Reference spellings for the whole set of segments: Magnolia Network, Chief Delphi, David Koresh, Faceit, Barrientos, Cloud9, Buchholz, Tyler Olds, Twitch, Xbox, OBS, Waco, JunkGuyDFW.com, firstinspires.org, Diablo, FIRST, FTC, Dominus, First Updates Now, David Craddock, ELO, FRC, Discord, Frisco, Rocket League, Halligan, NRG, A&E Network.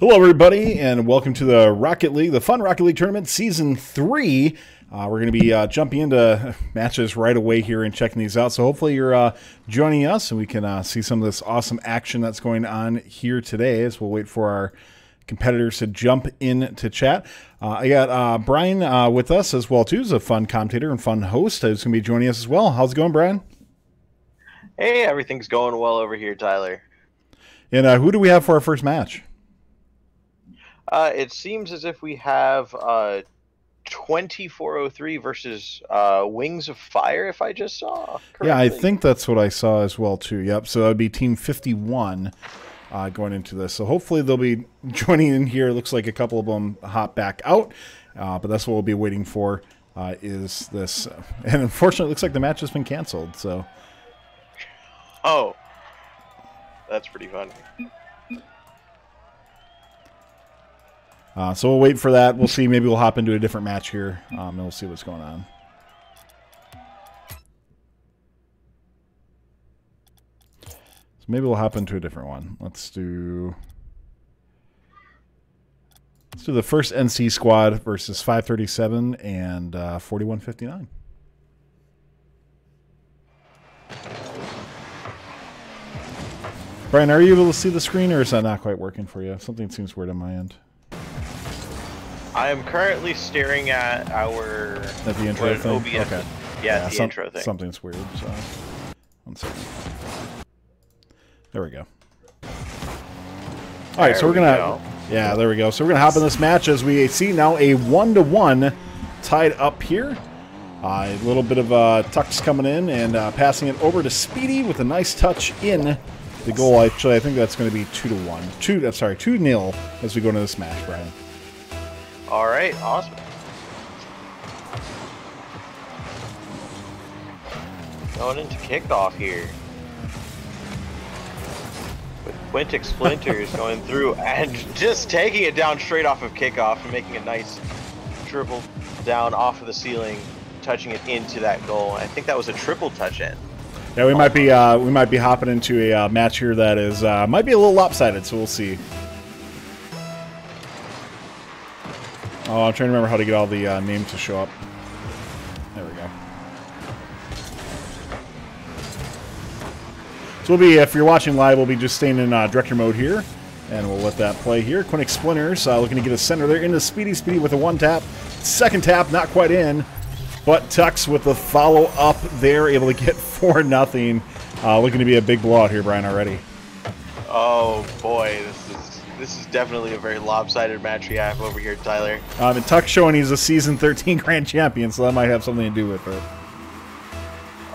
Hello everybody and welcome to the Rocket League, the fun Rocket League tournament, season 3. We're going to be jumping into matches right away here and checking these out. So hopefully you're joining us and we can see some of this awesome action that's going on here today as we'll wait for our competitors to jump in to chat. I got Brian with us as well too. He's a fun commentator and fun host who's going to be joining us as well. How's it going, Brian? Hey, everything's going well over here, Tyler. And who do we have for our first match? It seems as if we have 2403 versus Wings of Fire, if I just saw correctly. Yeah, I think that's what I saw as well, too. Yep, so that would be Team 51 going into this. So hopefully they'll be joining in here. It looks like a couple of them hop back out, but that's what we'll be waiting for is this. And unfortunately, it looks like the match has been canceled. So. Oh, that's pretty funny. So we'll wait for that. We'll see. Maybe we'll hop into a different match here, and we'll see what's going on. So maybe we'll hop into a different one. Let's do the first NC squad versus 537 and 4159. Brian, are you able to see the screen, or is that not quite working for you? Something seems weird on my end. I am currently staring at our the intro thing. OBS. Okay. Yeah, the intro thing. Something's weird. So, one second. There we go. All right, so we're gonna. Yeah, there we go. So we're gonna hop in this match as we see now a 1-to-1 tied up here. A little bit of tucks coming in and passing it over to Speedy with a nice touch in the goal. Actually, I think that's going to be 2-1. I'm sorry, 2-0 as we go into this match, Brian. All right, awesome. Going into kickoff here. With Quintic Splinters going through and just taking it down straight off of kickoff and making a nice dribble down off of the ceiling, touching it into that goal. I think that was a triple touch in. Yeah, we might be hopping into a match here that is might be a little lopsided, so we'll see. Oh, I'm trying to remember how to get all the names to show up. There we go. So we'll be, if you're watching live, we'll be just staying in director mode here, and we'll let that play here. Quintic Splinters looking to get a center there into Speedy. Speedy with a one tap. Second tap, not quite in, but Tux with the follow-up there, able to get 4-0. Looking to be a big blowout here, Brian, already. Oh, boy, This is definitely a very lopsided match we have over here, Tyler. And Tuck showing he's a season 13 grand champion, so that might have something to do with it.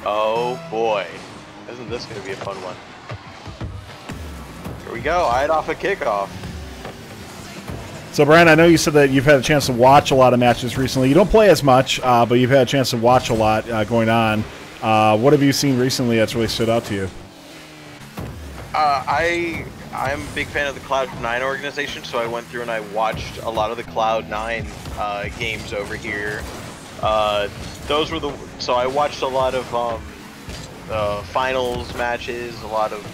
Oh, boy. Isn't this going to be a fun one? Here we go. Eyed off a kickoff. So, Brian, I know you said that you've had a chance to watch a lot of matches recently. You don't play as much, but you've had a chance to watch a lot going on. What have you seen recently that's really stood out to you? I'm a big fan of the Cloud9 organization, so I went through and I watched a lot of the Cloud9 games over here. Those were the... So I watched a lot of finals matches, a lot of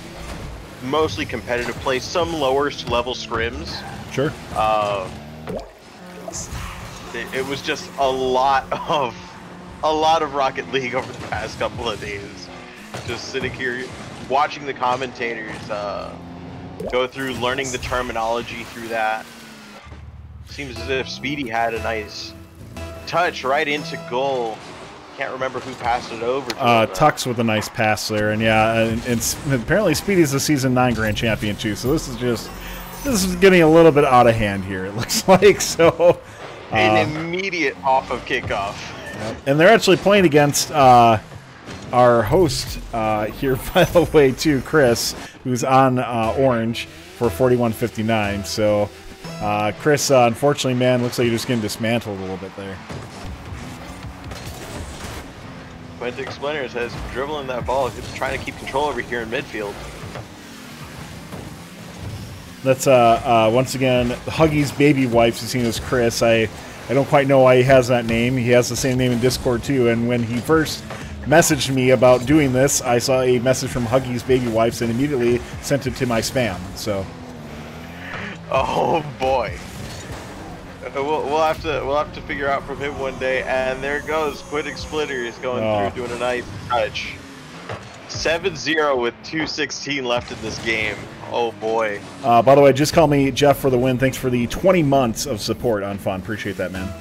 mostly competitive play, some lower level scrims. Sure. It was just a lot of Rocket League over the past couple of days. Just sitting here watching the commentators go through, learning the terminology through that. Seems as if Speedy had a nice touch right into goal. Can't remember who passed it over to. Tux with a nice pass there, and yeah, and apparently Speedy's a season 9 grand champion too. So this is getting a little bit out of hand here. It looks like so. An immediate off of kickoff. Yep. And they're actually playing against our host here, by the way, too, Chris, who's on orange for 4159. So, Chris, unfortunately, man, looks like you're just getting dismantled a little bit there. Quintic Splinters has dribbling that ball. He's trying to keep control over here in midfield. That's, once again, Huggy's baby wife, who's seen as Chris. I don't quite know why he has that name. He has the same name in Discord, too, and when he first messaged me about doing this, I saw a message from Huggy's baby wife and immediately sent it to my spam. So Oh boy. We'll have to figure out from him one day. And there goes Quitting Splitter. He's going through doing a nice touch. 7-0 with 2:16 left in this game. Oh boy. By the way, just call me Jeff for the win. Thanks for the 20 months of support on Fun. Appreciate that, man.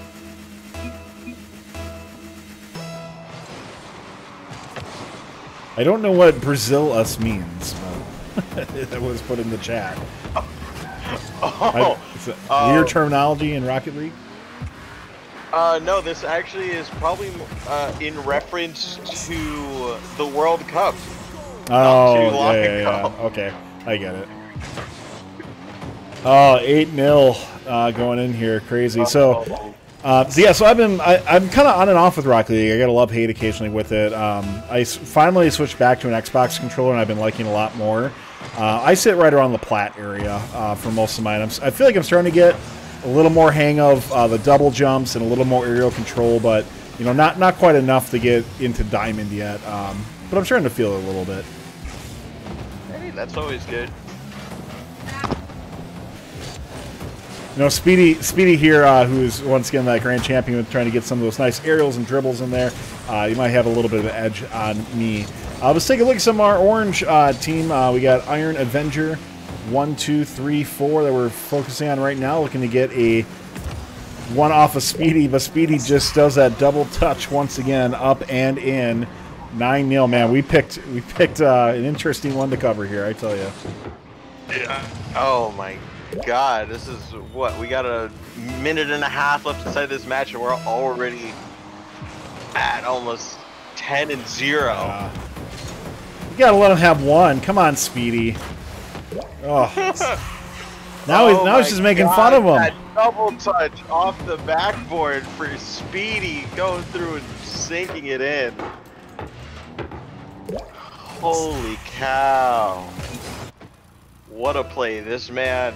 I don't know what Brazil us means, but that was put in the chat. Oh, it's a weird terminology in Rocket League. No, this actually is probably in reference to the World Cup. Oh, yeah. Okay, I get it. Oh, 8-0 going in here, crazy. So yeah, so I'm kind of on and off with Rocket League. I got a love-hate occasionally with it. I finally switched back to an Xbox controller, and I've been liking it a lot more. I sit right around the plat area for most of mine. I feel like I'm starting to get a little more hang of the double jumps and a little more aerial control, but you know, not quite enough to get into diamond yet. But I'm starting to feel it a little bit. Hey, that's always good. You know, Speedy here, who's once again that grand champion, trying to get some of those nice aerials and dribbles in there. You might have a little bit of an edge on me. Let's take a look at some of our orange team. We got Iron Avenger 1, 2, 3, 4 that we're focusing on right now, looking to get a one off of Speedy, but Speedy just does that double touch once again, up and in. 9-0, man. We picked an interesting one to cover here, I tell you. Yeah. Oh my God, this is what we got a minute and a half left inside this match, and we're already at almost 10-0. You gotta let him have one. Come on, Speedy. Oh. now he's just making fun of him. That double touch off the backboard for Speedy, going through and sinking it in. Holy cow! What a play! This man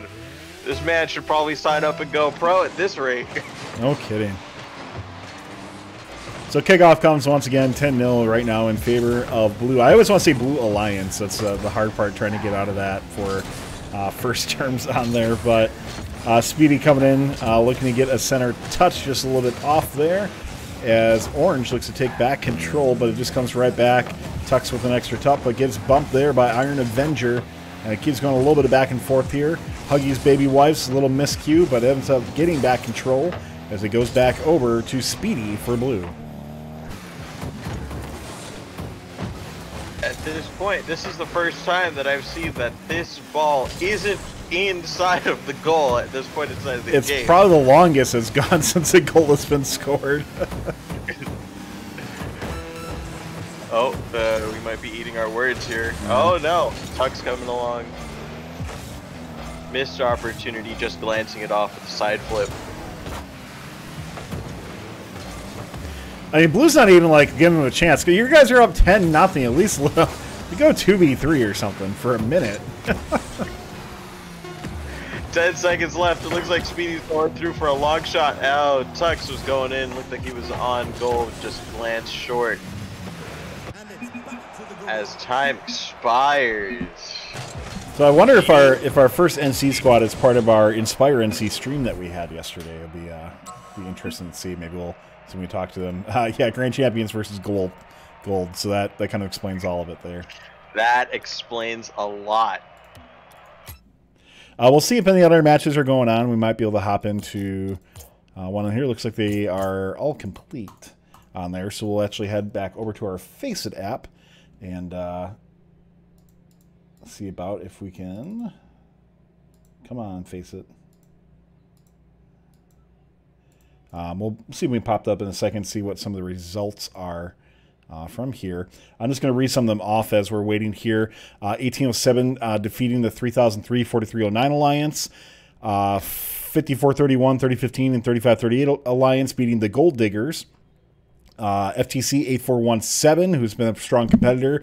should probably sign up and go pro at this rate. No kidding. So kickoff comes once again, 10-0 right now in favor of Blue. I always want to say Blue Alliance. That's the hard part, trying to get out of that for first terms on there. But Speedy coming in, looking to get a center touch just a little bit off there, as Orange looks to take back control, but it just comes right back, tucks with an extra tuck, but gets bumped there by Iron Avenger. And it keeps going a little bit of back and forth here. Huggy's Baby Wife's a little miscue, but ends up getting back control as it goes back over to Speedy for Blue. At this point, this is the first time that I've seen that this ball isn't inside of the goal at this point inside of the game. It's probably the longest it's gone since a goal has been scored. Oh, we might be eating our words here. Oh no, Tuck's coming along. Missed opportunity, just glancing it off with the side flip. I mean, Blue's not even, like, giving him a chance. You guys are up 10-0. At least look, you go 2v3 or something for a minute. 10 seconds left. It looks like Speedy's going through for a long shot. Oh, Tux was going in. Looked like he was on goal. Just glanced short. As time expires. So I wonder if our first NC squad is part of our Inspire NC stream that we had yesterday. It'll be interesting to see. Maybe we'll... So we talk to them. Yeah, Grand Champions versus Gold. So that kind of explains all of it there. That explains a lot. We'll see if any other matches are going on. We might be able to hop into one on here. Looks like they are all complete on there. So we'll actually head back over to our Faceit app and see about if we can. Come on, Faceit. We'll see when we popped up in a second, see what some of the results are from here. I'm just going to read some of them off as we're waiting here. 1807 defeating the 3003 4309 Alliance. 5431 3015 and 3538 Alliance beating the Gold Diggers. FTC 8417, who's been a strong competitor,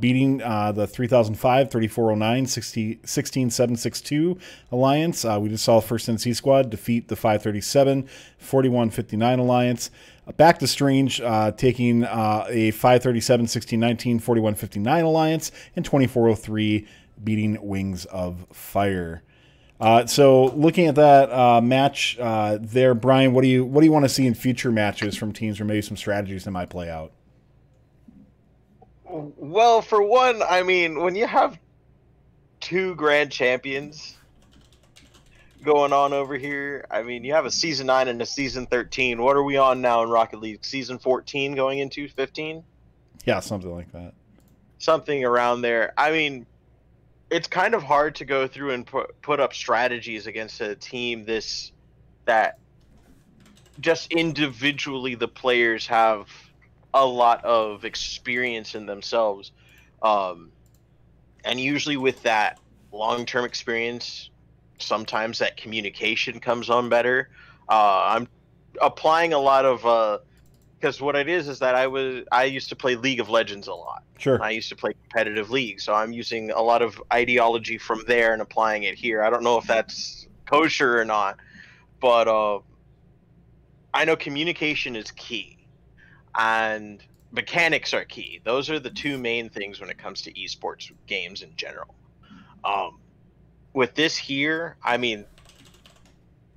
beating the 3005, 3409, 16762 Alliance. We just saw First NC Squad defeat the 537, 4159 Alliance. Back to Strange, taking a 537, 1619, 4159 Alliance, and 2403 beating Wings of Fire. So looking at that match there, Brian, what do you want to see in future matches from teams, or maybe some strategies that might play out? Well, for one, I mean, when you have two grand champions going on over here, I mean, you have a season 9 and a season 13. What are we on now in Rocket League? Season 14 going into 15? Yeah, something like that. Something around there. I mean, it's kind of hard to go through and put up strategies against a team that just individually the players have a lot of experience in themselves. And usually with that long-term experience, sometimes that communication comes on better. I'm applying a lot of... because what it is that I used to play League of Legends a lot. Sure. I used to play competitive league, so I'm using a lot of ideology from there and applying it here. I don't know if that's kosher or not, but I know communication is key, and mechanics are key. Those are the two main things when it comes to esports games in general. With this here, I mean,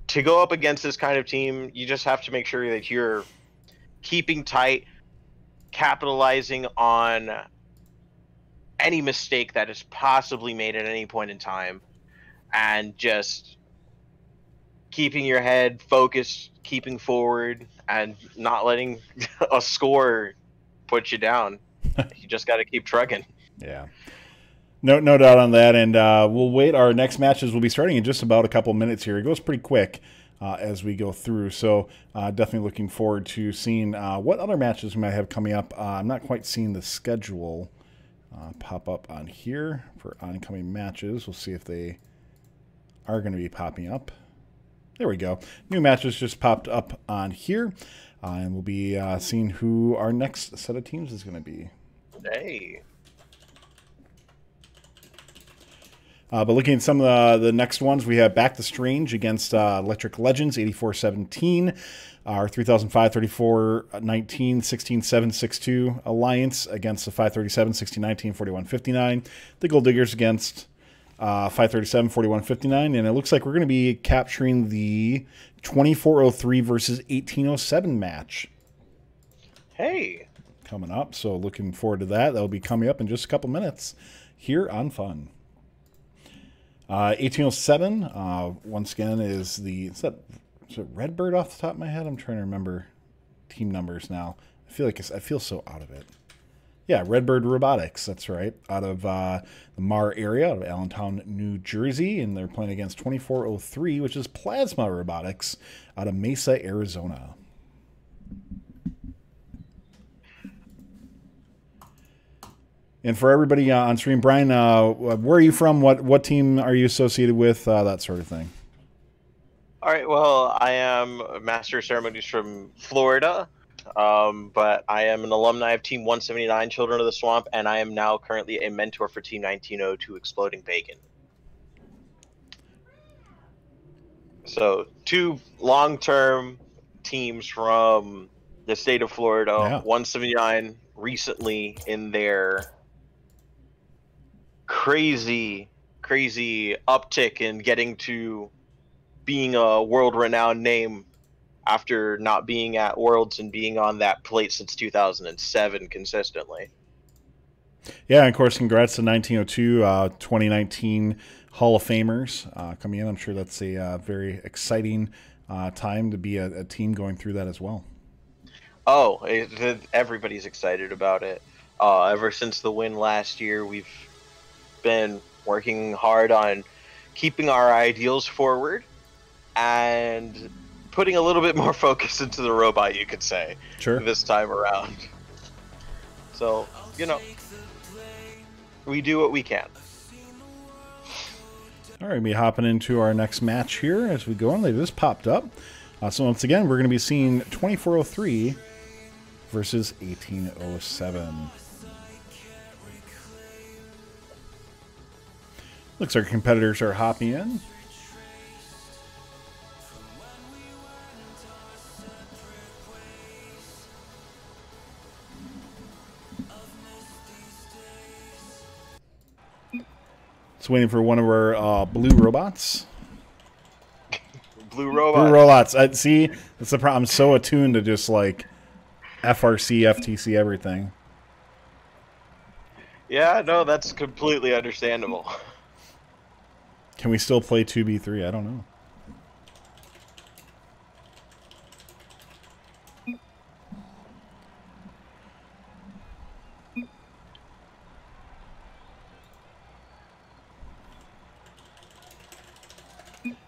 to go up against this kind of team, you just have to make sure that you're keeping tight, capitalizing on any mistake that is possibly made at any point in time, and just keeping your head focused, keeping forward, and not letting a score put you down. You just got to keep trucking. Yeah. No doubt on that. And we'll wait. Our next matches will be starting in just about a couple minutes here. It goes pretty quick as we go through. So definitely looking forward to seeing what other matches we might have coming up. I'm not quite seeing the schedule pop up on here for oncoming matches. We'll see if they are going to be popping up. There we go. New matches just popped up on here. And we'll be seeing who our next set of teams is going to be. Hey. But looking at some of the next ones, we have Back to Strange against Electric Legends, 84-17. Our 3005, 34-19, 16-7-6-2 Alliance against the 537, 16-19, 41-59. The Gold Diggers against 537, 41-59. And it looks like we're going to be capturing the 2403 versus 1807 match. Hey. Coming up. So looking forward to that. That'll be coming up in just a couple minutes here on Fun. 1807, once again, is is it Redbird off the top of my head? I'm trying to remember team numbers now. I feel so out of it. Yeah, Redbird Robotics, that's right, out of the Mar area, out of Allentown, New Jersey, and they're playing against 2403, which is Plasma Robotics out of Mesa, Arizona. And for everybody on stream, Brian, where are you from? What team are you associated with? That sort of thing. All right. Well, I am a Master of Ceremonies from Florida, but I am an alumni of Team 179, Children of the Swamp, and I am now currently a mentor for Team 1902, Exploding Bacon. So two long-term teams from the state of Florida, yeah. 179 recently in their... crazy uptick in getting to being a world-renowned name after not being at Worlds and being on that plate since 2007 consistently. Yeah, and of course, congrats to 1902, 2019 Hall of Famers coming in. I'm sure that's a very exciting time to be a team going through that as well. Oh, everybody's excited about it. Ever since the win last year, we've been working hard on keeping our ideals forward and putting a little bit more focus into the robot, you could say, sure, this time around. So, you know, we do what we can. All right, we'll be hopping into our next match here as we go on. They just popped up. So once again, we're going to be seeing 2403 versus 1807. Looks like our competitors are hopping in. It's waiting for one of our blue robots. Blue robots. See, that's the problem. I'm so attuned to just like FRC, FTC, everything. Yeah, no, that's completely understandable. Can we still play 2B3? I don't know.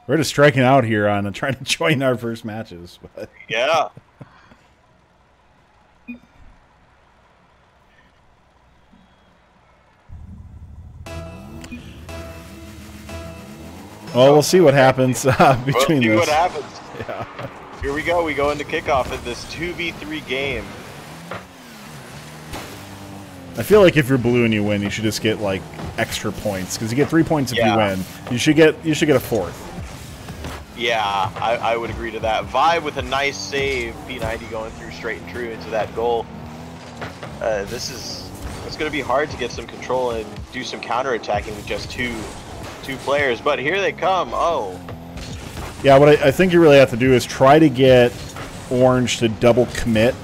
We're just striking out here on trying to join our first matches. But. Yeah. Well, we'll see what happens between this. We'll see what happens. Yeah. Here we go. We go into kickoff in this 2v3 game. I feel like if you're blue and you win, you should just get like extra points because you get 3 points if you win. You should get a fourth. Yeah, I would agree to that. Vibe with a nice save, P90 going through straight and true into that goal. It's going to be hard to get some control and do some counter-attacking with just two players, but here they come. Oh. Yeah, what I think you really have to do is try to get Orange to double commit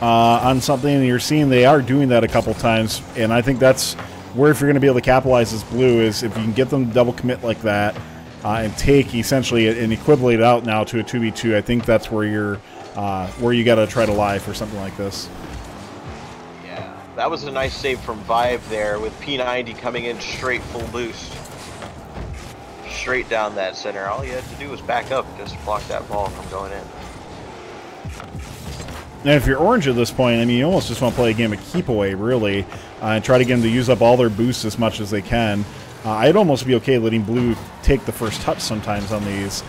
on something, and you're seeing they are doing that a couple times, and I think that's where if you're going to be able to capitalize as blue is if you can get them to double commit like that. And take essentially and equivalent it out now to a 2v2. I think that's where you're, where you got to try to lie for something like this. Yeah, that was a nice save from Vibe there with P90 coming in straight full boost, straight down that center. All you had to do was back up, just block that ball from going in. Now, if you're orange at this point, I mean, you almost just want to play a game of keep away, really, and try to get them to use up all their boosts as much as they can. I'd almost be okay letting blue take the first touch sometimes on these,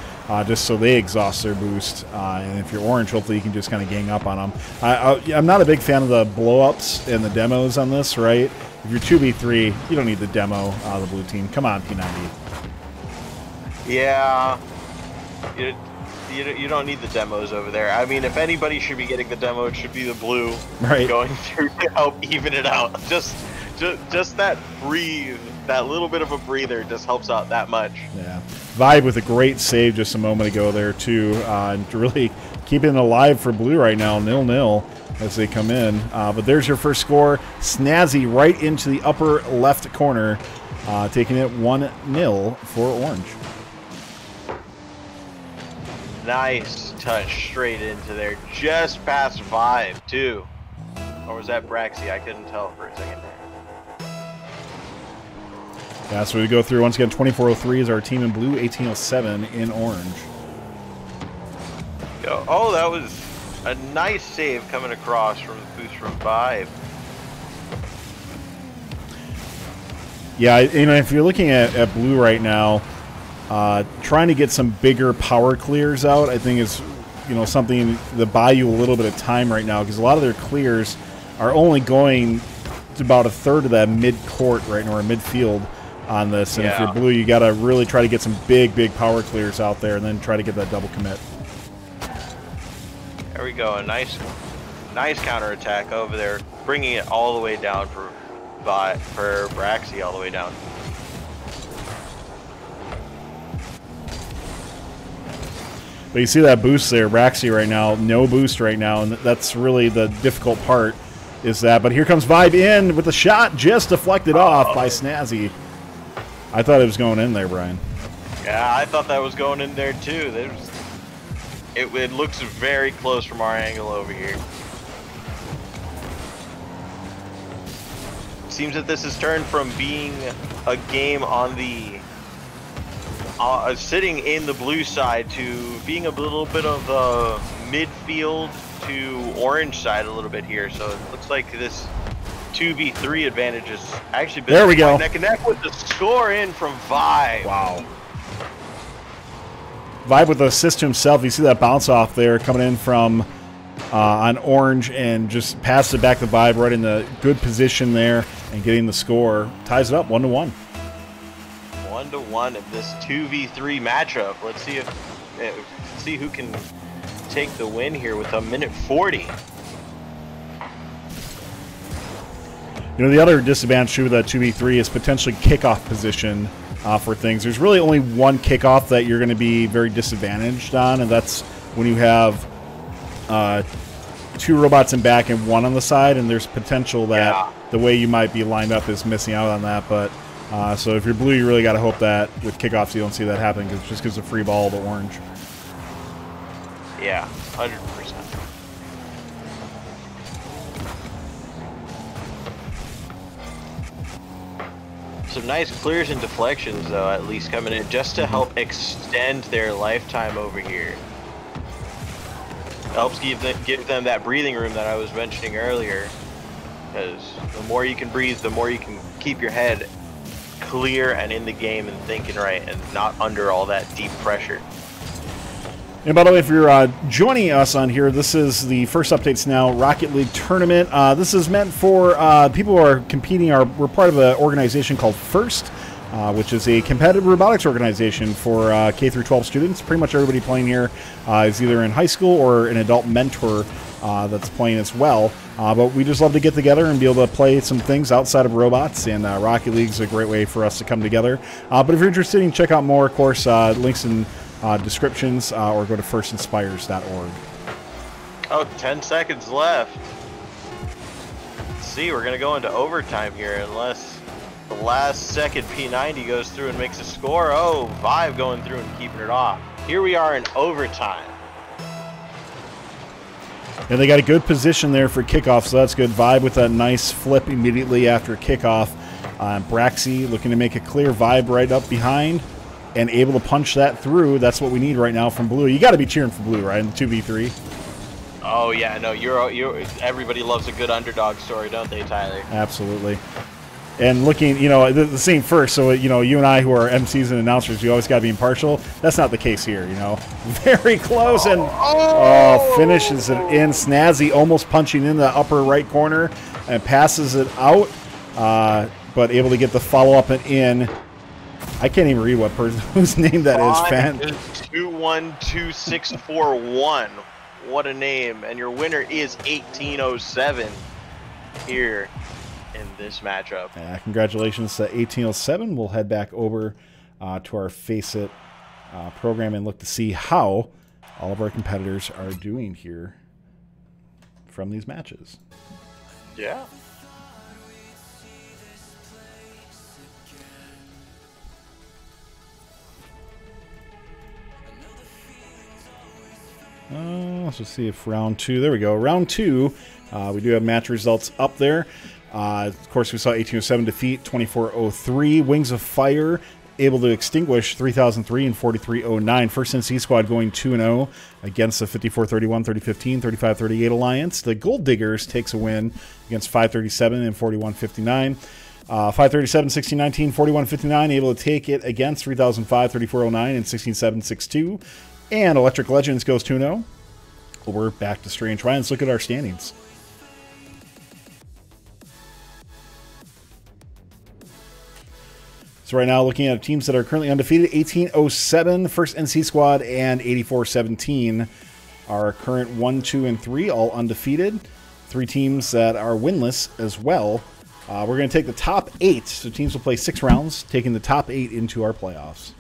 just so they exhaust their boost. And if you're orange, hopefully you can just kind of gang up on them. I'm not a big fan of the blow-ups and the demos on this, right? If you're 2v3, you don't need the demo, the blue team. Come on, P90. Yeah. You don't need the demos over there. I mean, if anybody should be getting the demo, it should be the blue. Right. Going through to help even it out. Just that breathe. That little bit of a breather just helps out that much. Yeah. Vibe with a great save just a moment ago there, too. And really keeping it alive for blue right now, 0-0 as they come in. But there's your first score. Snazzy right into the upper left corner, taking it 1-0 for Orange. Nice touch straight into there. Just past Vibe, too. Or was that Braxy? I couldn't tell for a second there. Yeah, so we go through once again. 2403 is our team in blue, 1807 in orange. Oh, that was a nice save coming across from the boost from Vibe. Yeah, you know, if you're looking at blue right now, trying to get some bigger power clears out, I think is, you know, something that buy you a little bit of time right now because a lot of their clears are only going to about a third of that mid court right now or midfield. On this, and if you're blue, you gotta really try to get some big power clears out there, and then try to get that double commit. There we go, a nice counterattack over there, bringing it all the way down for Braxy, all the way down. But you see that boost there, Braxy right now, no boost right now, and that's really the difficult part is that. But here comes Vibe in with the shot, just deflected off by Snazzy. I thought it was going in there, Brian. Yeah, I thought that was going in there too. It looks very close from our angle over here. It seems that this has turned from being a game on the sitting in the blue side to being a little bit of a midfield to orange side a little bit here. So it looks like this 2v3 advantages actually been there. We go neck and neck with the score in from Vibe. Wow. Vibe with the assist to himself. You see that bounce off there coming in from on orange and just passed it back to Vibe right in the good position there and getting the score. Ties it up 1-1. 1-1 in this 2v3 matchup. Let's see if who can take the win here with a minute 40. You know, the other disadvantage with that 2v3 is potentially kickoff position for things. There's really only one kickoff that you're going to be very disadvantaged on, and that's when you have two robots in back and one on the side, and there's potential that the way you might be lined up is missing out on that. But so if you're blue, you really got to hope that with kickoffs you don't see that happening, because it just gives a free ball to orange. Yeah, 100%. Some nice clears and deflections, though, at least coming in, just to help extend their lifetime over here. Helps give them that breathing room that I was mentioning earlier, because the more you can breathe, the more you can keep your head clear and in the game and thinking right and not under all that deep pressure. And by the way, if you're joining us on here, this is the First Updates Now Rocket League tournament. This is meant for people who are competing. We're part of an organization called FIRST, which is a competitive robotics organization for K through 12 students. Pretty much everybody playing here is either in high school or an adult mentor that's playing as well. But we just love to get together and be able to play some things outside of robots, and Rocket League's a great way for us to come together. But if you're interested, you can check out more, of course, links in descriptions, or go to firstinspires.org. Oh, 10 seconds left. Let's see, we're going to go into overtime here unless the last second P90 goes through and makes a score. Oh, Vive going through and keeping it off. Here we are in overtime. And they got a good position there for kickoff, so that's good. Vive with that nice flip immediately after kickoff. Braxy looking to make a clear. Vive right up behind and able to punch that through. That's what we need right now from blue. You got to be cheering for blue, right, in the 2v3? Oh, yeah, no, everybody loves a good underdog story, don't they, Tyler? Absolutely. And looking, you know, the same first, so, you know, you and I who are MCs and announcers, you always got to be impartial. That's not the case here, you know. Very close, and finishes it in. Snazzy almost punching in the upper right corner and passes it out, but able to get the follow-up and in. I can't even read what person whose name that is, fan. 212641. What a name. And your winner is 1807 here in this matchup. Congratulations to 1807. We'll head back over to our Faceit program and look to see how all of our competitors are doing here from these matches. Yeah. Let's just see if round two, there we go, round two, we do have match results up there. Of course, we saw 1807 defeat 2403. Wings of Fire able to extinguish 3003 and 4309. First NC Squad going 2-0 against the 5431, 3015, 3538 Alliance. The Gold Diggers takes a win against 537 and 4159. 537, 1619, 4159 able to take it against 3005, 3409 and 16762. And Electric Legends goes 2-0. We're back to Strange Ryan. Let's look at our standings. So right now, looking at teams that are currently undefeated, 1807, First NC Squad, and 8417 are current 1, 2, and 3, all undefeated. Three teams that are winless as well. We're going to take the top 8. So teams will play 6 rounds, taking the top 8 into our playoffs.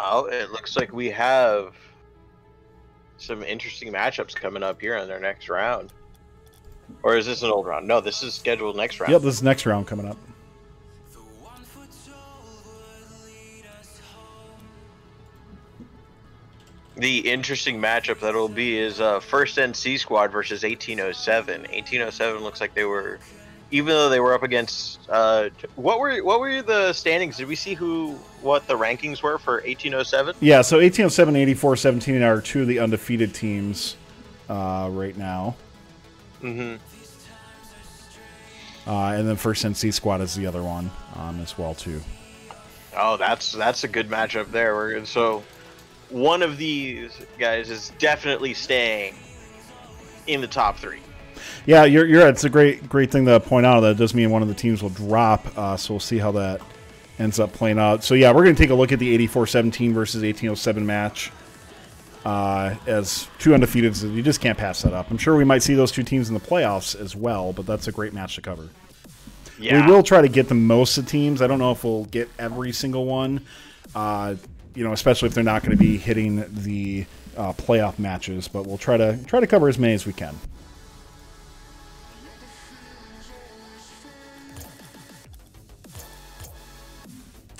Oh, it looks like we have some interesting matchups coming up here in their next round. Or is this an old round? No, this is scheduled next round. Yep, this is next round coming up. The interesting matchup that'll be is First NC Squad versus 1807. 1807 looks like they were, even though they were up against what were the standings? Did we see what the rankings were for 1807? Yeah, so 1807, 8417 are two of the undefeated teams right now. And then First NC Squad is the other one as well too. Oh, that's a good matchup there. So one of these guys is definitely staying in the top 3. Yeah, you're right. It's a great thing to point out. That does mean one of the teams will drop, so we'll see how that ends up playing out. So yeah, we're going to take a look at the 84-17 versus 1807 match as two undefeateds. You just can't pass that up. I'm sure we might see those two teams in the playoffs as well, but that's a great match to cover. Yeah. We will try to get the most of teams. I don't know if we'll get every single one, you know, especially if they're not going to be hitting the playoff matches. But we'll try to cover as many as we can.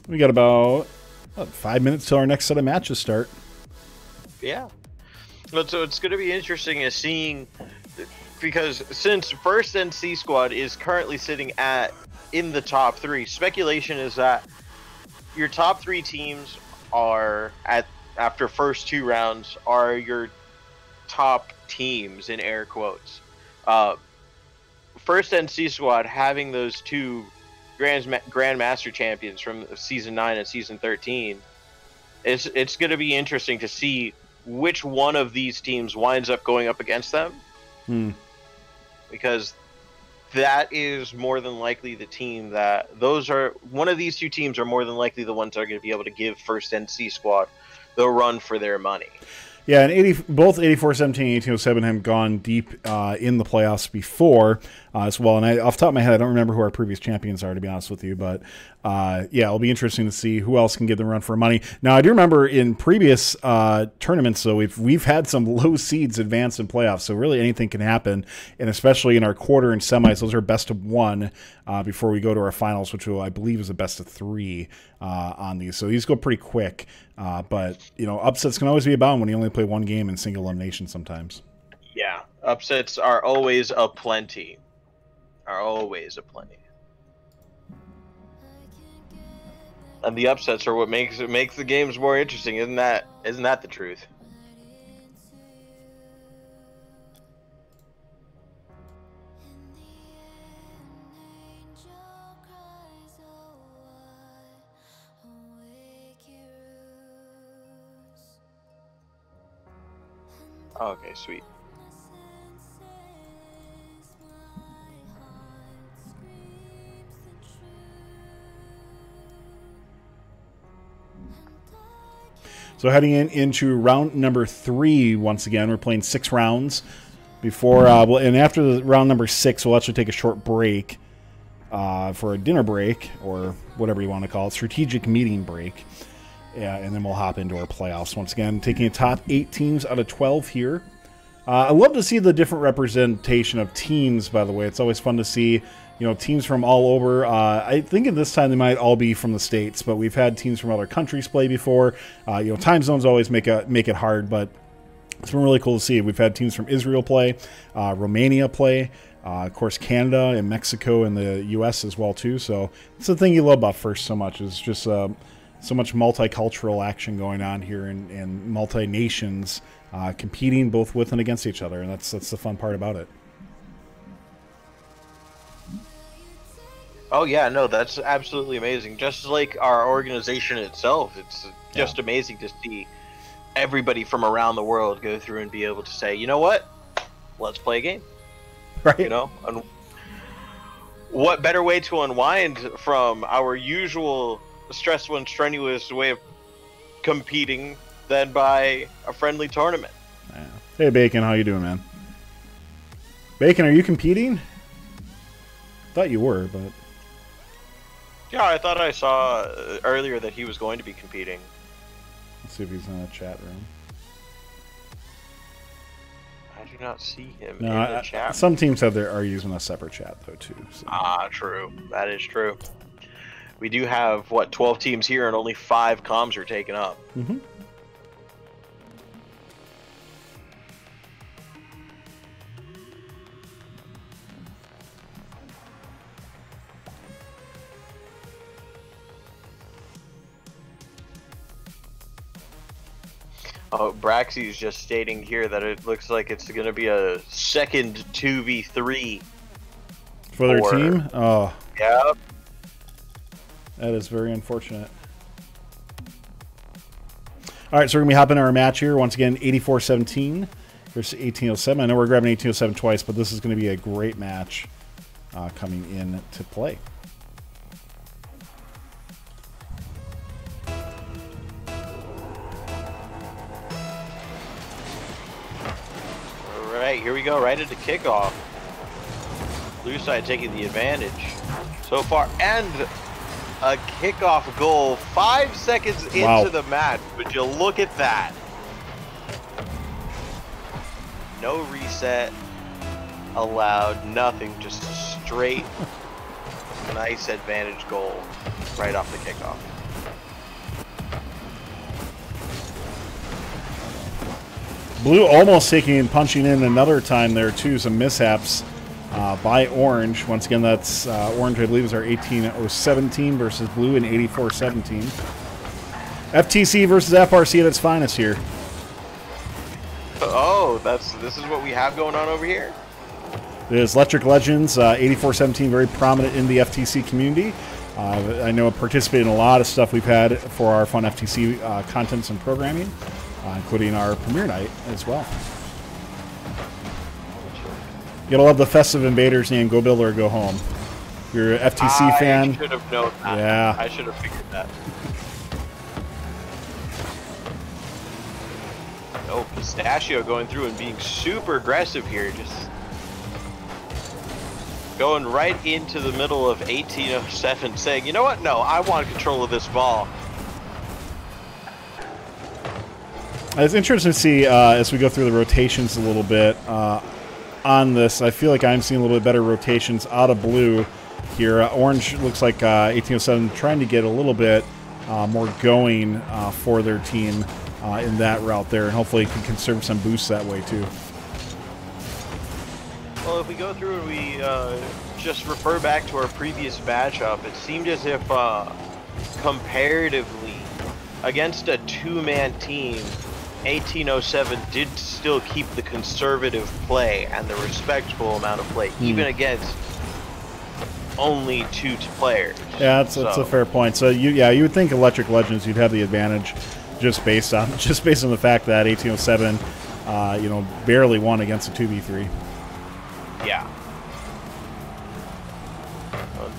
We got about 5 minutes till our next set of matches start. Yeah. So it's going to be interesting as seeing, because since First NC Squad is currently sitting in the top three, speculation is that your top three teams are after first two rounds are your top teams in air quotes. First NC Squad having those two Grandmaster champions from season 9 and season 13. It's going to be interesting to see which one of these teams winds up going up against them, because that is more than likely the team that one of these two teams are more than likely the ones that are going to be able to give First NC Squad the run for their money. Yeah, and both 84-17 and 1807 have gone deep in the playoffs before as well. And off the top of my head, I don't remember who our previous champions are, to be honest with you. But, yeah, it'll be interesting to see who else can give them a run for money. Now, I do remember in previous tournaments, though, we've had some low seeds advance in playoffs. So, really, anything can happen. And especially in our quarter and semis, those are best of one before we go to our finals, which I believe is a best of three on these. So, these go pretty quick. But, you know, upsets can always be abound when you only play one game in single elimination sometimes. Yeah, upsets are always aplenty. And the upsets are what makes the games more interesting. Isn't that the truth? Okay, sweet. So heading into round number 3, once again, we're playing 6 rounds. And after the round number 6, we'll actually take a short break for a dinner break, or whatever you want to call it, strategic meeting break. Yeah, and then we'll hop into our playoffs once again, taking the top 8 teams out of 12 here. I love to see the different representation of teams, by the way. It's always fun to see, you know, teams from all over. I think at this time they might all be from the States, but we've had teams from other countries play before. You know, time zones always make it hard, but it's been really cool to see. We've had teams from Israel play, Romania play, of course, Canada and Mexico and the U.S. as well, too. So it's the thing you love about First so much is just... so much multicultural action going on here, and multi-nations competing both with and against each other, and that's the fun part about it. Oh yeah, no, that's absolutely amazing. Just like our organization itself, it's just amazing to see everybody from around the world go through and be able to say, you know what, let's play a game, right? You know, and what better way to unwind from our usual stressful and strenuous way of competing than by a friendly tournament. Yeah. Hey Bacon, how you doing, man? Bacon, are you competing? Thought you were, but yeah, I thought I saw earlier that he was going to be competing. Let's see if he's in the chat room. I do not see him in the chat room. Some teams are using a separate chat though too. So. Ah, true. That is true. We do have, what, 12 teams here, and only 5 comms are taken up. Mm-hmm. Oh, Braxy's just stating here that it looks like it's going to be a second 2v3. For their team? Oh. Yeah. That is very unfortunate. All right, so we're going to be hopping into our match here. Once again, 84-17 versus 1807. I know we're grabbing 1807 twice, but this is going to be a great match coming in to play. here we go, right into kickoff. Blue side taking the advantage so far, and a kickoff goal 5 seconds into the match. Would you look at that? No reset allowed, nothing, just a straight nice advantage goal right off the kickoff. Blue almost taking and punching in another time there too. Some mishaps by Orange. Once again, that's Orange, I believe, is our 18-0-17 versus Blue in 84-17. FTC versus FRC at its finest here. Oh, this is what we have going on over here. It is Electric Legends, 84-17, very prominent in the FTC community. I know I participated in a lot of stuff we've had for our fun FTC contents and programming, including our premiere night as well. You gotta love the Festive Invaders name, Go Build or Go Home. If you're an FTC fan. I should have known that. Yeah. I should have figured that. Oh, Pistachio going through and being super aggressive here, just going right into the middle of 1807, saying, you know what? No, I want control of this ball. It's interesting to see as we go through the rotations a little bit on this. I feel like I'm seeing a little bit better rotations out of Blue here. Orange looks like 1807 trying to get a little bit more going for their team in that route there, and hopefully can conserve some boosts that way too. Well, if we go through and we just refer back to our previous matchup, it seemed as if comparatively against a two-man team, 1807 did still keep the conservative play and the respectful amount of play, even against only two players. Yeah, that's a fair point. So you would think Electric Legends you'd have the advantage, just based on the fact that 1807, barely won against a 2v3. Yeah.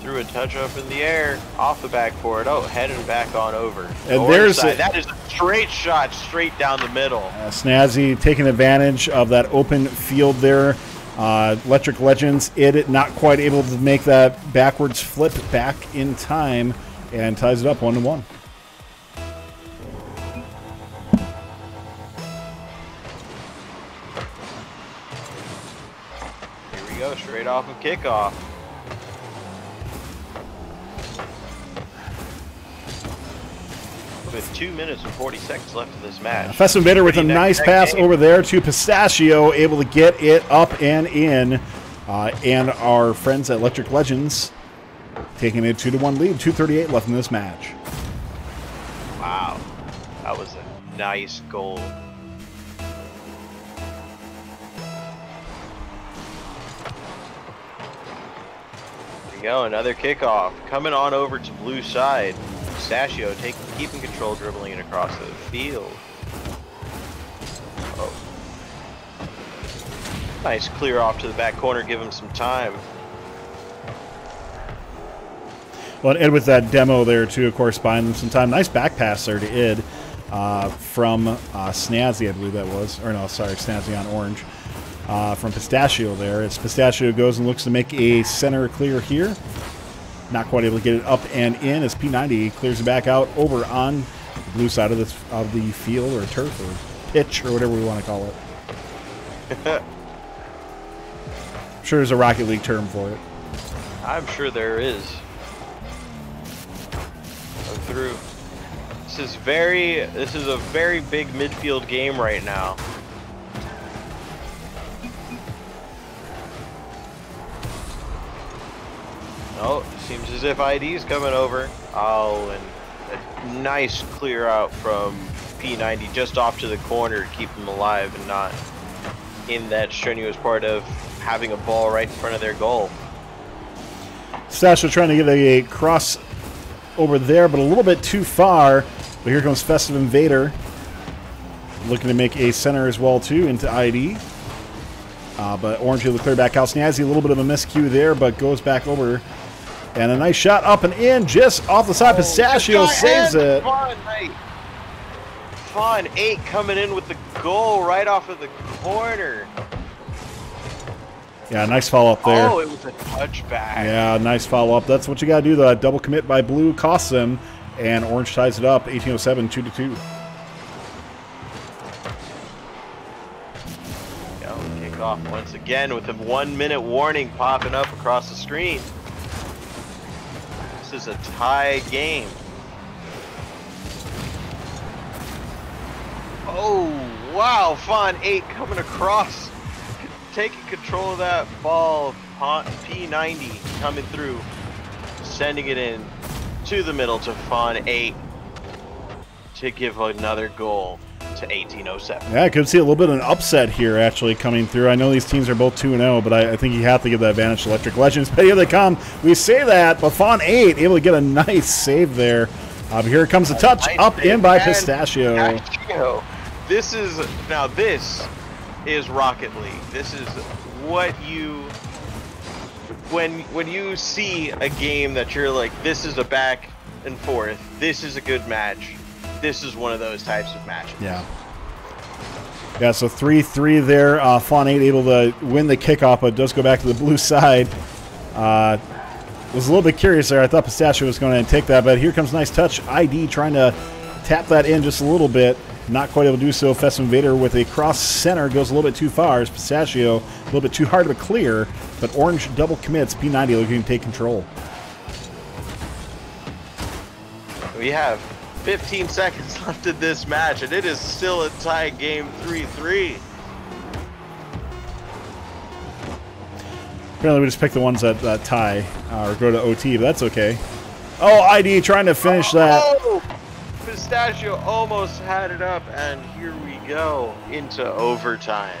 Threw a touch up in the air, off the back for it. Oh, heading back on over. And that is a straight shot, straight down the middle. Snazzy taking advantage of that open field there. Electric Legends, not quite able to make that backwards flip back in time, and ties it up 1-1. Here we go, straight off of kickoff. With 2 minutes and 40 seconds left of this match. Festin Bitter with a nice pass over there to Pistachio, able to get it up and in. And our friends at Electric Legends taking a 2-1 lead, 2:38 left in this match. Wow, that was a nice goal. There we go, another kickoff coming on over to blue side. Pistachio keeping control, dribbling it across the field. Oh. Nice clear off to the back corner, give him some time. Well, and Id with that demo there too, of course, buying them some time. Nice back pass there to Id from Snazzy, I believe that was. Or no, sorry, Snazzy on Orange. From Pistachio there. It's Pistachio goes and looks to make a center clear here. Not quite able to get it up and in as P90 clears it back out over on the blue side of the field or turf or pitch or whatever we want to call it. I'm sure there's a Rocket League term for it. I'm sure there is. Through. This is a very big midfield game right now. Oh, seems as if ID's coming over. Oh, and a nice clear out from P90 just off to the corner to keep them alive and not in that strenuous part of having a ball right in front of their goal. Pistachio trying to get a cross over there, but a little bit too far. But here comes Festive Invader looking to make a center as well, too, into ID. But Orange will clear back out. Snazzy, a little bit of a miscue there, but goes back over. And a nice shot up and in, just off the side. Pistachio saves it. Fun 8 coming in with the goal right off of the corner. Yeah, nice follow-up there. Oh, it was a touchback. Yeah, nice follow-up. That's what you got to do, though. Double commit by blue costs them, and orange ties it up, 1807, 2-2. Off once again with a 1 minute warning popping up across the screen. This is a tie game. Oh wow, Fawn 8 coming across, taking control of that ball. P90 coming through, sending it in to the middle to Fawn 8 to give another goal to 1807. Yeah, I could see a little bit of an upset here actually coming through. I know these teams are both 2-0, but I think you have to give that advantage to Electric Legends. But here they come. We say that, but Fawn 8 able to get a nice save there. But here comes the touch, up in by Pistachio. This is Rocket League. This is what you, when you see a game that you're like, this is a back and forth, this is a good match. This is one of those types of matches. Yeah. Yeah, so 3-3 there. Fawn 8 able to win the kickoff, but does go back to the blue side. Was a little bit curious there. I thought Pistachio was going to take that, but here comes nice touch. ID trying to tap that in just a little bit. Not quite able to do so. Festum Vader with a cross center goes a little bit too far. As Pistachio a little bit too hard to clear, but orange double commits. P90 looking to take control. We have 15 seconds left in this match, and it is still a tie game, 3-3. Apparently we just picked the ones that tie or go to OT, but that's okay. Oh, ID trying to finish that. Oh, Pistachio almost had it up, and here we go into overtime.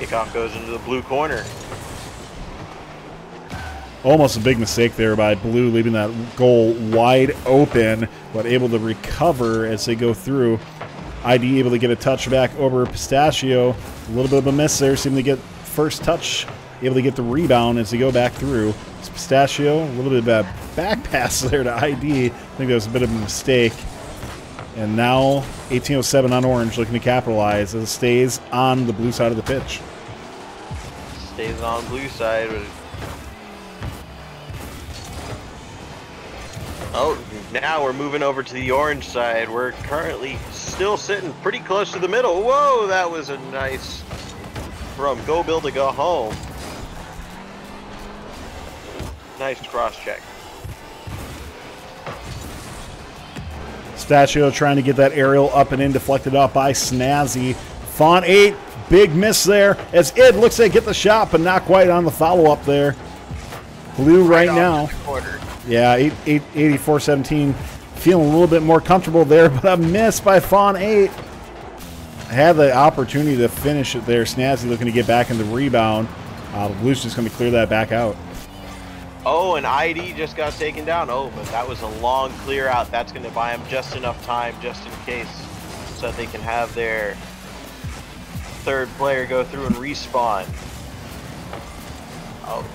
Kickoff goes into the blue corner. Almost a big mistake there by blue, leaving that goal wide open, but able to recover as they go through. ID able to get a touch back over Pistachio. A little bit of a miss there, seeming to get first touch, able to get the rebound as they go back through. It's Pistachio, a little bit of a back pass there to ID. I think that was a bit of a mistake. And now 1807 on orange, looking to capitalize as it stays on the blue side of the pitch. Stays on blue side. Oh, now we're moving over to the orange side. We're currently still sitting pretty close to the middle. Whoa, that was a nice from Go Build to Go Home. Nice cross check. Pistachio trying to get that aerial up and in, deflected off by Snazzy. Fawn 8, big miss there as Id looks to get the shot, but not quite on the follow-up there. Blue right now. Yeah, 84-17, feeling a little bit more comfortable there, but a miss by Fawn 8. Had the opportunity to finish it there. Snazzy looking to get back in the rebound. Blue's just going to clear that back out. Oh, and ID just got taken down. Oh, but that was a long clear out. That's going to buy them just enough time, just in case, so that they can have their third player go through and respawn. Oh,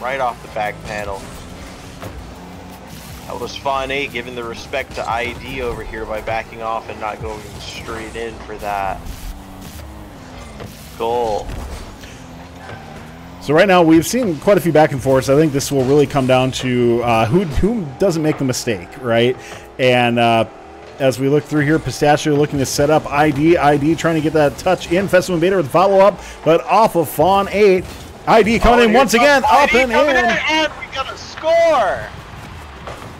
right off the back panel. That was Fawn 8 giving the respect to ID over here by backing off and not going straight in for that goal. So right now we've seen quite a few back and forths. I think this will really come down to who doesn't make the mistake, right? And as we look through here, Pistachio looking to set up ID. ID trying to get that touch in. Festum Invader with the follow-up, but off of Fawn 8. ID coming in once again, up and in. And we got a score!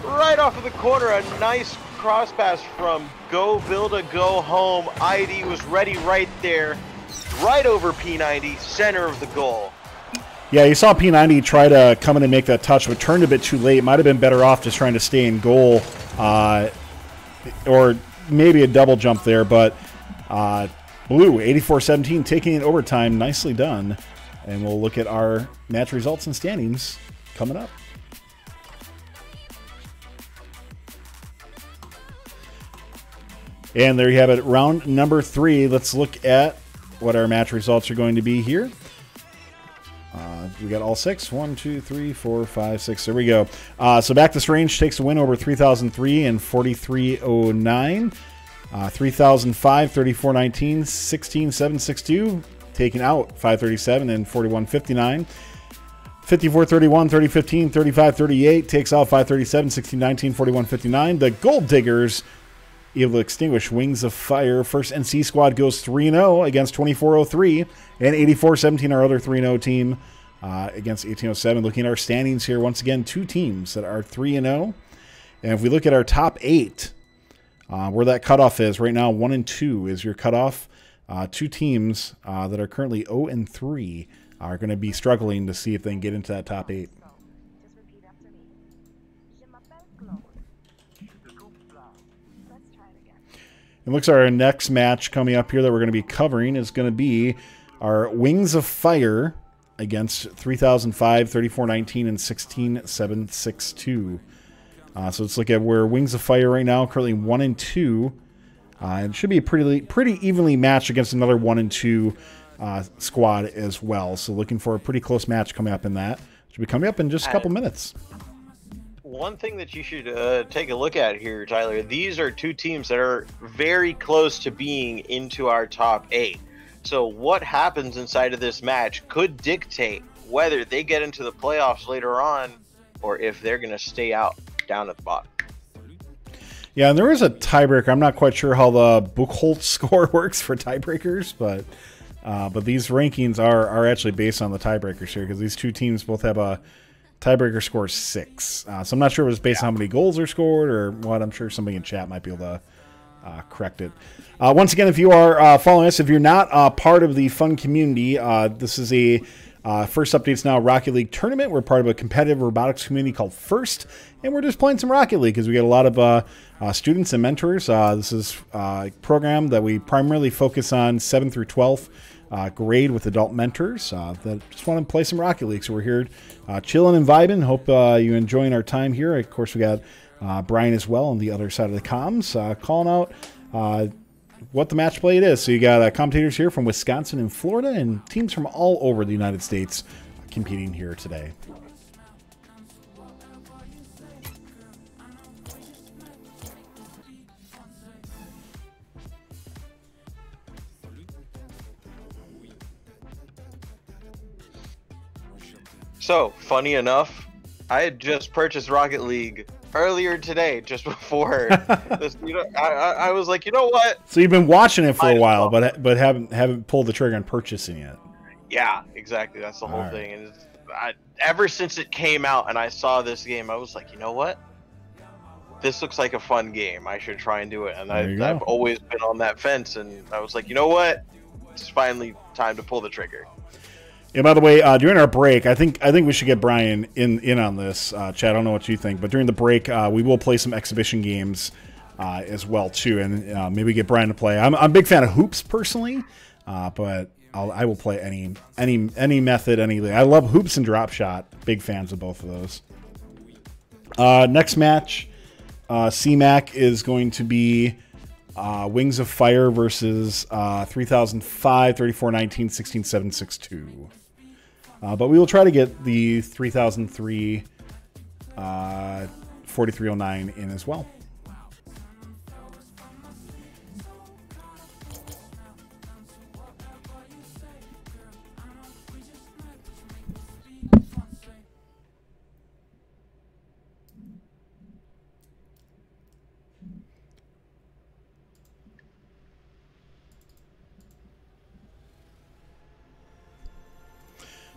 Right off of the corner, a nice cross pass from Go Build a Go Home. ID was ready right there, right over P90, center of the goal. Yeah, you saw P90 try to come in and make that touch, but turned a bit too late. Might have been better off just trying to stay in goal, or maybe a double jump there. But blue, 84-17, taking it overtime. Nicely done. And we'll look at our match results and standings coming up. And there you have it, round number 3. Let's look at what our match results are going to be here. We got all 6. 1, 2, 3, 4, 5, 6. There we go. So Back This Range takes a win over 3003 and 4309. 3005, 3419, 16762, taken out 537 and 4159. 5431, 3015, 3538, takes out 537, 1619, 4159. The Gold Diggers able to extinguish Wings of Fire. First NC squad goes 3-0 against 2403 and 8417, our other 3-0 team, against 1807. Looking at our standings here, once again, two teams that are 3-0. And if we look at our top eight, where that cutoff is right now, 1 and 2 is your cutoff. Two teams that are currently 0 and 3 are going to be struggling to see if they can get into that top eight. And looks like our next match coming up here that we're going to be covering is going to be our Wings of Fire against 3005, 3419, and 16762. So let's look at where Wings of Fire right now, currently 1 and 2. It should be a pretty evenly matched against another 1 and 2 squad as well. So looking for a pretty close match coming up in that. Should be coming up in just a couple minutes. One thing that you should take a look at here, Tyler, these are two teams that are very close to being into our top 8. So what happens inside of this match could dictate whether they get into the playoffs later on or if they're going to stay out down at the bottom. Yeah, and there is a tiebreaker. I'm not quite sure how the Buchholz score works for tiebreakers, but these rankings are actually based on the tiebreakers here because these two teams both have a tiebreaker score of 6. So I'm not sure if it's based on how many goals are scored or what. I'm sure somebody in chat might be able to correct it. Once again, if you are following us, if you're not part of the fun community, this is a First Updates Now Rocket League tournament. We're part of a competitive robotics community called FIRST, and we're just playing some Rocket League because we get a lot of students and mentors. This is a program that we primarily focus on 7th through 12th grade with adult mentors that just want to play some Rocket League. So we're here chilling and vibing. Hope you're enjoying our time here. Of course, we got Brian as well on the other side of the comms calling out what the match play it is. So you got commentators here from Wisconsin and Florida and teams from all over the United States competing here today. So, funny enough, I had just purchased Rocket League earlier today, just before this, you know, I was like, you know what? So you've been watching it for a while, but haven't pulled the trigger on purchasing yet. Yeah, exactly. That's the whole thing. And it's, ever since it came out and I saw this game, I was like, you know what? This looks like a fun game. I should try and do it. And I've always been on that fence, and I was like, you know what? It's finally time to pull the trigger. And by the way, during our break, I think we should get Brian in on this. Chad, I don't know what you think, but during the break, we will play some exhibition games as well too, and maybe get Brian to play. I'm a big fan of hoops personally, but I will play any method, anything. I love hoops and drop shot. Big fans of both of those. Next match, CMAC is going to be Wings of Fire versus 3005, 3419, 16762. But we will try to get the 3003, 4309 in as well.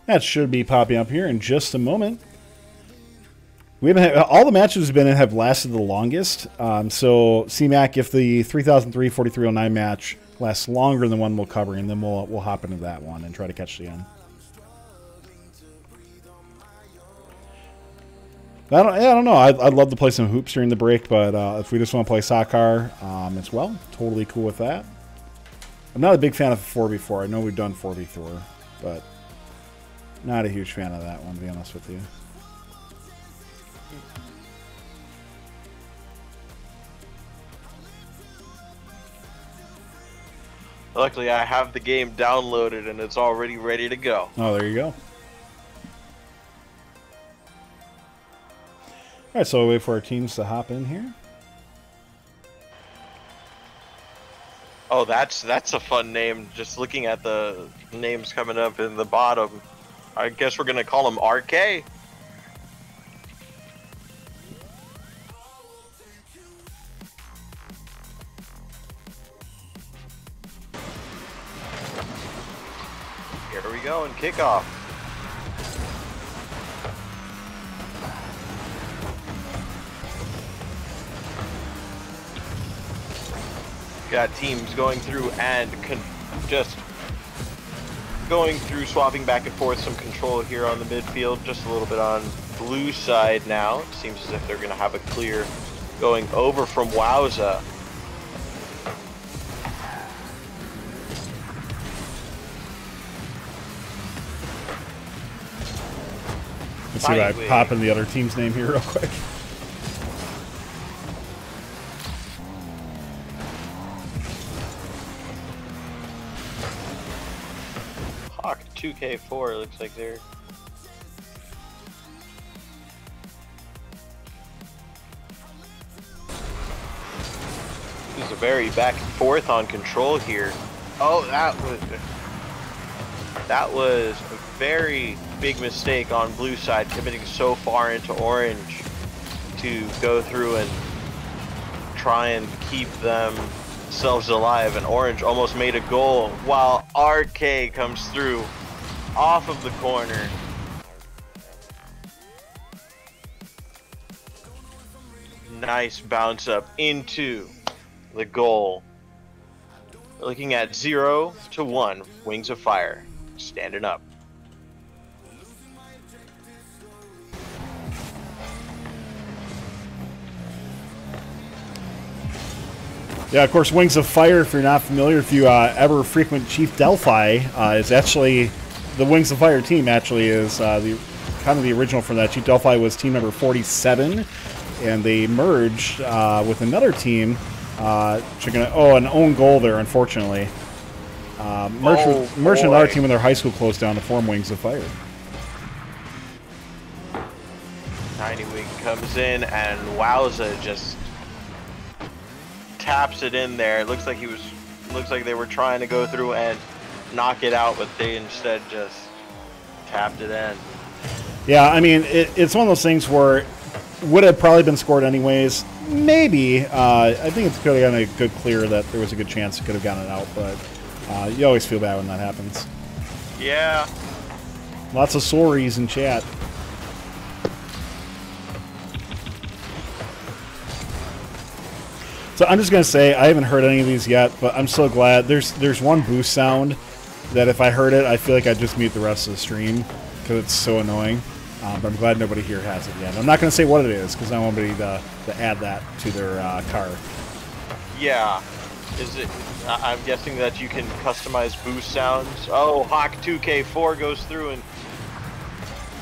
That should be popping up here in just a moment. We haven't had, all the matches we've been in have lasted the longest. So CMAC, if the 3003 4309 match lasts longer than one we'll cover, and then we'll hop into that one and try to catch the end. I don't know. I'd love to play some hoops during the break, but if we just want to play soccer as well, totally cool with that. I'm not a big fan of 4v4. I know we've done 4v4, but not a huge fan of that one, to be honest with you. Luckily, I have the game downloaded and it's already ready to go. Oh, there you go. All right, so we'll wait for our teams to hop in here. Oh, that's a fun name. Just looking at the names coming up in the bottom, I guess we're gonna call him RK. Here we go, and kickoff. Got teams going through and just going through, swapping back and forth, some control here on the midfield, just a little bit on blue side now. It seems as if they're going to have a clear going over from Wowza. Let's see if I pop in the other team's name here real quick. Hawk 2K4 looks like they're... This is a very back and forth on control here. Oh, that was a very big mistake on blue side, committing so far into orange to go through and try and keep themselves alive, and orange almost made a goal while RK comes through off of the corner. Nice bounce up into the goal. We're looking at 0-1, Wings of Fire standing up. Yeah, of course, Wings of Fire, if you're not familiar, if you ever frequent Chief Delphi, is actually, the Wings of Fire team actually is kind of the original from that. Chief Delphi was team number 47, and they merged with another team. An own goal there, unfortunately. Merged with another team when their high school closed down to form Wings of Fire. Tiny Wing comes in, and Wowza just... taps it in there. It looks like they were trying to go through and knock it out, but they instead just tapped it in. Yeah, I mean, it's one of those things where would have probably been scored anyways. Maybe. I think it's clearly on a good clear that there was a good chance it could have gotten it out, but you always feel bad when that happens. Yeah. Lots of sorries in chat. So I'm just going to say, I haven't heard any of these yet, but I'm so glad. There's one boo sound that if I heard it, I feel like I'd just mute the rest of the stream because it's so annoying. But I'm glad nobody here has it yet. I'm not going to say what it is because I want nobody to add that to their car. Yeah. Is it? I'm guessing that you can customize boo sounds. Oh, Hawk 2K4 goes through and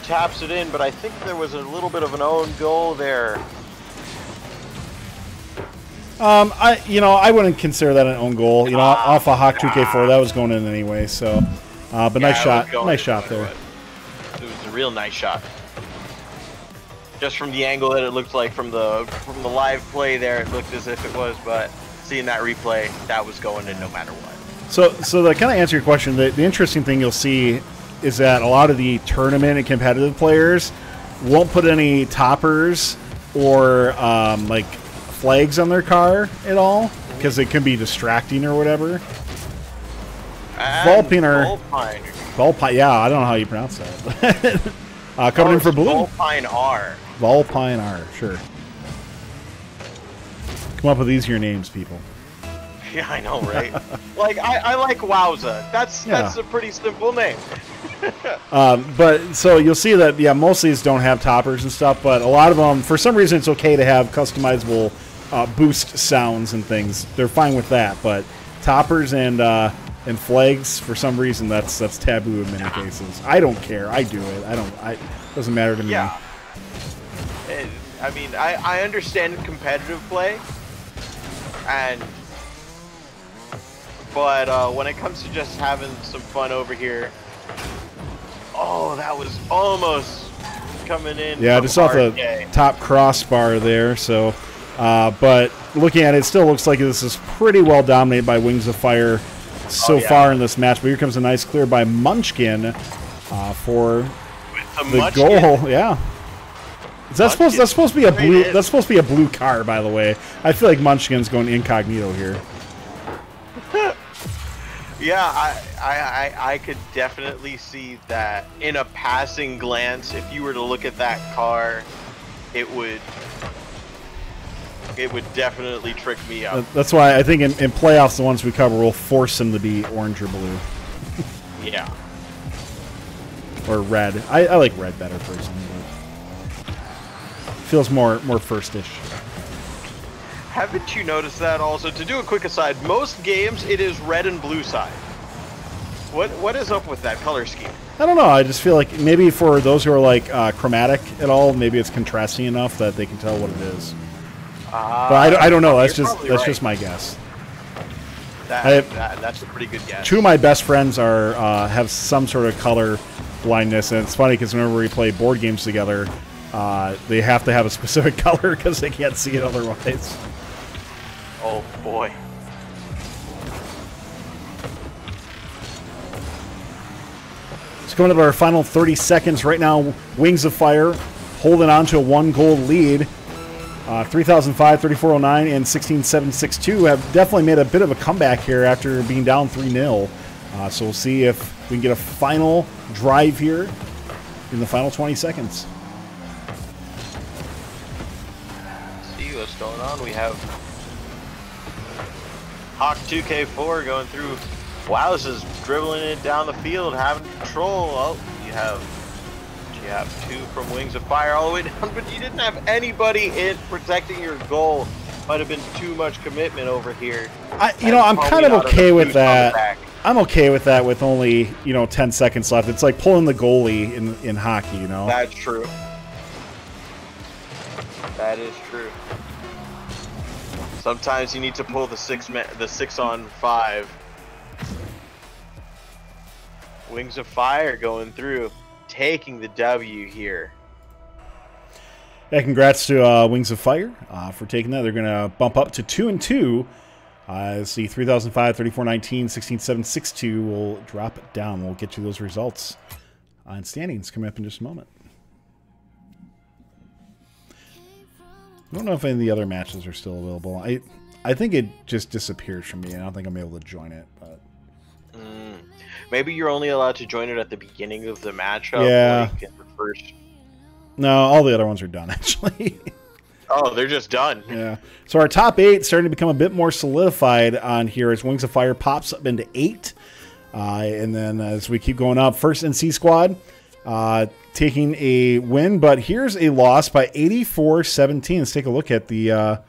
taps it in, but I think there was a little bit of an own goal there. I wouldn't consider that an own goal. You know, off a Hawk 2K4, that was going in anyway. So, but yeah, nice shot there. It was a real nice shot. Just from the angle that it looked like from the live play there, it looked as if it was. But seeing that replay, that was going in no matter what. So to kind of answer your question, the interesting thing you'll see is that a lot of the tournament and competitive players won't put any toppers or flags on their car at all because it can be distracting or whatever. Volpine, yeah, I don't know how you pronounce that. Coming in for blue. Volpine R, sure. Come up with easier names, people. Yeah, I know, right? I like Wowza. That's a pretty simple name. But so you'll see that most of these don't have toppers and stuff, but a lot of them, for some reason, it's okay to have customizable. Boost sounds and things, they're fine with that, but toppers and flags, for some reason, that's taboo in many cases. I don't care. I do it. It doesn't matter to me. Yeah. I mean, I understand competitive play, but when it comes to just having some fun over here, oh, that was almost coming in. Yeah, just off the top crossbar there, so. But looking at it, it still looks like this is pretty well dominated by Wings of Fire so far in this match. But here comes a nice clear by Munchkin for the goal. Yeah. That's supposed to be a blue car, by the way. I feel like Munchkin's going incognito here. Yeah, I could definitely see that in a passing glance. If you were to look at that car, it would definitely trick me up. That's why I think in playoffs, the ones we cover will force him to be orange or blue. Yeah. Or red. I like red better personally. Feels more first-ish. Haven't you noticed that also? To do a quick aside, most games it is red and blue side. What is up with that color scheme? I don't know. I just feel like maybe for those who are like chromatic at all, maybe it's contrasting enough that they can tell what it is. But I don't know. That's just my guess. That's a pretty good guess. Two of my best friends are have some sort of color blindness, and it's funny because whenever we play board games together, they have to have a specific color because they can't see it otherwise. Oh boy. It's going up to our final 30 seconds right now. Wings of Fire holding on to a one-goal lead. 3005, 3409, and 16762 have definitely made a bit of a comeback here after being down 3-0. So we'll see if we can get a final drive here in the final 20 seconds. What's going on? We have Hawk 2K4 going through. Wows is dribbling it down the field, having control. Oh, you have two from Wings of Fire all the way down, but you didn't have anybody in protecting your goal. Might have been too much commitment over here. I'm kind of okay with that. I'm okay with that with only 10 seconds left. It's like pulling the goalie in hockey. That's true. That is true. Sometimes you need to pull the 6-on-5. Wings of Fire going through, taking the W here. Yeah, congrats to Wings of Fire for taking that. They're going to bump up to 2-2. Let's see, 3005, 3419, 16762 will drop it down. We'll get you those results on standings coming up in just a moment. I don't know if any of the other matches are still available. I think it just disappears from me. I don't think I'm able to join it. But maybe you're only allowed to join it at the beginning of the matchup. Yeah. Like the first. No, all the other ones are done, actually. Oh, they're just done. Yeah. So our top 8 starting to become a bit more solidified on here as Wings of Fire pops up into 8. And then as we keep going up, First NC Squad taking a win, but here's a loss by 84-17. Let's take a look at the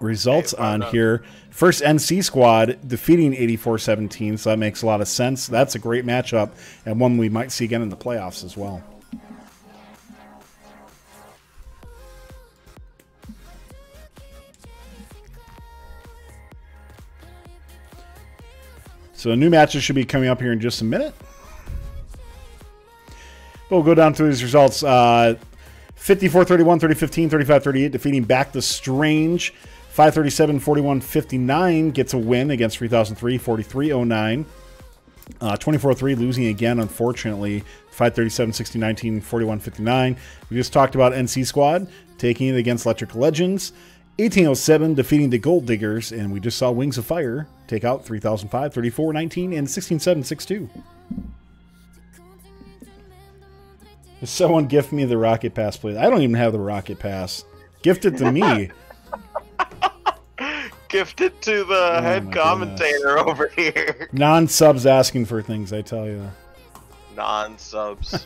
results on here. First NC Squad defeating 84-17, so that makes a lot of sense. That's a great matchup and one we might see again in the playoffs as well. So new matches should be coming up here in just a minute. We'll go down through these results. 54-31, 30-15, 35-38, defeating Back the Strange. 537, 41-59 gets a win against 3003, 43-09. 24-03, losing again, unfortunately. 537, 60-19, 41-59. We just talked about NC Squad taking it against Electric Legends. 1807, defeating the Gold Diggers. And we just saw Wings of Fire take out 3005, 34-19, and 16762. Someone gift me the Rocket Pass, please. I don't even have the Rocket Pass. Gift it to me. Gift it to the head commentator over here. Non-subs asking for things, I tell you. Non-subs.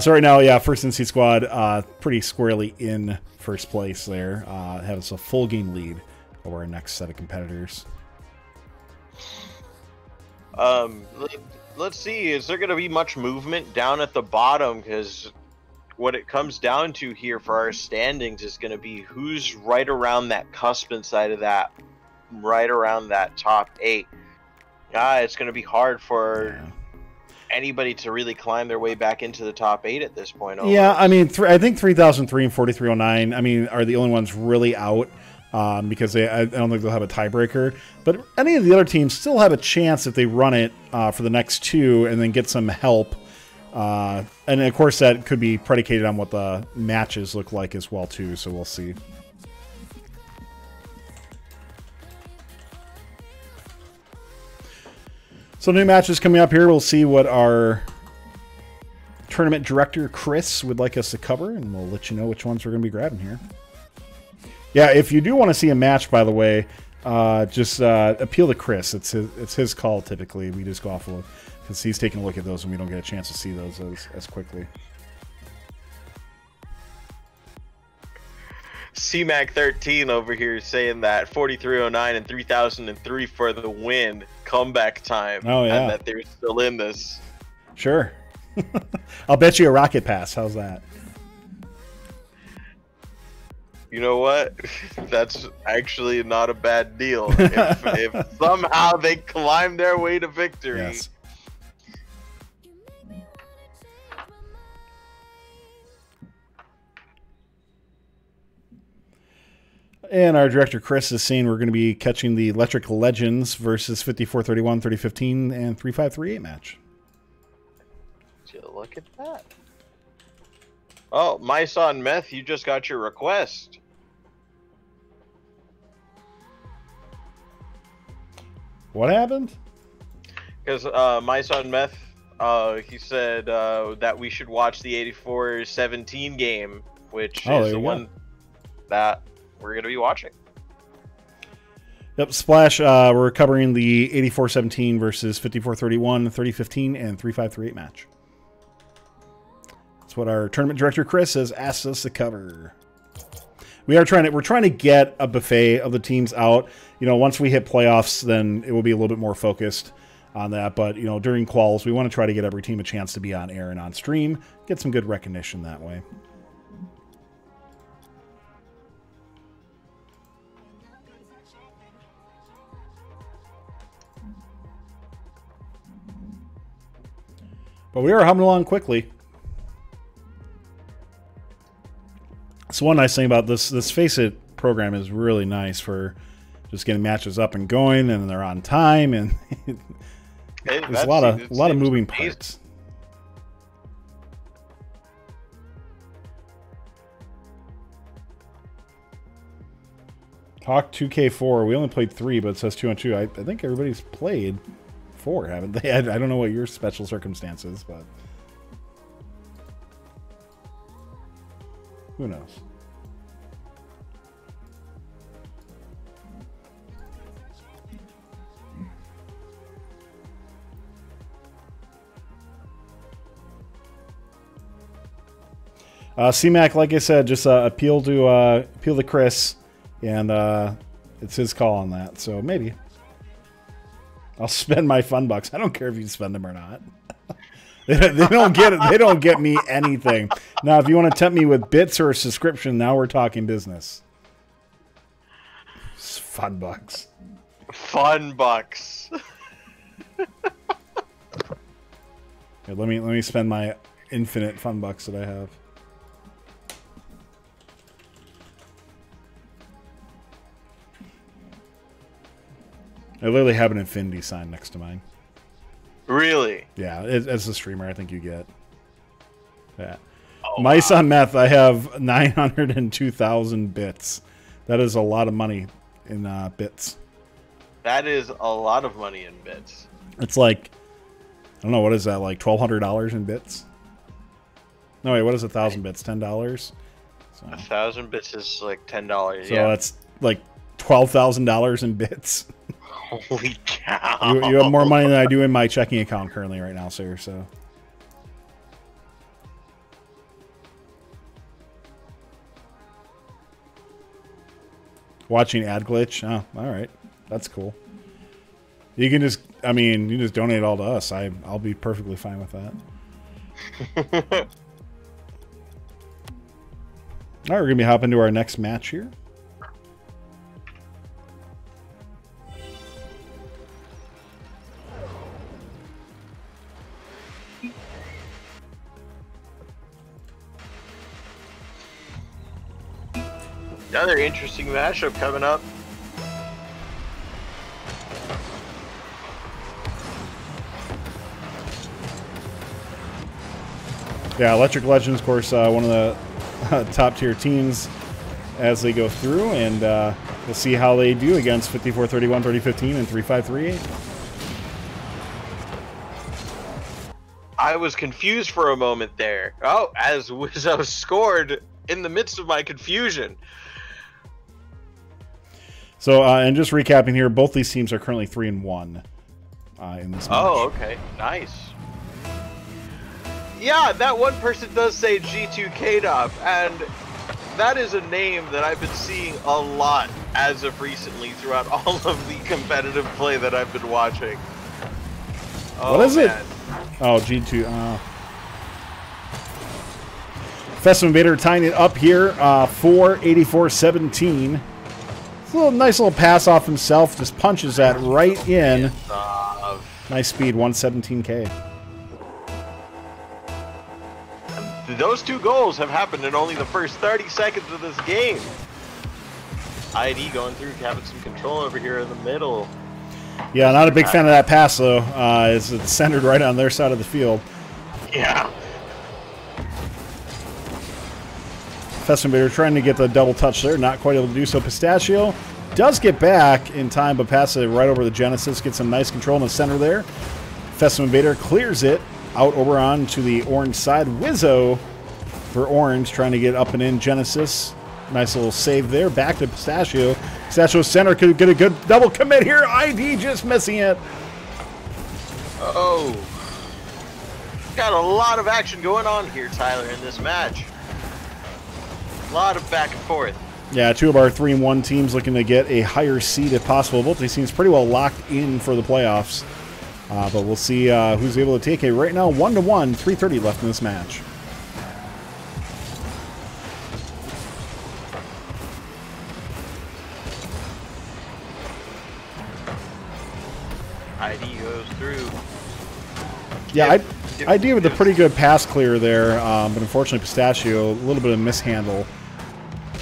So right now, yeah, First NC Squad pretty squarely in first place there. Have us a full game lead over our next set of competitors. Let's see, is there going to be much movement down at the bottom? Because what it comes down to here for our standings is going to be who's right around that cusp inside of that, right around that top 8. It's going to be hard for anybody to really climb their way back into the top 8 at this point. Almost. Yeah, I mean, I think 3003 and 4309, I mean, are the only ones really out because I don't think they'll have a tiebreaker. But any of the other teams still have a chance if they run it for the next two and then get some help. And, of course, that could be predicated on what the matches look like as well, too, so we'll see. So new matches coming up here. We'll see what our tournament director, Chris, would like us to cover, and we'll let you know which ones we're going to be grabbing here. Yeah, if you do want to see a match, by the way, just appeal to Chris. It's his call, typically. We just go off of, because he's taking a look at those, and we don't get a chance to see those as quickly. CMAC13 over here saying that 4309 and 3003 for the win, comeback time. Oh yeah, and that they're still in this. Sure. I'll bet you a rocket pass. How's that? You know what? That's actually not a bad deal. If somehow they climb their way to victory. Yes. And our director, Chris, is saying we're going to be catching the Electric Legends versus 5431, 3015, and 3538 match. Look at that. Oh, my son, Meth, you just got your request. What happened? Because my son, Meth, he said that we should watch the 84-17 game, which is the one that we're going to be watching. Yep, Splash, we're covering the 84-17 versus 54-31, 30-15, and 35-38 match. That's what our tournament director, Chris, has asked us to cover. We're trying to get a buffet of the teams out. You know, once we hit playoffs, then it will be a little bit more focused on that. But, you know, during quals, we want to try to get every team a chance to be on air and on stream, get some good recognition that way. But we are humming along quickly. So one nice thing about this Faceit program is really nice for just getting matches up and going, and they're on time, and there's a lot of moving parts. Talk 2K4. We only played 3, but it says 2 on 2. I think everybody's played 4, haven't they? I don't know what your special circumstances, but who knows? CMAC, like I said, just appeal to Chris, and it's his call on that. So maybe I'll spend my fun bucks. I don't care if you spend them or not. They don't get it. They don't get me anything. Now, if you want to tempt me with bits or a subscription, now we're talking business. It's fun bucks. Fun bucks. Here, let me spend my infinite fun bucks that I have. I literally have an infinity sign next to mine. Really? Yeah, as a streamer, I think you get that. Oh, Mice on Meth, I have 902,000 bits. That is a lot of money in bits. That is a lot of money in bits. It's like, I don't know, what is that, like $1,200 in bits? No, wait, what is 1,000 bits? $10? So, 1,000 bits is like $10, so yeah. So that's like $12,000 in bits. Holy cow. You have more money than I do in my checking account currently right now, sir. So watching ad glitch. Oh, all right. That's cool. You can just, I mean, you just donate all to us. I'll be perfectly fine with that. All right. We're going to be hopping to our next match here. Another interesting matchup coming up. Yeah, Electric Legends, of course, one of the top tier teams as they go through, and we'll see how they do against 5431, 3015, and 3538. I was confused for a moment there. Oh, as Wizzo scored in the midst of my confusion. So, and just recapping here, both these teams are currently 3-1 in this match. Oh, okay, nice. Yeah, that one person does say G2KDOP, and that is a name that I've been seeing a lot as of recently throughout all of the competitive play that I've been watching. Oh, what is man. It? Oh, G2. Festive Invader tying it up here, 484-17. It's a little nice little pass off himself. Just punches that right in. Nice speed, 117K. Those two goals have happened in only the first 30 seconds of this game. ID going through, having some control over here in the middle. Yeah, not a big fan of that pass, though, as it's centered right on their side of the field. Yeah. Festive Invader trying to get the double touch there, not quite able to do so. Pistachio does get back in time, but passes it right over the Genesis, gets some nice control in the center there. Festive Invader clears it. Out over on to the orange side. Wizzo for orange trying to get up and in. Genesis. Nice little save there. Back to Pistachio. Pistachio center could get a good double commit here. ID just missing it. Oh. Got a lot of action going on here, Tyler, in this match. A lot of back and forth. Yeah, two of our 3-1 teams looking to get a higher seed if possible. Both these teams pretty well locked in for the playoffs. But we'll see who's able to take it. Right now, 1-1, 3:30 left in this match. ID goes through. Yeah, ID with a pretty good pass clear there, but unfortunately Pistachio, a little bit of mishandle.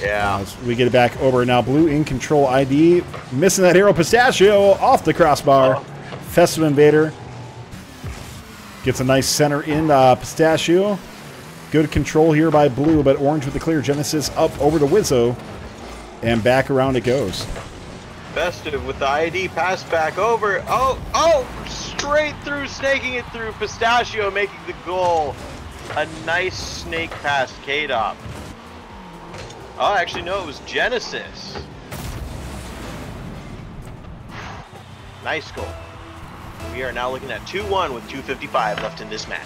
Yeah. We get it back over. Now blue in control, ID, missing that arrow. Pistachio off the crossbar. Oh. Festive Invader gets a nice center in. Pistachio, good control here by blue, but orange with the clear. Genesis up over to Wizzo, and back around it goes. Festive with the ID pass back over. Oh, straight through, snaking it through. Pistachio making the goal. A nice snake pass, KDOP. Oh, actually, no, it was Genesis. Nice goal. We are now looking at 2-1 with 2:55 left in this match.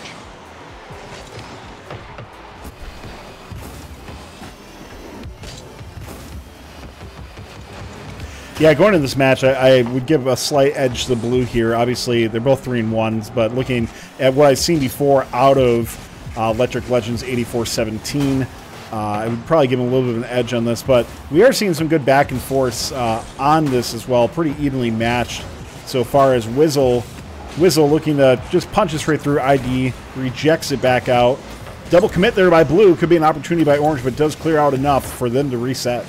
Yeah, going into this match, I would give a slight edge to the blue here. Obviously, they're both 3-1s, but looking at what I've seen before out of Electric Legends 84-17, I would probably give them a little bit of an edge on this. But we are seeing some good back and forth on this as well. Pretty evenly matched. So far as Wizzo looking to just punch it straight through. ID rejects it back out. Double commit there by blue. Could be an opportunity by orange, but does clear out enough for them to reset.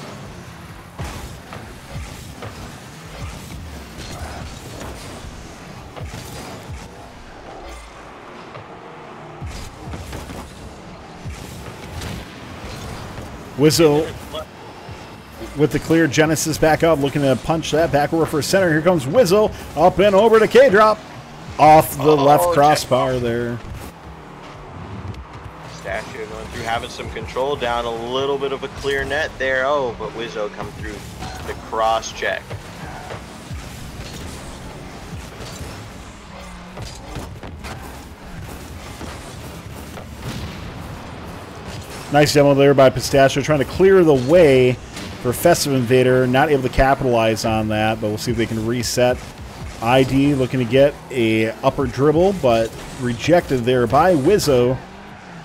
Wizzo with the clear. Genesis back up, looking to punch that back over for center. Here comes Wizzo, up and over to K-Drop. Off the left crossbar there. Pistachio going through, having some control, down a little bit of a clear net there. Oh, but Wizzo come through the cross check. Nice demo there by Pistachio, trying to clear the way for Festive Invader, not able to capitalize on that, but we'll see if they can reset. ID looking to get a upper dribble, but rejected there by Wizzo.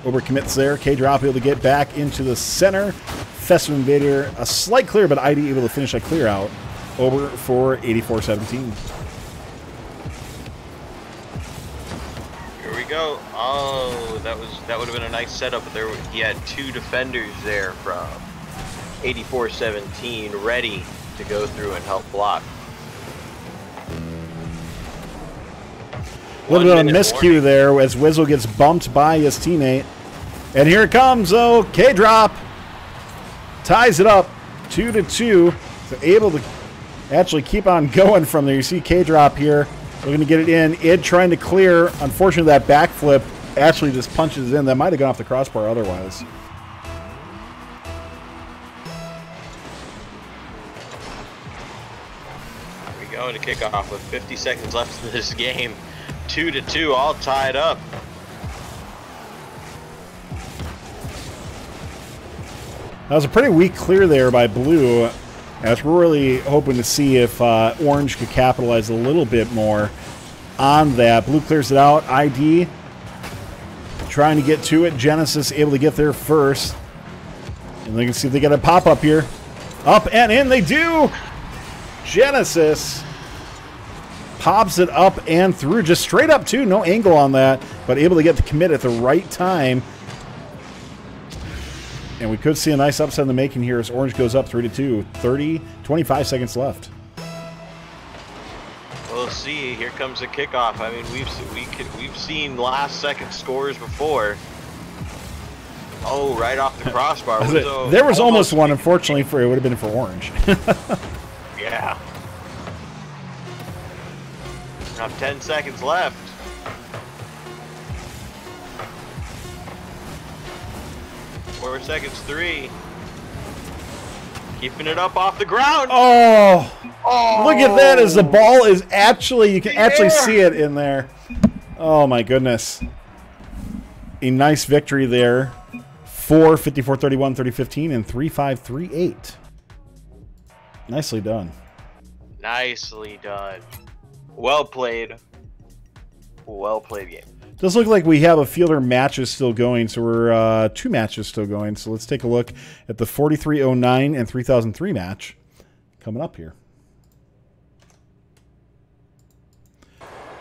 Overcommits there. K-Drop able to get back into the center. Festive Invader, a slight clear, but ID able to finish that clear out. Over for 84-17. Here we go. Oh, that would have been a nice setup, but there he had two defenders there from 8417 ready to go through and help block. A little bit of a miscue there as Wizzle gets bumped by his teammate. And here it comes, though. K-Drop ties it up 2-2. So able to actually keep on going from there. You see K-Drop here. We're going to get it in. Id trying to clear. Unfortunately, that backflip actually just punches in. That might have gone off the crossbar otherwise. Here we go into kickoff with 50 seconds left in this game. 2-2, all tied up. That was a pretty weak clear there by Blue. I was really hoping to see if Orange could capitalize a little bit more on that. Blue clears it out. ID trying to get to it. Genesis able to get there first. And they can see if they got a pop up here. Up and in they do. Genesis pops it up and through, just straight up too, no angle on that, but able to get the commit at the right time. And we could see a nice upset in the making here as Orange goes up 3-2, 25 seconds left. We'll see, here comes the kickoff. I mean, we've seen last second scores before. Oh, right off the crossbar. There was almost one, unfortunately, for it would have been for Orange. Yeah. Now 10 seconds left. Four seconds, three. Keeping it up off the ground. Oh, oh. Look at that as the ball is actually, you can actually see it in there. Oh my goodness. A nice victory there for 54-31, 30-15, and 3-5, 3-8. Nicely done. Nicely done. Well played. Well played game. Does look like we have a fielder matches still going, so we're two matches still going. So let's take a look at the 4309 and 3003 match coming up here.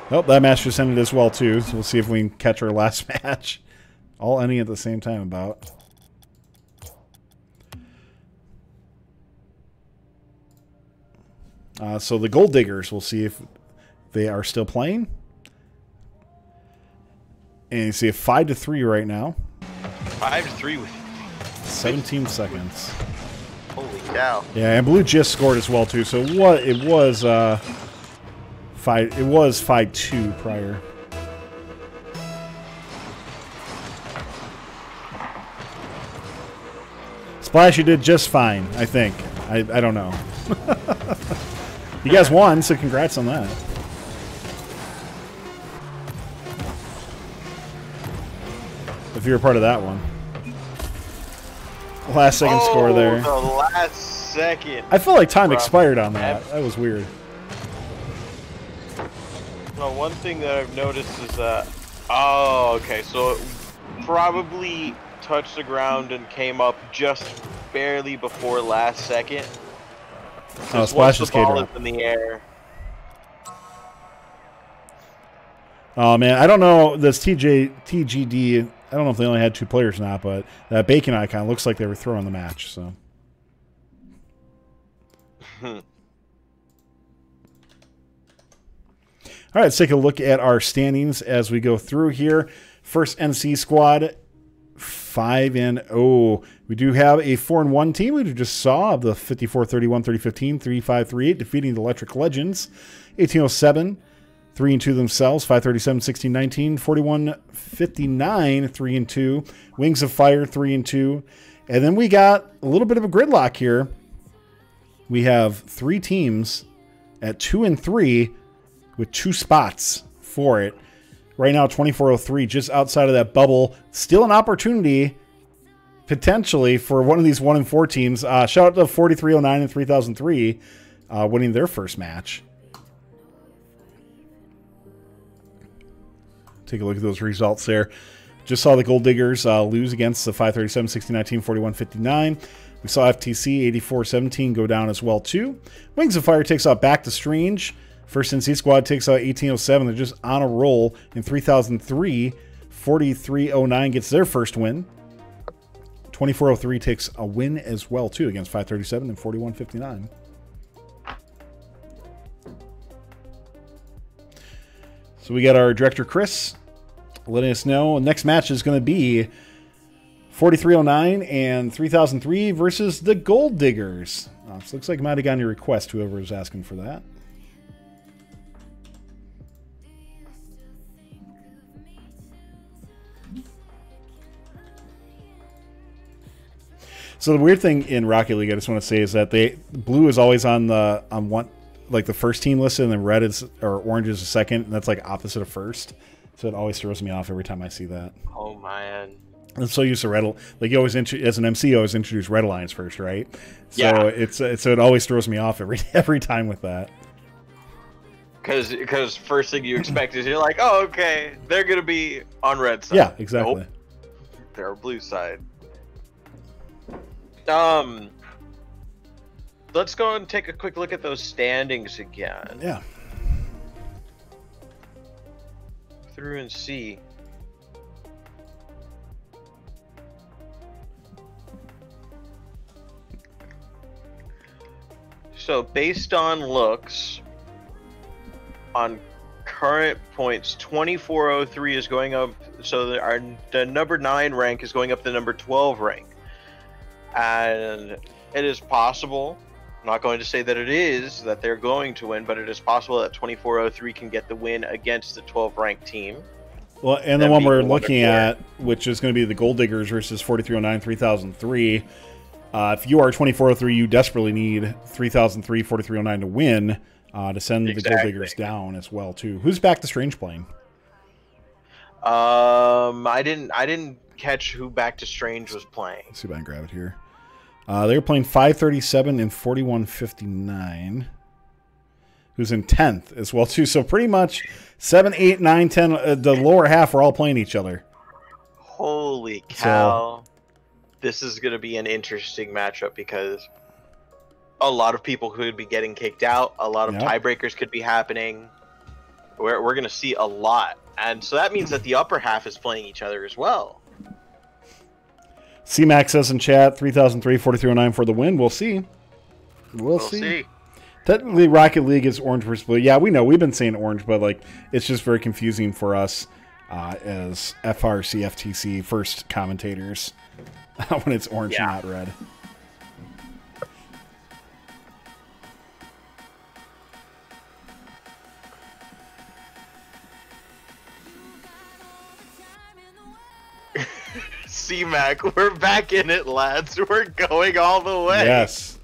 Nope, that match just ended as well too. So we'll see if we can catch our last match. All ending at the same time about. So the Gold Diggers, we'll see if they are still playing. And you see a 5-3 right now. 5-3 with 17 seconds. Holy cow. Yeah, and Blue just scored as well too. So what it was 5-2 prior. Splash, you did just fine, I think. I don't know. You guys won, so congrats on that. If you were part of that one. Last second score there. The last second. I feel like time expired on that. That was weird. No, one thing that I've noticed is that... Oh, okay. So it probably touched the ground and came up just barely before last second. Oh, splashes K-Drop up in the air. Oh man, I don't know this TGD. I don't know if they only had two players or not, but that bacon icon looks like they were throwing the match. So. All right, let's take a look at our standings as we go through here. First NC squad, 5-0. We do have a 4-1 team. We just saw the 54-31, 30-15, 3-5, 3-8, defeating the Electric Legends, 1807. 3-2 themselves, 537, 16-19, 41-59, 3-2, Wings of Fire, 3-2. And then we got a little bit of a gridlock here. We have three teams at 2-3 with two spots for it. Right now, 2403, just outside of that bubble. Still an opportunity, potentially, for one of these 1-4 teams. Shout out to 4309 and 3003 winning their first match. Take a look at those results there. Just saw the Gold Diggers lose against the 537, 1619, 41-59. We saw FTC 84-17 go down as well too. Wings of Fire takes out Back to Strange. First NC Squad takes out 1807. They're just on a roll in 3003. 4309 gets their first win. 2403 takes a win as well, too, against 537 and 4159. So we got our director, Chris, letting us know next match is going to be 4309 and 3003 versus the Gold Diggers. Oh, so looks like might have gotten your request, whoever was asking for that. So the weird thing in Rocket League, I just want to say, is that blue is always on the the first team listed, and then red is or orange is the second, and that's like opposite of first. So it always throws me off every time I see that. Oh man! I'm so used to red, like you always as an MC, you always introduce red alliance first, right? So yeah. So it always throws me off every time with that. Because first thing you expect is you're like, oh okay, they're gonna be on red side. Yeah, exactly. Nope. They're blue side. Let's go and take a quick look at those standings again. Yeah. Through and see. So based on looks, on current points, 2403 is going up. So the number 9 rank is going up to number 12 rank. And it is possible, I'm not going to say that it is, that they're going to win, but it is possible that 2403 can get the win against the 12-ranked team. Well, and the one we're looking at, which is going to be the Gold Diggers versus 4309, 3003. If you are 2403, you desperately need 3003, 4309 to win to send the Gold Diggers down as well, too. Who's back to Strange playing? I didn't catch who Back to Strange was playing. Let's see if I can grab it here. They were playing 537 and 4159, who's in 10th as well too. So pretty much 7, 8, 9, 10, the lower half are all playing each other. Holy cow. So, this is going to be an interesting matchup because a lot of people could be getting kicked out. A lot of tiebreakers could be happening. We're going to see a lot. And so that means that the upper half is playing each other as well. C-Max says in chat, 3003, 4309 for the win. We'll see. We'll see. Technically, Rocket League is orange versus blue. Yeah, we know. We've been saying orange, but like it's just very confusing for us as FRC, FTC, first commentators when it's orange and not red. C-Mac, we're back in it, lads. We're going all the way. Yes.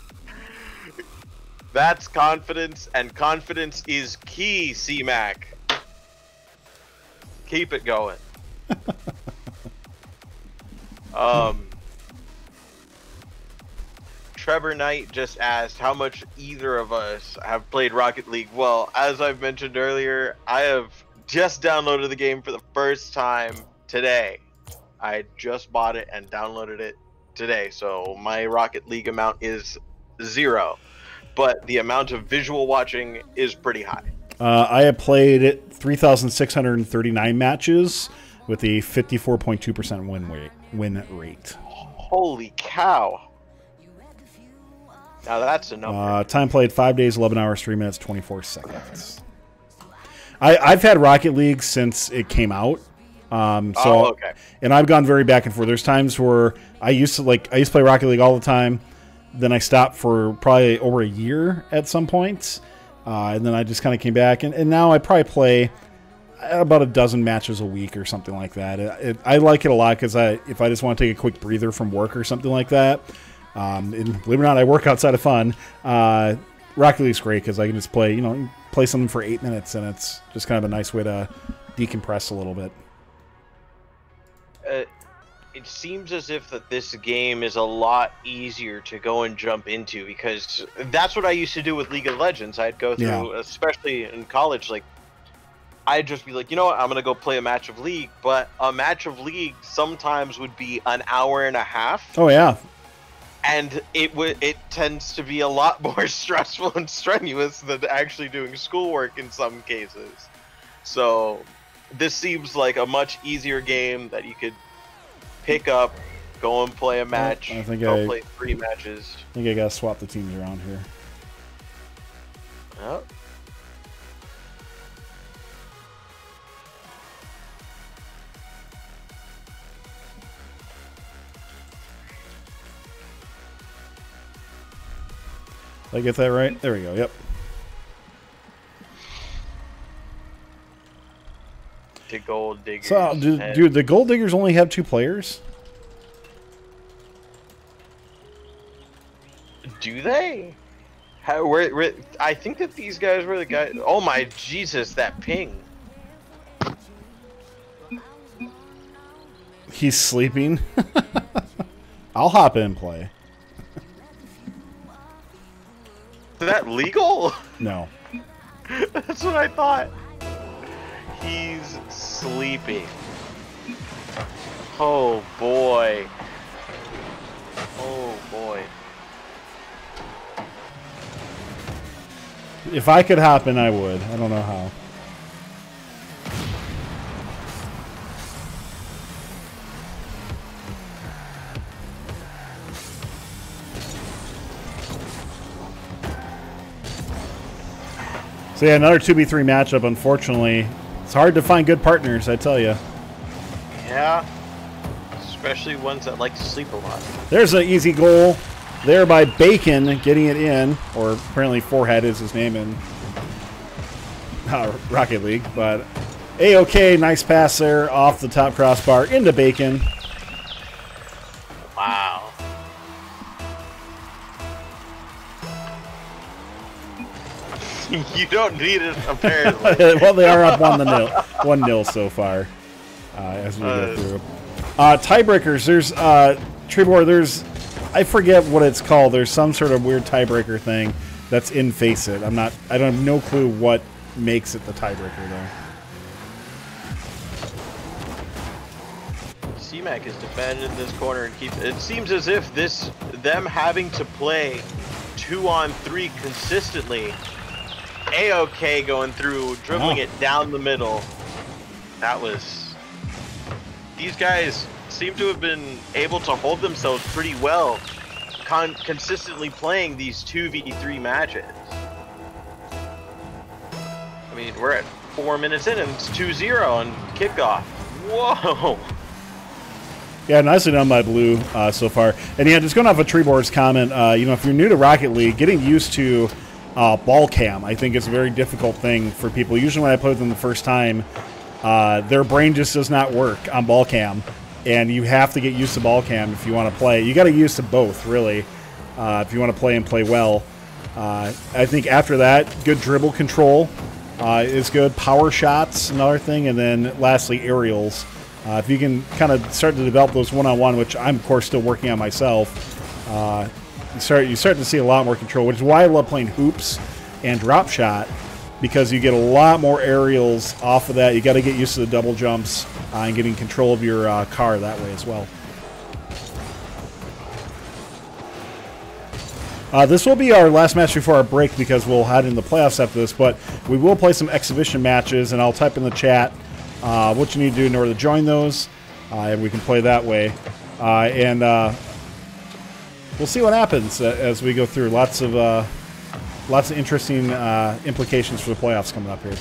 That's confidence, and confidence is key, C-Mac. Keep it going. Trevor Knight just asked how much either of us have played Rocket League. Well, as I've mentioned earlier, I have just downloaded the game for the first time today. I just bought it and downloaded it today, so my Rocket League amount is 0, but the amount of visual watching is pretty high. I have played 3,639 matches with a 54.2% win rate. Holy cow. Now that's a number. Time played 5 days, 11 hours, 3 minutes, 24 seconds. I've had Rocket League since it came out. So, and I've gone very back and forth. There's times where I used to play Rocket League all the time. Then I stopped for probably over a year at some point. And then I just kind of came back and now I probably play about a dozen matches a week or something like that. I like it a lot because if I just want to take a quick breather from work or something like that, and believe it or not, I work outside of fun. Rocket League's great because I can just play, play something for 8 minutes and it's just kind of a nice way to decompress a little bit. It seems as if that this game is a lot easier to go and jump into because that's what I used to do with League of Legends. I'd go through, especially in college, like I'd just be like, you know what, I'm going to go play a match of League, but a match of League sometimes would be an hour and a half. Oh, yeah. And it tends to be a lot more stressful and strenuous than actually doing schoolwork in some cases. So this seems like a much easier game that you could pick up, Go and play a match. I think Go play 3 matches. I think I gotta swap the teams around here. Yep. Did I get that right? There we go. Yep. The gold diggers. So, dude, the gold diggers only have 2 players. Do they? How? Where? I think that these guys were the guys. Oh my Jesus! That ping. He's sleeping. I'll hop in and play. Is that legal? No. That's what I thought. He's sleeping. Oh boy. Oh boy. If I could hop in, I would. I don't know how. So yeah, another 2v3 matchup, unfortunately. It's hard to find good partners, I tell you. Yeah, especially ones that like to sleep a lot. There's an easy goal there by Bacon, getting it in, or apparently Forehead is his name in Rocket League, but A-OK, nice pass there off the top crossbar into Bacon. Wow. You don't need it, apparently. Well, they are up 1-0 so far as we go through. Tiebreakers. There's Trebor. There's I forget what it's called. There's some sort of weird tiebreaker thing that's in Faceit. I'm not. I don't have no clue what makes it the tiebreaker though. C-Mac is defending this corner and keep. It seems as if them having to play 2-on-3 consistently. A-OK going through, dribbling it down the middle. That was... These guys seem to have been able to hold themselves pretty well, consistently playing these 2v3 matches. I mean, we're at 4 minutes in and it's 2-0 on kickoff. Whoa! Yeah, nicely done by Blue so far. And yeah, just going off of Trebor's comment, you know, if you're new to Rocket League, getting used to ball cam, I think it's a very difficult thing for people. Usually when I play with them the first time, their brain just does not work on ball cam, and you have to get used to ball cam if you want to play. You got to get used to both, really, if you want to play and play well. I think after that, good dribble control is good. Power shots, another thing, and then lastly, aerials. If you can kind of start to develop those one-on-one, which I'm, of course, still working on myself, you start to see a lot more control, which is why I love playing hoops and drop shot, because you get a lot more aerials off of that. You got to get used to the double jumps and getting control of your car that way as well. This will be our last match before our break because we'll head into the playoffs after this, but we will play some exhibition matches, and I'll type in the chat what you need to do in order to join those, and we can play that way. We'll see what happens as we go through. Lots of interesting implications for the playoffs coming up here.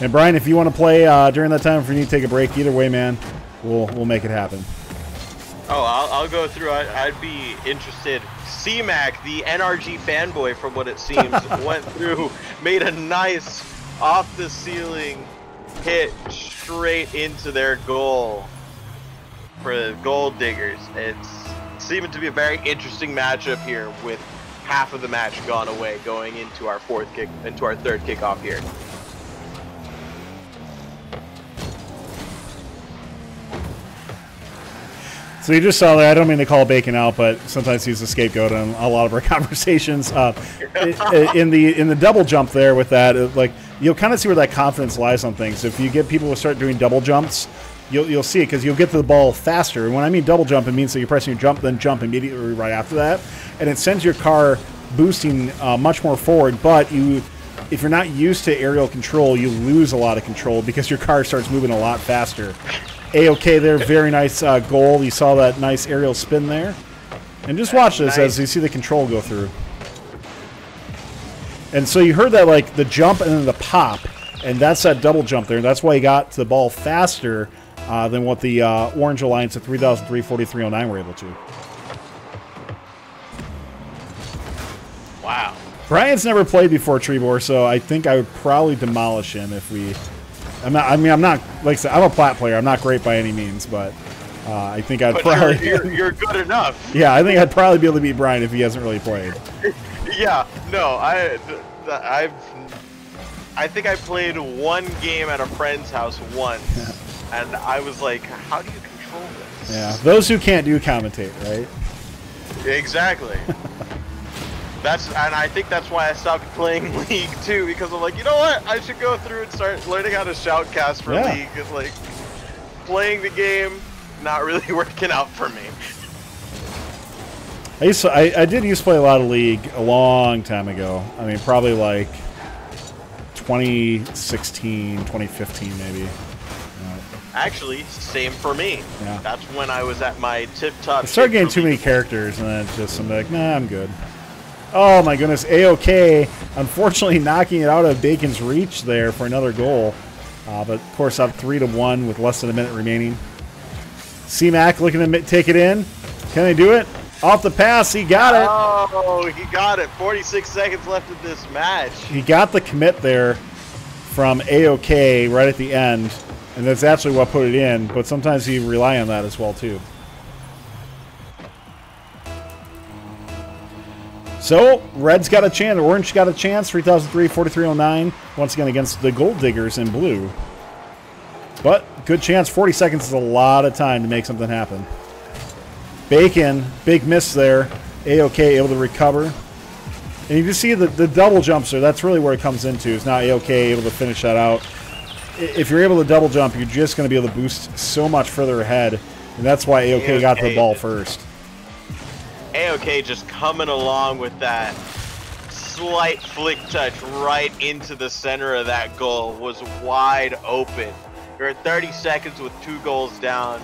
And Brian, if you want to play during that time, if you need to take a break, either way, man, we'll make it happen. Oh, I'll go through. I'd be interested. C-Mac, the NRG fanboy, from what it seems, went through, made a nice off the ceiling hit straight into their goal for the Gold Diggers. It's seeming to be a very interesting matchup here, with half of the match gone away, going into our third kickoff here. So you just saw that. I don't mean to call Bacon out, but sometimes he's a scapegoat in a lot of our conversations. In the double jump there with that, like you'll kind of see where that confidence lies on things. If you get people to start doing double jumps, You'll see it because you'll get to the ball faster. And when I mean double jump, it means that you're pressing your jump, then jump immediately right after that. And it sends your car boosting much more forward, but you if you're not used to aerial control, you lose a lot of control because your car starts moving a lot faster. A-okay there. Very nice goal. You saw that nice aerial spin there. And just watch this as you see the control go through. And so you heard that, like, the jump and then the pop. And that's that double jump there. And that's why he got to the ball faster than what the Orange Alliance at 3,343.09 were able to. Wow. Brian's never played before Trebor, so I think I would probably demolish him if we... I mean, I'm not... Like I said, I'm a plat player. I'm not great by any means, but... I think I'd probably... You're good enough. Yeah, I think I'd probably be able to beat Brian if he hasn't really played. Yeah, no, I think I played one game at a friend's house once, yeah. And I was like, how do you control this? Yeah, those who can't do commentate, right? Exactly. And I think that's why I stopped playing League too, because I'm like, you know what? I should go through and start learning how to shoutcast for League. It's like, playing the game... not really working out for me. I did used to play a lot of League a long time ago. I mean, probably like 2016, 2015 maybe. Actually, same for me. Yeah. That's when I was at my tip-top. I started getting too many characters, and then just I'm like, nah, I'm good. Oh my goodness, A-OK. Unfortunately, knocking it out of Bacon's reach there for another goal. But of course, up 3-1 with less than a minute remaining. C-Mac looking to take it in. Can they do it? Off the pass, he got it. Oh, he got it. 46 seconds left of this match. He got the commit there from AOK right at the end, and that's actually what put it in, but sometimes you rely on that as well, too. So, Red's got a chance. Orange got a chance. 3,003, 43.09. Once again against the Gold Diggers in blue. But good chance. 40 seconds is a lot of time to make something happen. Bacon, big miss there. A-OK able to recover. And you can see the double jumps there. That's really where it comes into. It's not A-OK able to finish that out. If you're able to double jump, you're just going to be able to boost so much further ahead. And that's why A-OK got the ball first. A-OK just coming along with that slight flick touch right into the center of that goal. Was wide open. You're at 30 seconds with 2 goals down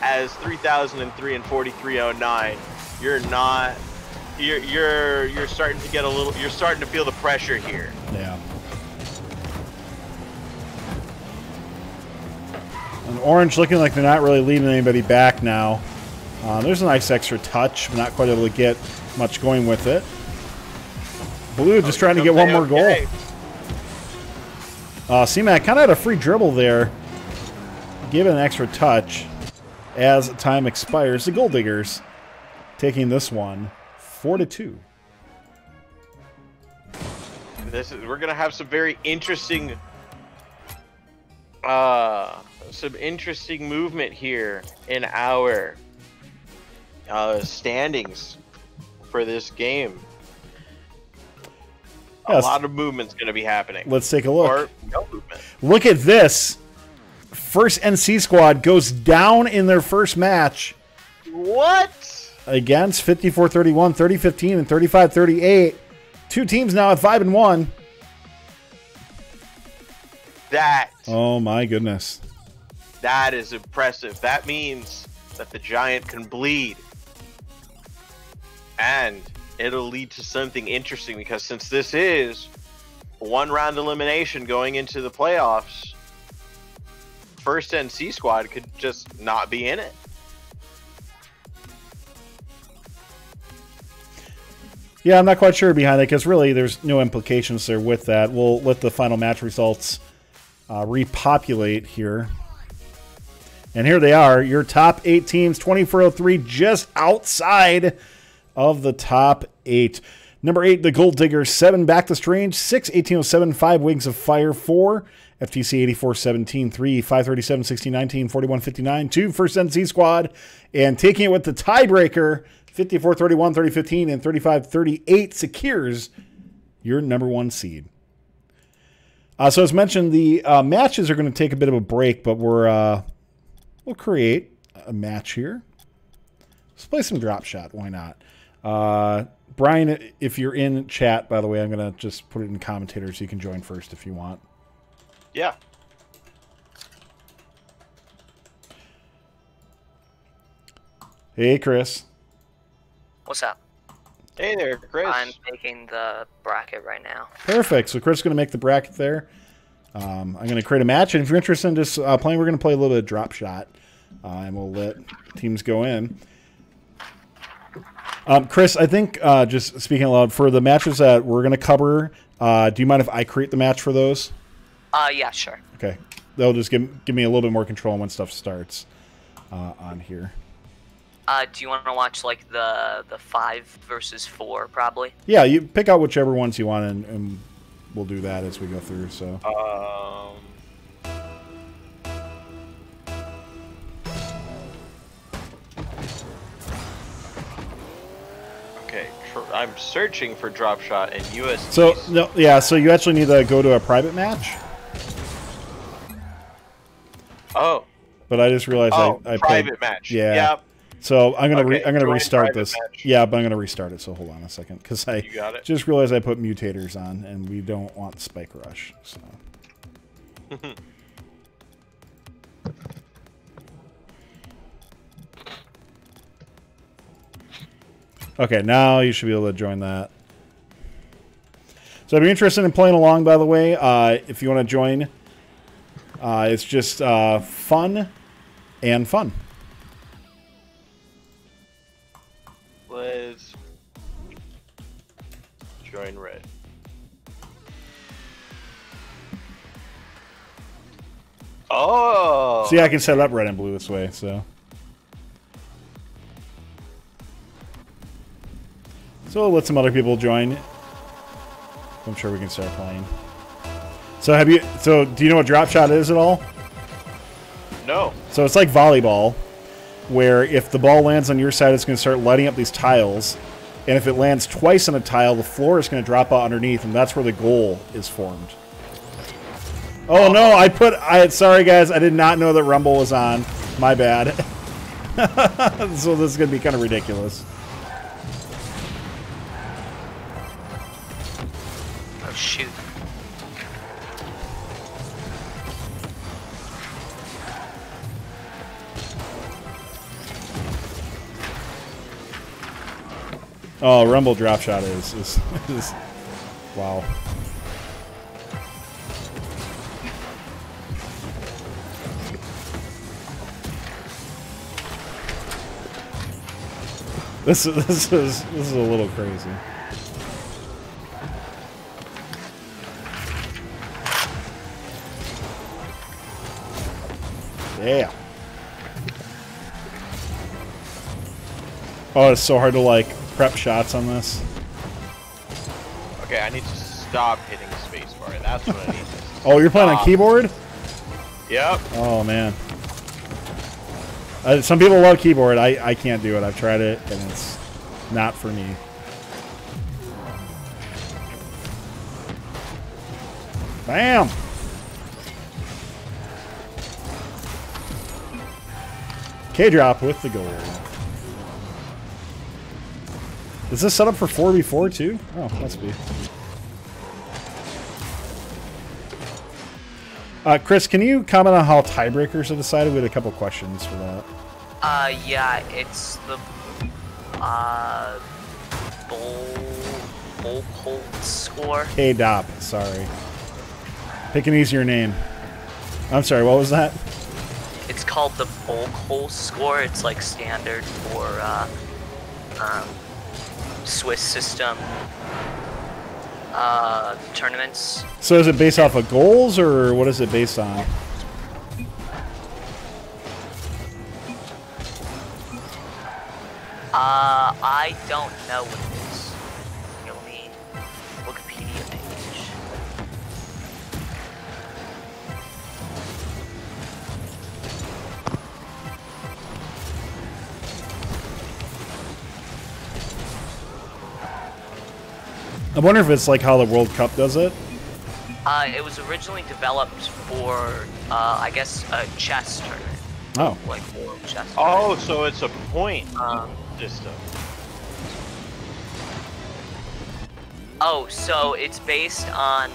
as 3,003 and 43.09. You're starting to get a little, you're starting to feel the pressure here. Yeah. And Orange looking like they're not really leaving anybody back now. There's a nice extra touch, but not quite able to get much going with it. Blue just trying to get one more goal. C-Mac kind of had a free dribble there. Give it an extra touch as time expires. The Gold Diggers taking this one 4-2. We're gonna have some interesting movement here in our standings for this game. Yes. A lot of movement's going to be happening. Let's take a look. Or no movement. Look at this. First NC squad goes down in their first match. What? Against 54-31, 30-15, and 35-38. 2 teams now at 5-1. That. Oh, my goodness. That is impressive. That means that the Giant can bleed. And... it'll lead to something interesting, because since this is 1-round elimination going into the playoffs, First NC squad could just not be in it. Yeah, I'm not quite sure behind that, because really there's no implications there with that. We'll let the final match results repopulate here. And here they are, your top 8 teams, 2403, just outside of the top 8. Number 8, the Gold Diggers, 7, Back the Strange, 6, 1807, 5, Wings of Fire, 4, FTC 8417, 3, 537, 16, 19, 4159, 2, First NC Squad, and taking it with the tiebreaker, 54-31, 30-15, and 35-38 secures your number 1 seed. So as mentioned, the matches are going to take a bit of a break, but we'll create a match here. Let's play some drop shot. Why not? Brian, if you're in chat, by the way, I'm going to just put it in commentator so you can join first if you want. Yeah. Hey, Chris. What's up? Hey there, Chris. I'm making the bracket right now. Perfect. So Chris is going to make the bracket there. I'm going to create a match, and if you're interested in just playing, we're going to play a little bit of drop shot, and we'll let teams go in. Chris, I think just speaking aloud, for the matches that we're going to cover, do you mind if I create the match for those? Yeah, sure. Okay. That'll just give me a little bit more control when stuff starts on here. Do you want to watch like the 5 versus 4 probably? Yeah, you pick out whichever ones you want, and we'll do that as we go through. So. Okay, I'm searching for drop shot and USB. So no, yeah, so you actually need to go to a private match. Oh. But I just realized I private played, match. Yeah. Yep. So I'm gonna restart this. Match. Yeah, but I'm gonna restart it. So hold on a second, because I just realized I put mutators on, and we don't want spike rush. So. Okay, now you should be able to join that. So if you're interested in playing along, by the way, if you want to join, it's just fun and fun. Let's join red. Oh! See, I can set up red and blue this way, so. So we'll let some other people join. I'm sure we can start playing. So have you, so do you know what drop shot is at all? No. So it's like volleyball, where if the ball lands on your side, it's going to start lighting up these tiles. And if it lands twice on a tile, the floor is going to drop out underneath, and that's where the goal is formed. Oh no, sorry guys, I did not know that Rumble was on. My bad. So this is going to be kind of ridiculous. Oh shoot. Oh, Rumble drop shot is wow. This is a little crazy. Yeah. Oh, it's so hard to like prep shots on this. Okay, I need to stop hitting the space bar. That's what I need. Oh, you're playing on keyboard? Yep. Oh man. Some people love keyboard. I can't do it. I've tried it, and it's not for me. Bam. K drop with the goal. Is this set up for 4v4 too? Oh, must be. Chris, can you comment on how tiebreakers are decided? We had a couple questions for that. Yeah, it's the Buchholz score. K-Dop, sorry. Pick an easier name. I'm sorry, what was that? It's called the Buchholz score. It's like standard for Swiss system tournaments. So is it based off of goals, or what is it based on? I don't know what it is. The only Wikipedia page. I wonder if it's like how the World Cup does it. It was originally developed for, I guess, a chess tournament. Oh. Like world chess tournament. Oh, so it's a point system. Oh, so it's based on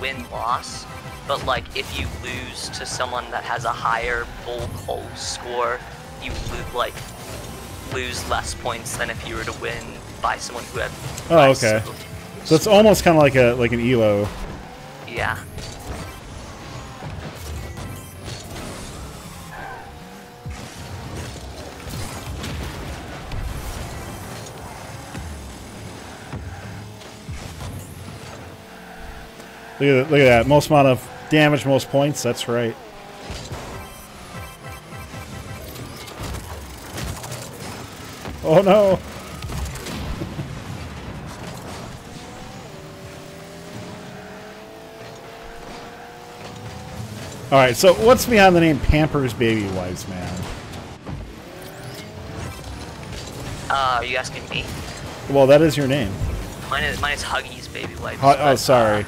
win-loss, but like if you lose to someone that has a higher Buchholz score, you lose less points than if you were to win by someone who had. Oh, okay. So it's almost kind of like a an ELO. Yeah. Look at that. Most amount of damage, most points. That's right. Oh, no. All right, so what's behind the name Pampers Baby Wipes, man? Are you asking me? Well, that is your name. Mine is Huggies Baby Wipes. Oh, sorry.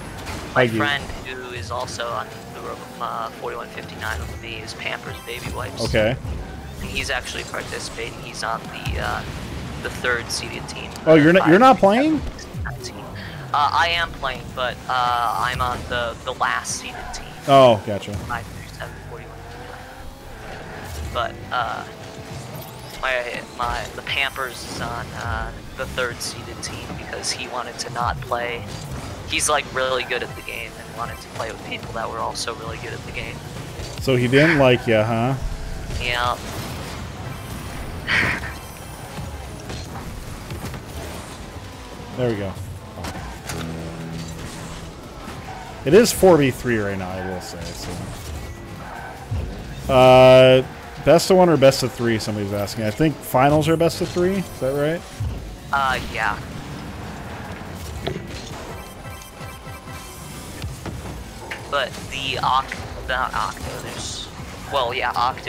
My friend, who is also on the room 4159 with me, is Pampers Baby Wipes. Okay. And he's actually participating. He's on the third seeded team. Oh, you're not playing? I am playing, but I'm on the last seeded team. Oh, gotcha. 537 4159. But the Pampers is on the third seeded team because he wanted to not play. He's like really good at the game and wanted to play with people that were also really good at the game. So he didn't like you, huh? Yeah. There we go. It is 4v3 right now, I will say. So. Best of one or best of three, somebody's asking. I think finals are best of three. Is that right? Yeah. But the octo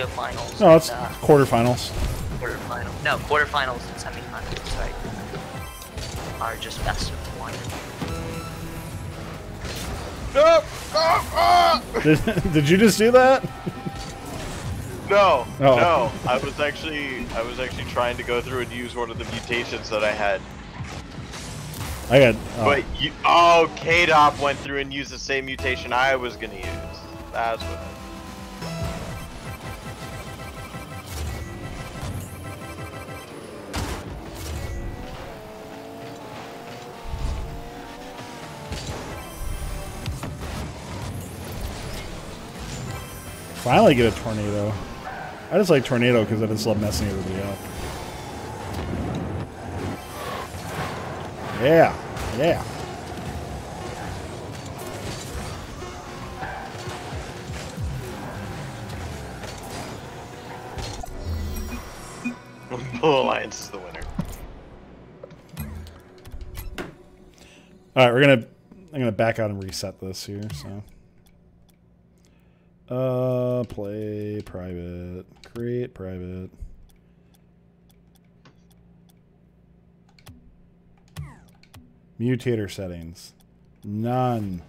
finals. No, it's quarterfinals. Quarterfinals. No, quarterfinals and semifinals, right? Are just best of one. No! Oh, oh! Did you just do that? No, oh. No. I was actually trying to go through and use one of the mutations that I had. I got. But you, oh, K-Dop went through and used the same mutation I was gonna use. That's what. Finally get a tornado. I just like tornado because I just love messing everybody up. Yeah, yeah. Blue Alliance is the winner. All right, I'm gonna back out and reset this here. So, play private, create private. Mutator settings. None.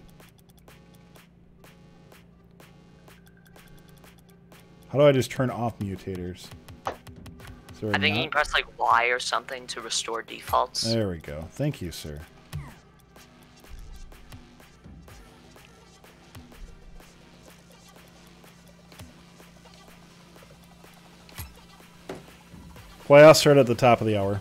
How do I just turn off mutators? I think you can press like Y or something to restore defaults. There we go. Thank you, sir. Playoffs start at the top of the hour.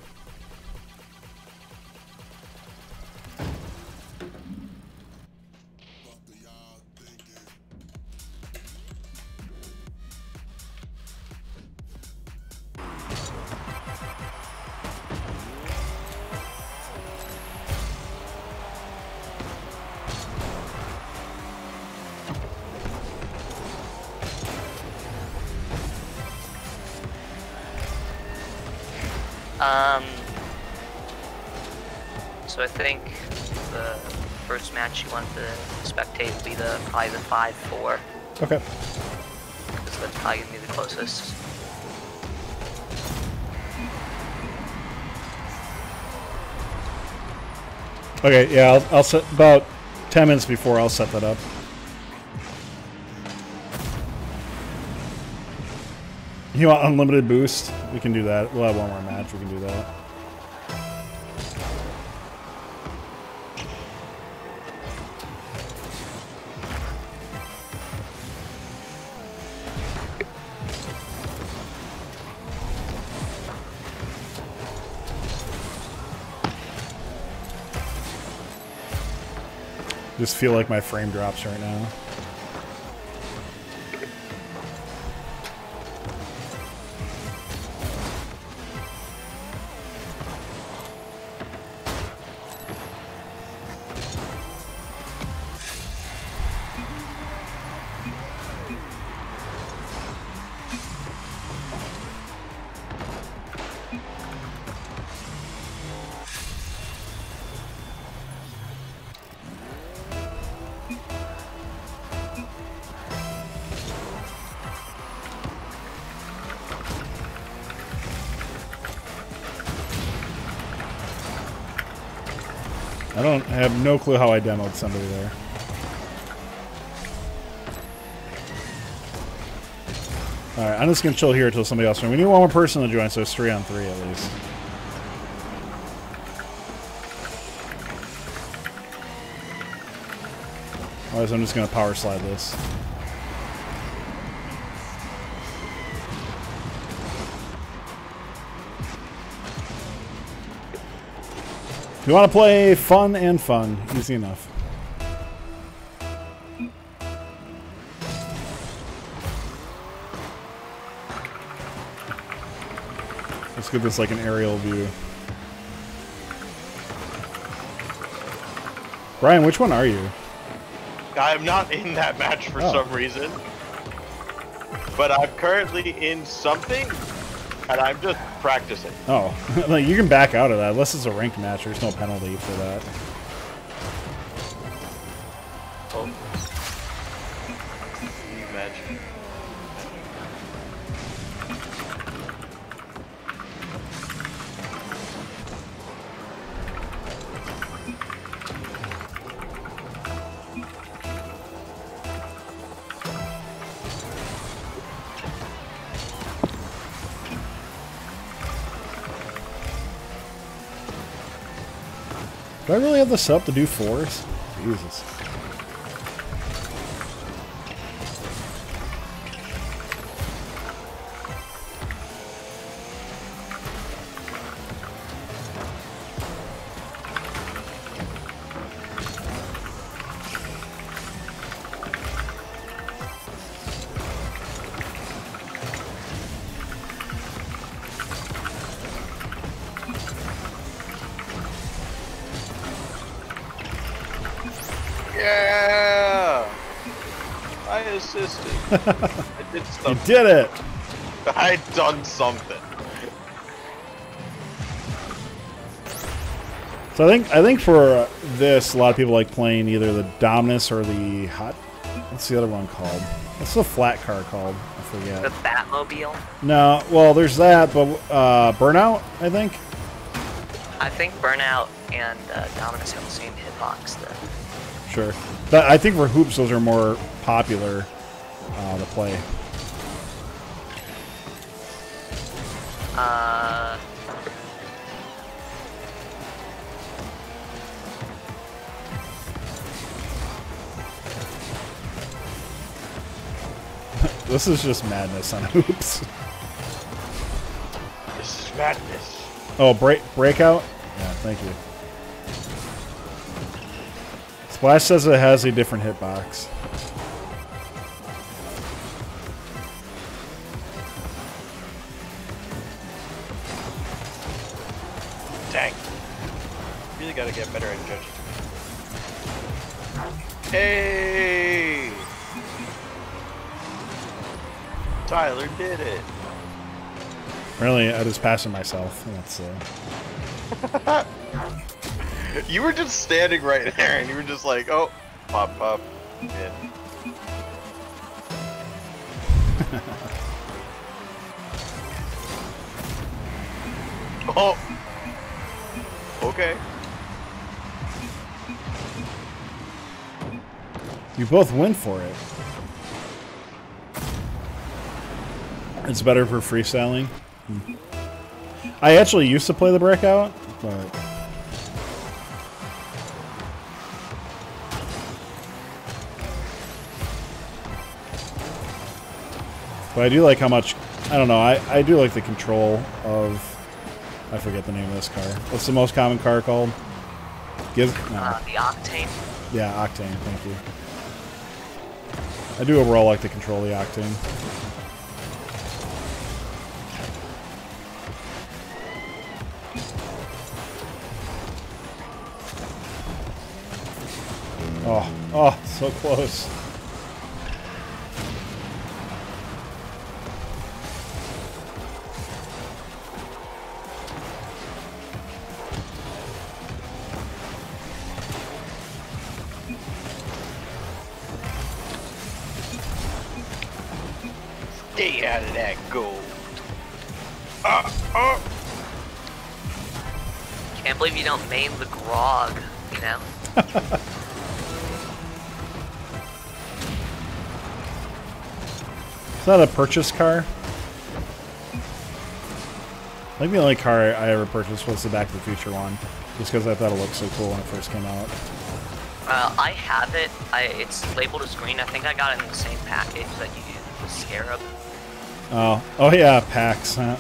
So I think the first match you want to spectate will be probably the 5-4. Okay. Because that's probably going to be the closest. Okay, yeah, I'll set about 10 minutes before I'll set that up. You want unlimited boost? We can do that. We'll have one more match. We can do that. just feel like my frame drops right now. I have no clue how I demoed somebody there. Alright, I'm just gonna chill here until somebody else joins. We need one more person to join, so it's 3-on-3 at least. Otherwise, I'm just gonna power slide this. If you want to play fun and fun, easy enough. Let's give this like an aerial view. Brian, which one are you? I'm not in that match for some reason. But I'm currently in something. And I'm just practicing. Oh, like you can back out of that unless it's a ranked match. There's no penalty for that. Oh. Match. Do I really have this up to do fours? Jesus. I did something. You did it! I done something. So I think for this, a lot of people like playing either the Dominus or the Hot... What's the other one called? What's the flat car called? I forget. The Batmobile? No, well, there's that, but Burnout, I think? I think Burnout and Dominus have the same hitbox, though. Sure. But I think for hoops, those are more popular. The play. This is just madness on hoops. This is madness. Oh, breakout? Yeah, thank you. Splash says it has a different hitbox. Really, I was passing myself. That's, you were just standing right there, and you were just like, "Oh, pop, pop." Yeah. Oh. Okay. You both went for it. It's better for freestyling. I actually used to play the breakout, but I do like how much, I don't know, I do like the control of, I forget the name of this car. What's the most common car called? The Octane. Yeah, Octane, thank you. I do overall like to control the Octane. Oh, oh, so close. Stay out of that gold. Can't believe you don't maim the grog, you know? Is that a purchase car? I think the only car I ever purchased was the Back to the Future one, just because I thought it looked so cool when it first came out. I have it. It's labeled as green. I think I got it in the same package that you used with Scarab. Oh, oh yeah, packs. Huh?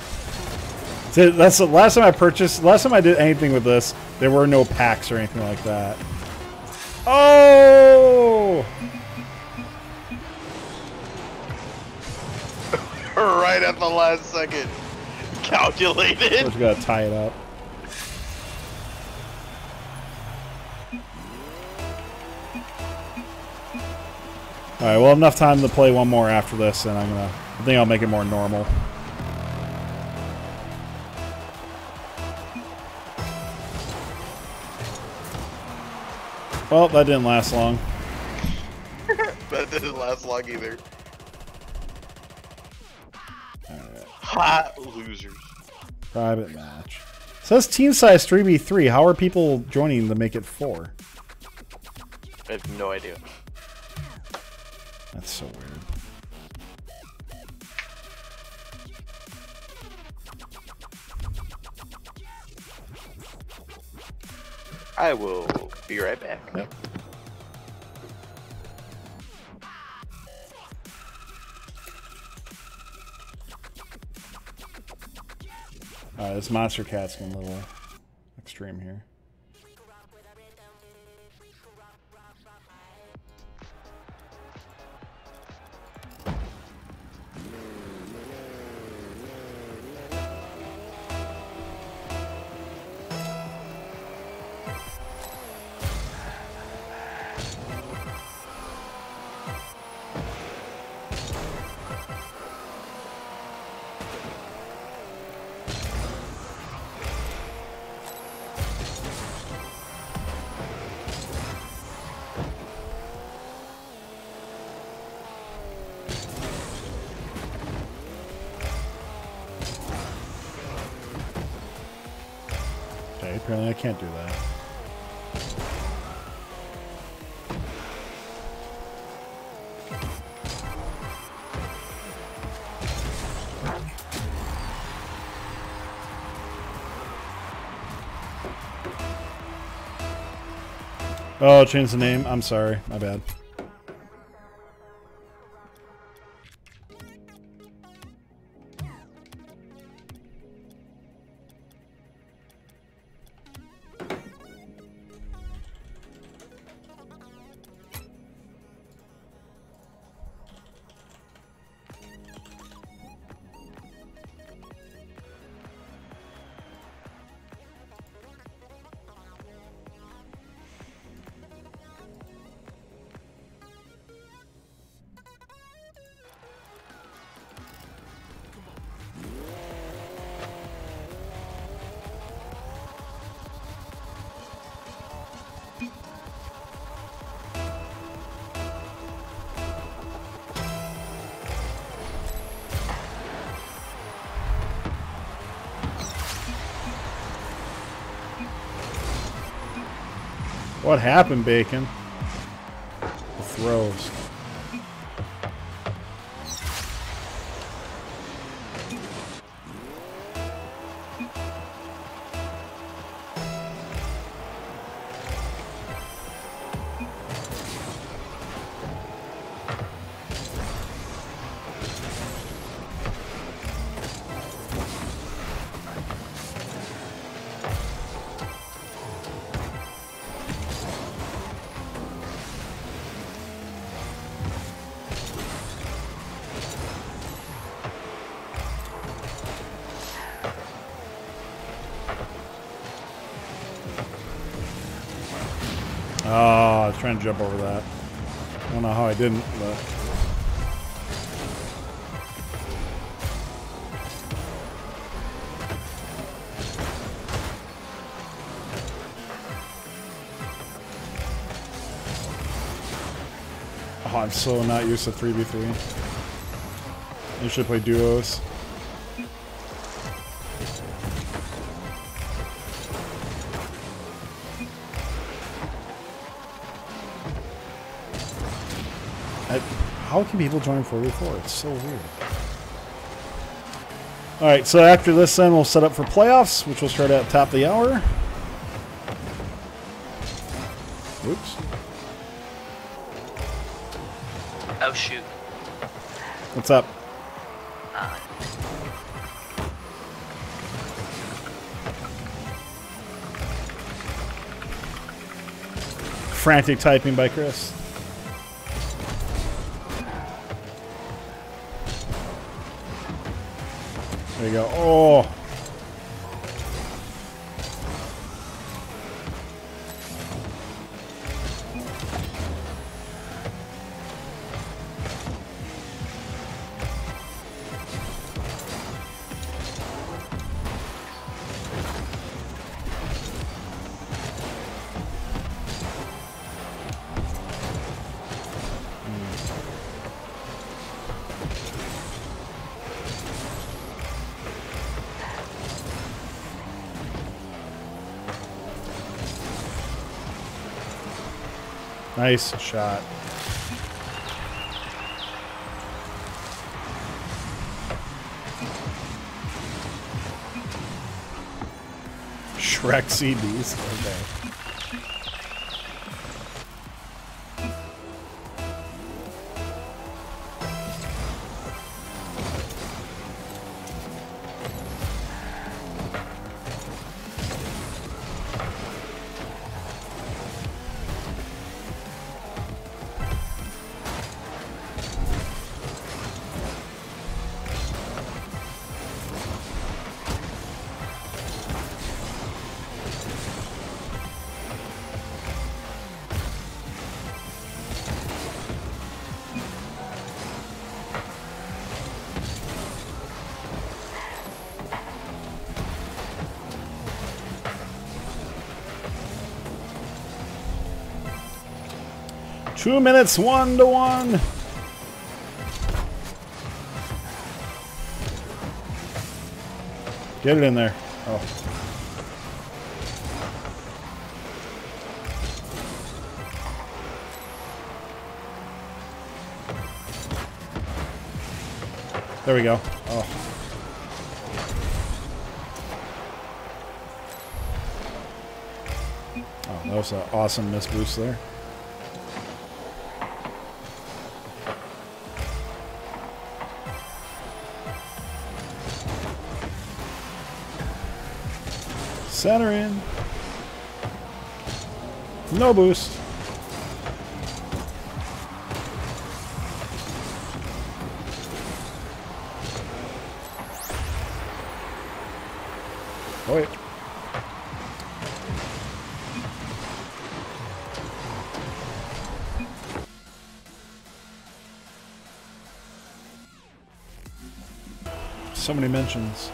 See, that's the last time I purchased. Last time I did anything with this, there were no packs or anything like that. Oh. Right at the last second. Calculated. We've got to tie it up. Alright, well, enough time to play one more after this, and I think I'll make it more normal. Well, that didn't last long. That didn't last long either. Hot losers. Private match. It says team size 3v3. How are people joining to make it 4? I have no idea. That's so weird. I will be right back. Yep. Alright, this monster cat's getting a little extreme here. Apparently I can't do that. Oh, change the name. I'm sorry. My bad. What happened, Bacon? The throws. I was trying to jump over that. I don't know how I didn't, but... Oh, I'm so not used to 3v3. You should play duos. How can people join 4v4? It's so weird. Alright, so after this then we'll set up for playoffs, which will start at top of the hour. Oops. Oh shoot. What's up? Frantic typing by Chris. There you go. Oh! Nice shot. Shrek CDs. Okay. Two minutes, 1-to-1. Get it in there. Oh. There we go. Oh. Oh, that was an awesome miss boost there. Center in. No boost. Oh, wait. So many mentions.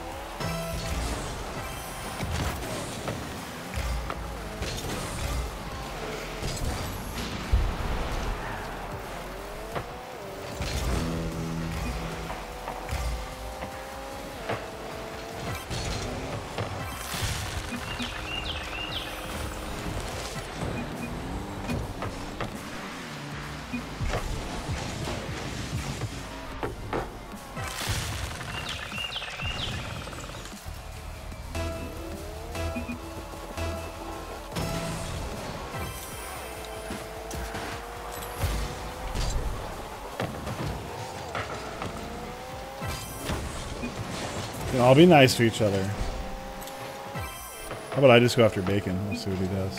I'll be nice to each other. How about I just go after Bacon? We'll see what he does.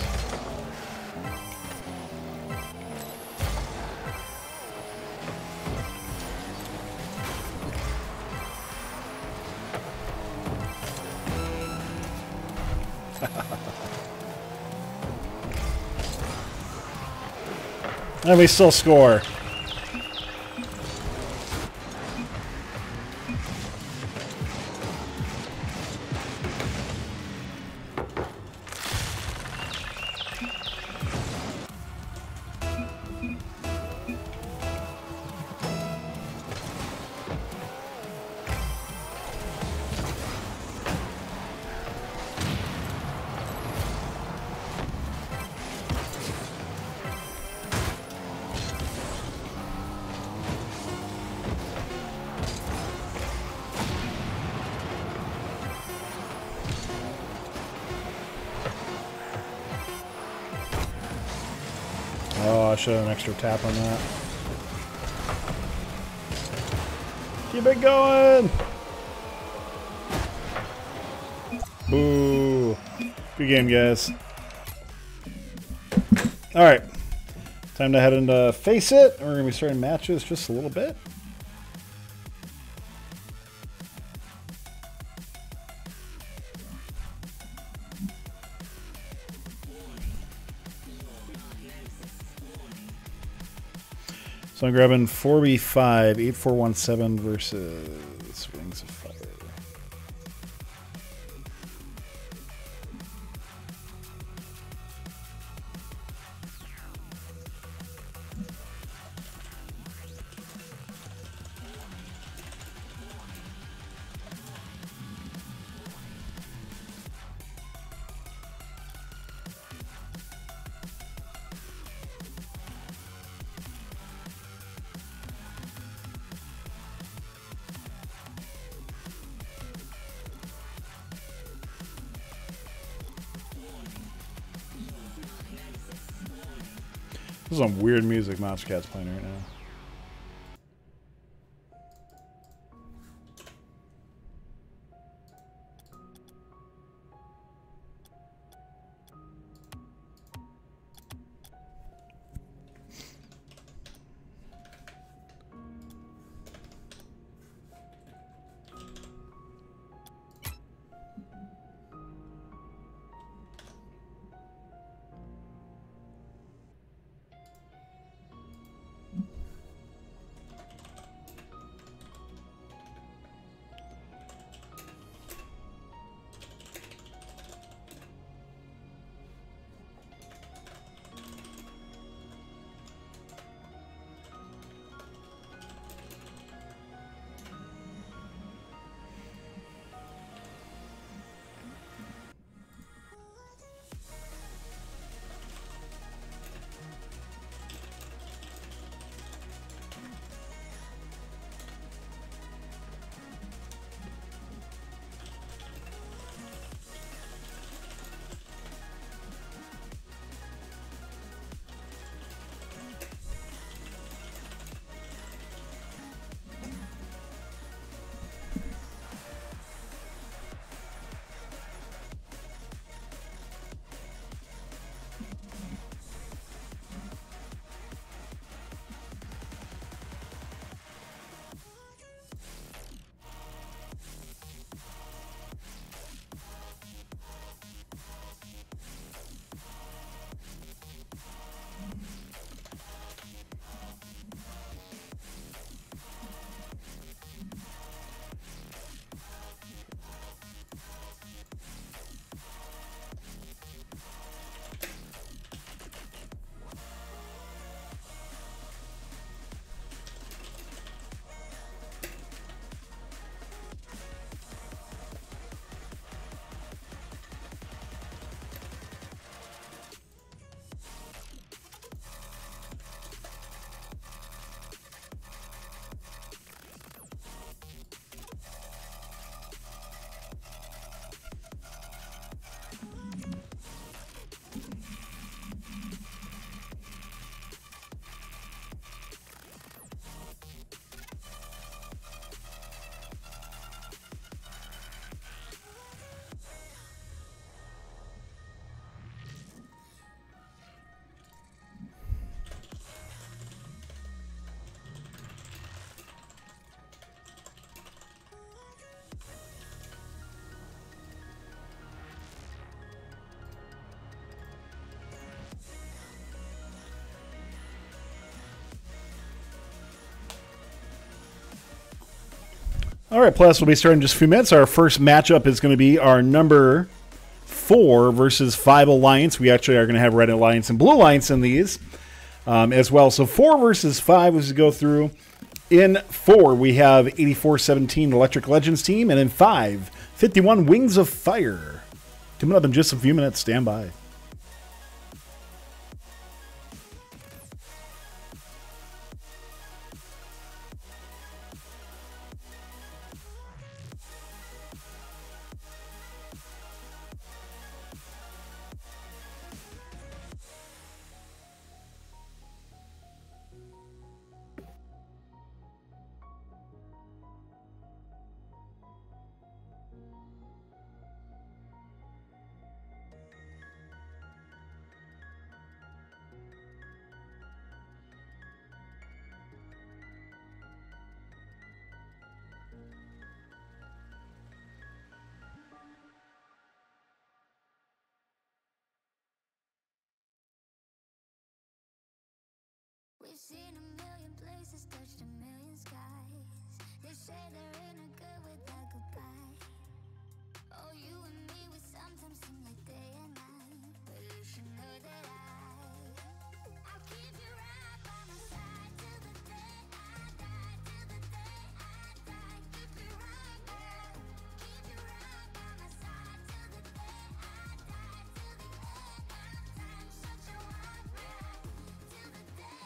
And we still score. Oh, I should have an extra tap on that. Keep it going! Boo! Good game, guys. Alright. Time to head into Faceit. We're going to be starting matches just a little bit. So I'm grabbing 4v5, 8417 versus Wings of Fire. This is some weird music Monster Cat's playing right now. All right, Plus, we'll be starting in just a few minutes. Our first matchup is going to be our number 4 versus 5 Alliance. We actually are going to have Red Alliance and Blue Alliance in these as well. So 4 versus 5 as we go through. In 4, we have 8417 Electric Legends team, and in 5, 51 Wings of Fire. Coming up in just a few minutes. Stand by. Seen a million places, touched a million skies. They say there ain't a good without goodbye. Oh, you and me, we sometimes seem like day and night, but you should know that I'll keep you right by my side till the day I die, till the day I die. Keep you right, girl. Keep you right by my side till the day I die, till the end of time. Such a wild ride till the day.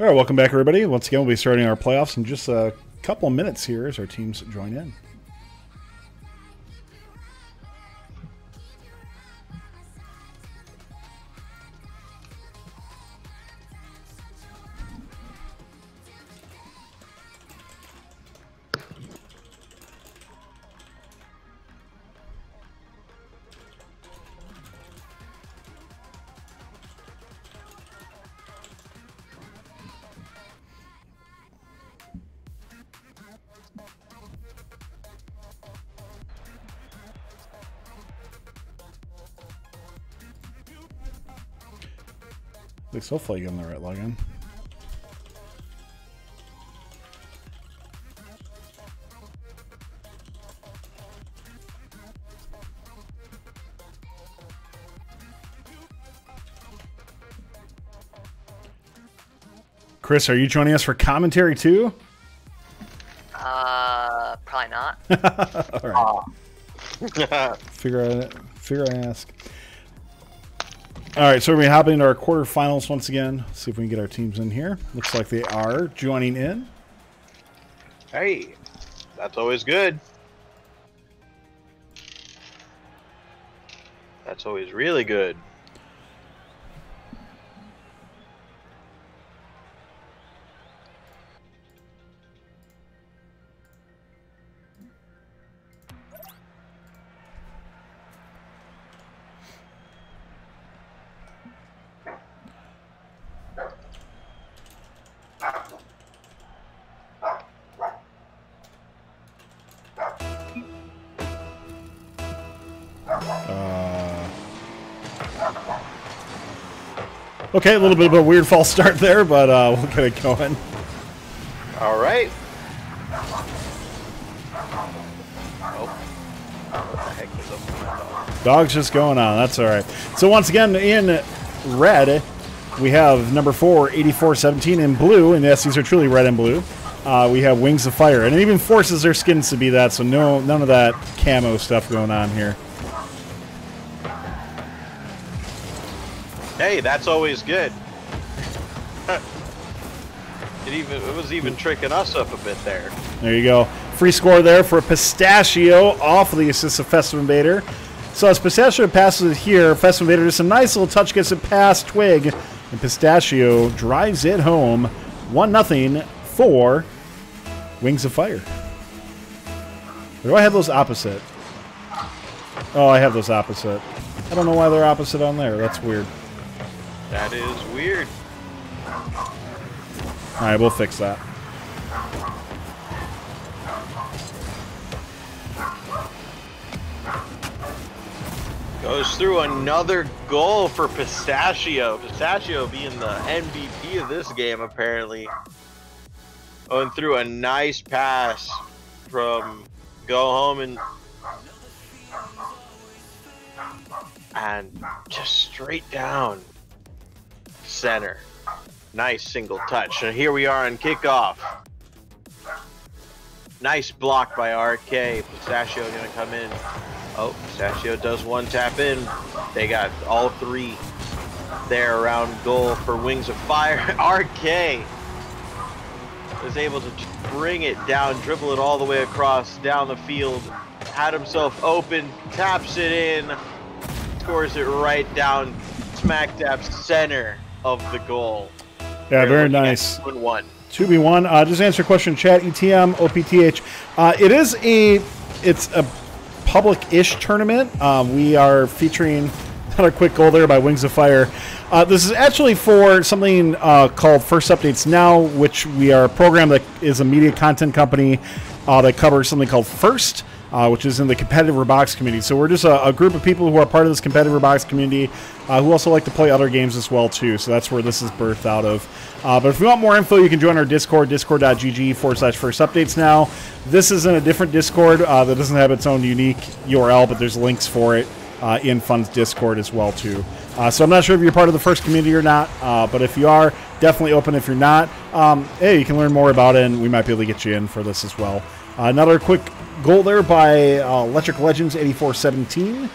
All right, welcome back, everybody. Once again, we'll be starting our playoffs in just a couple minutes here as our teams join in. Hopefully get on the right login. Chris, are you joining us for commentary too? Probably not. All right. Oh. Figure I ask. All right, so we're going to hop into our quarterfinals once again. See if we can get our teams in here. Looks like they are joining in. Hey, that's always good. That's always really good. Okay, a little bit of a weird false start there, but we'll get it going. All right. Oh. Dog's just going on. That's all right. So once again, in red, we have number 4, 8417 in blue, and yes, these are truly red and blue. We have Wings of Fire, and it even forces their skins to be that, so no, none of that camo stuff going on here. Hey, that's always good. It was even tricking us up a bit there. There you go. Free score there for Pistachio off of the assist of Festive Invader. So as Pistachio passes it here, Festive Invader does a nice little touch, gets it past Twig, and Pistachio drives it home. 1-0 for Wings of Fire. Or do I have those opposite? Oh, I have those opposite. I don't know why they're opposite on there. That's weird. That is weird. All right, we'll fix that. Goes through another goal for Pistachio. Pistachio being the MVP of this game, apparently. Oh, and through a nice pass from Go Home and just straight down center. Nice single touch. And here we are on kickoff. Nice block by RK. Pistachio gonna come in. Oh, Pistachio does one tap in. They got all three there around goal for Wings of Fire. RK was able to bring it down, dribble it all the way across, down the field, had himself open, taps it in, scores it right down, smack dab center of the goal. Yeah, very nice. 2-1. 2v1. Just answer a question, chat. ETM OPTH. It's a public-ish tournament. We are featuring another quick goal there by Wings of Fire. This is actually for something called First Updates Now, which we are a program that is a media content company that covers something called FIRST, which is in the competitive Robotics community. So we're just a group of people who are part of this competitive Robotics community who also like to play other games as well, too. So that's where this is birthed out of. But if you want more info, you can join our Discord, discord.gg/First Updates Now. This is in a different Discord that doesn't have its own unique URL, but there's links for it in Fun's Discord as well, too. So I'm not sure if you're part of the FIRST community or not, but if you are, definitely open. If you're not, hey, you can learn more about it, and we might be able to get you in for this as well. Another quick goal there by Electric Legends 84-17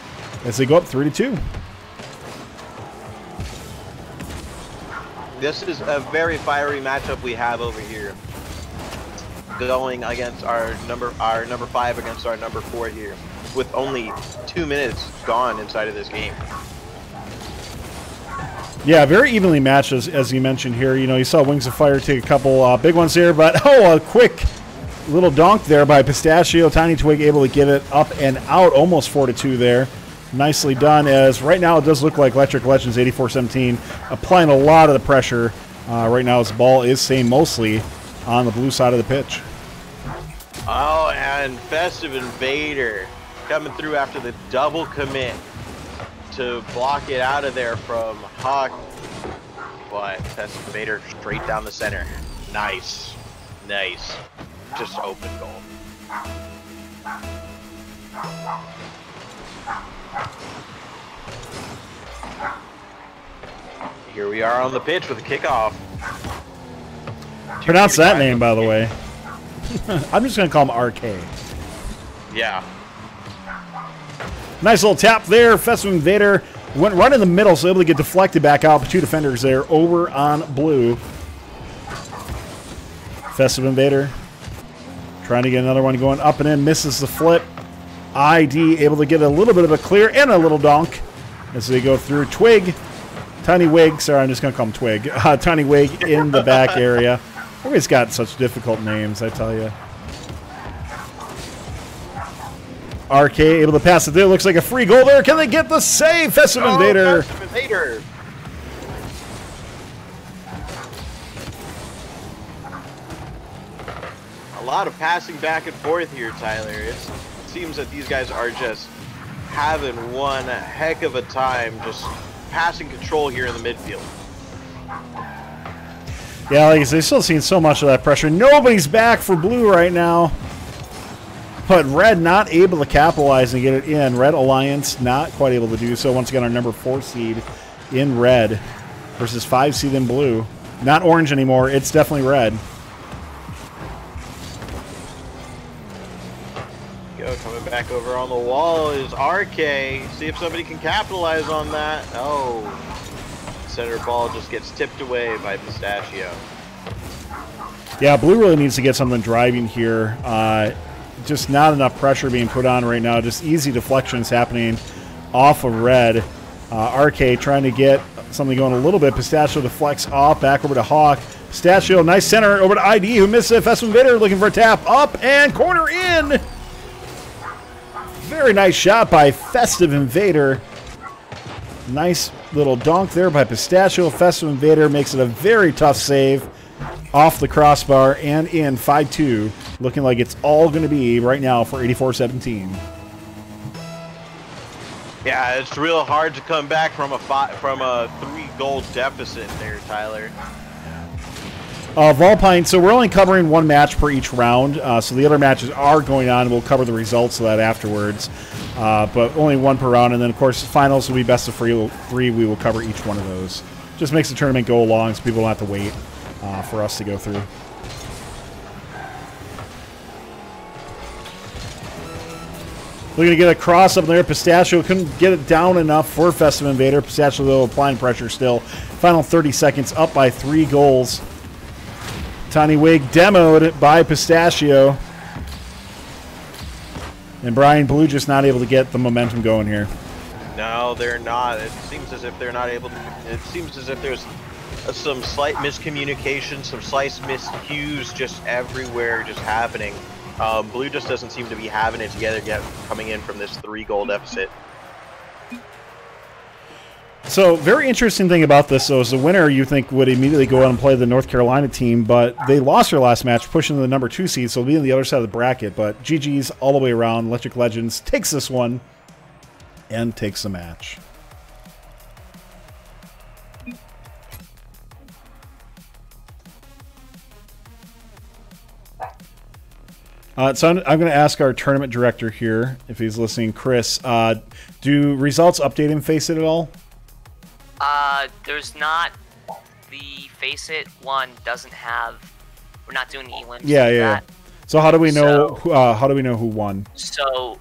as they go up 3-2. This is a very fiery matchup we have over here, going against our number 5 against our number 4 here, with only 2 minutes gone inside of this game. Yeah, very evenly matched, as you mentioned here. You know, you saw Wings of Fire take a couple big ones here, but oh, a quick little donk there by Pistachio. Tiny Twig able to get it up and out, almost 4-2 there. Nicely done, as right now it does look like Electric Legends 84-17 applying a lot of the pressure right now, as the ball is staying mostly on the blue side of the pitch. Oh, and Festive Invader coming through after the double commit to block it out of there from Hawk, but Festive Invader straight down the center. Nice, nice. Just open goal. Here we are on the pitch with a kickoff. Pronounce that name, by the way. I'm just going to call him RK. Yeah. Nice little tap there. Festive Invader went right in the middle, so able to get deflected back out. But two defenders there over on blue. Festive Invader trying to get another one going up and in. Misses the flip. ID able to get a little bit of a clear and a little donk as they go through. Twig. Tiny Wig. Sorry, I'm just going to call him Twig. Tiny Wig in the back area. Everybody's got such difficult names, I tell you. RK able to pass it there. Looks like a free goal there. Can they get the save? Festive Invader. Festive Invader. A lot of passing back and forth here, Tyler. It seems that these guys are just having one heck of a time just passing control here in the midfield. Yeah, like I said, still seeing so much of that pressure. Nobody's back for blue right now. But red not able to capitalize and get it in. Red Alliance not quite able to do so. Once again, our number 4 seed in red versus 5 seed in blue. Not orange anymore. It's definitely red. Sniper on the wall is RK. See if somebody can capitalize on that. Oh. Center ball just gets tipped away by Pistachio. Yeah, Blue really needs to get something driving here. Just not enough pressure being put on right now. Just easy deflections happening off of Red. RK trying to get something going a little bit. Pistachio deflects off, back over to Hawk. Pistachio, nice center over to ID, who missed it. Festive Invader looking for a tap. Up and corner in. Very nice shot by Festive Invader. Nice little donk there by Pistachio. Festive Invader makes it a very tough save off the crossbar and in. 5-2. Looking like it's all going to be right now for 84-17. Yeah, it's real hard to come back from a 3-goal deficit there, Tyler. Volpine, so we're only covering one match per each round, so the other matches are going on. We'll cover the results of that afterwards, but only one per round. And then, of course, finals will be best of three. We will cover each one of those. Just makes the tournament go along so people don't have to wait for us to go through. Looking to get a cross up there. Pistachio couldn't get it down enough for Festive Invader. Pistachio, though, applying pressure still. Final 30 seconds, up by 3 goals. Tiny Wig demoed by Pistachio. And Brian Blue just not able to get the momentum going here. No, they're not. It seems as if they're not able to. It seems as if there's some slight miscommunication, some slight miscues just everywhere just happening. Blue just doesn't seem to be having it together yet, coming in from this 3-goal deficit. So, very interesting thing about this, though, is the winner, you think, would immediately go out and play the North Carolina team, but they lost their last match, pushing to the number 2 seed, so they'll be on the other side of the bracket. But GG's all the way around. Electric Legends takes this one and takes the match. So I'm going to ask our tournament director here, if he's listening, Chris, do results update in Faceit at all? There's not. The Faceit one doesn't have. We're not doing elims. Yeah. So how do we know? How do we know who won? So,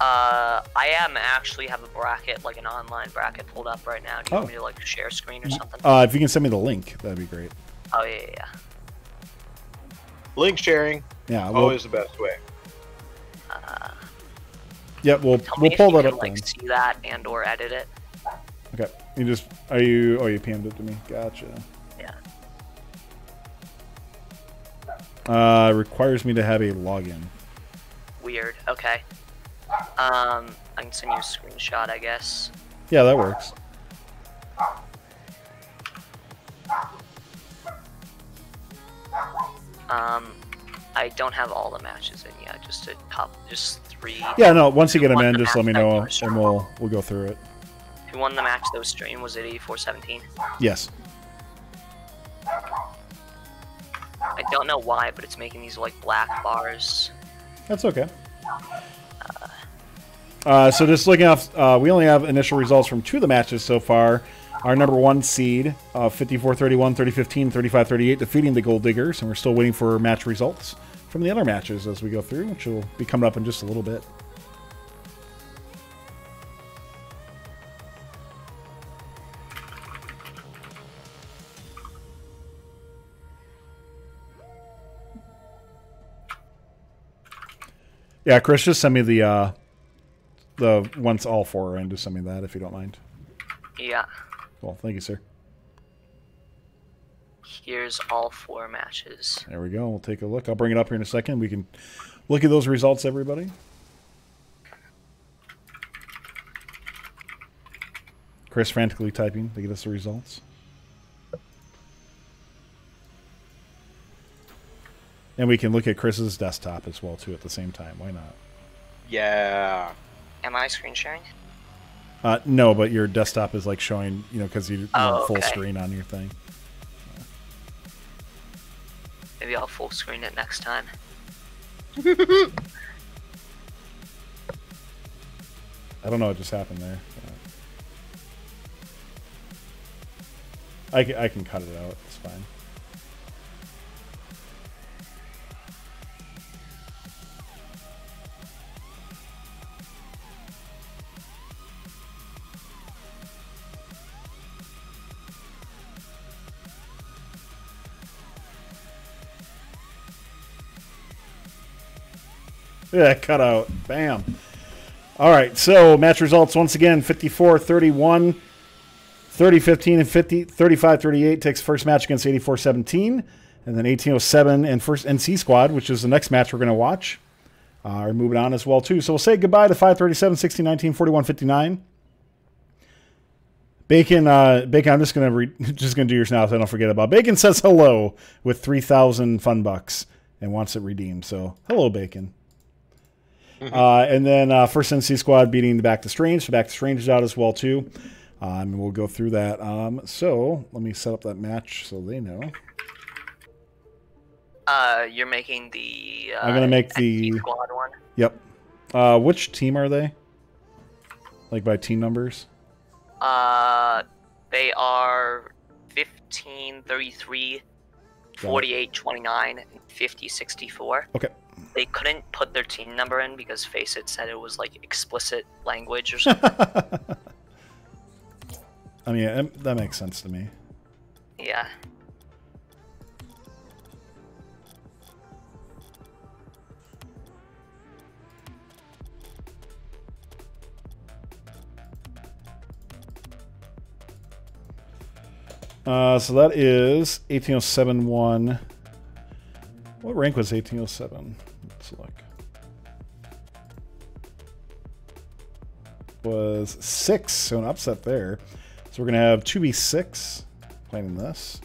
I am actually have a bracket, like an online bracket, pulled up right now. Do you want me to like share screen or something? If you can send me the link, that'd be great. Oh yeah. Link sharing. Yeah. Always the best way. Yep. We'll pull that up. Like see that and or edit it. Okay. You just you PM'd it to me. Gotcha. Yeah. Requires me to have a login. Weird. Okay. I can send you a screenshot, I guess. Yeah, that works. I don't have all the matches in yet. Just a couple, just 3. Yeah, no. Once you get them in, just let me know, and we'll go through it. Who won the match that was streamed? Was it 84-17? Yes. I don't know why, but it's making these like black bars. That's okay. So just looking off, we only have initial results from 2 of the matches so far. Our number 1 seed, 54-31, 30-15, 35-38, defeating the Gold Diggers, and we're still waiting for match results from the other matches as we go through, which will be coming up in just a little bit. Yeah, Chris, just send me the once all 4 are in, just send me that if you don't mind. Yeah. Cool. Thank you, sir. Here's all 4 matches. There we go. We'll take a look. I'll bring it up here in a second. We can look at those results, everybody. Chris frantically typing to get us the results. And we can look at Chris's desktop as well, too, at the same time. Why not? Yeah. Am I screen sharing? No, but your desktop is like showing, you know, because you want full screen on your thing. Maybe I'll full screen it next time. I don't know what just happened there. I can cut it out. It's fine. Yeah, cut out. Bam. All right, so match results once again, 54-31, 30-15, and 35-38 takes first match against 84-17, and then 18-07 and first NC squad, which is the next match we're going to watch, are moving on as well, too. So we'll say goodbye to 537, 16, 19, 41, 59. Bacon, Bacon, I'm just gonna do yours now so I don't forget about. Bacon says hello with 3,000 fun bucks and wants it redeemed. So hello, Bacon. And then first NC squad beating the Back to Strange. So Back to Strange is out as well too. And we'll go through that. So let me set up that match so they know. You're making the. I'm gonna make the NC squad one. Yep. Which team are they? Like by team numbers. They are 15, 33, 48, 29, and 50, 64. Okay. They couldn't put their team number in because Faceit said it was like explicit language or something. I mean, that makes sense to me. Yeah. So that is 1807-1. What rank was 1807? Let's look. Was 6, so an upset there. So we're going to have 2B6 playing in this.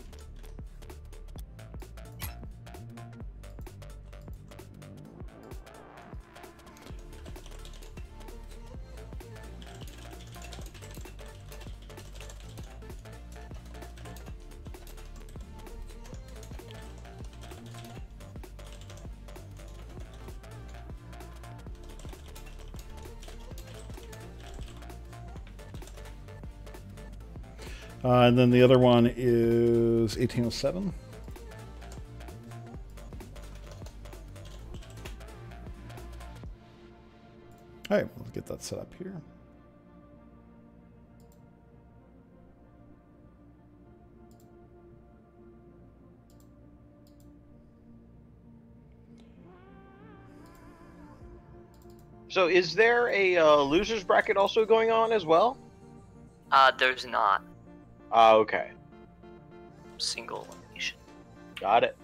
And then the other one is 1807. All right, we'll get that set up here. So is there a losers bracket also going on as well? There's not. Oh, okay. Single elimination. Got it.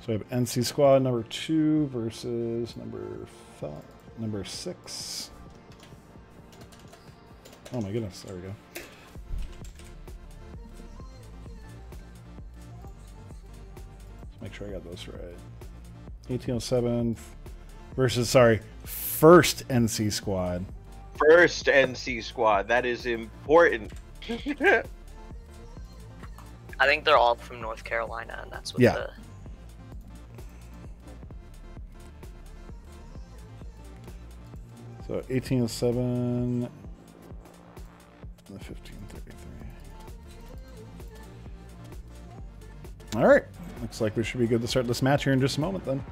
So we have NC squad number 2 versus number 6. Oh my goodness! There we go. Let's make sure I got those right. 1807 versus, sorry, first NC squad. First NC squad. That is important. I think they're all from North Carolina, and that's what yeah. The... So 1807, the 1533. All right. Looks like we should be good to start this match here in just a moment then.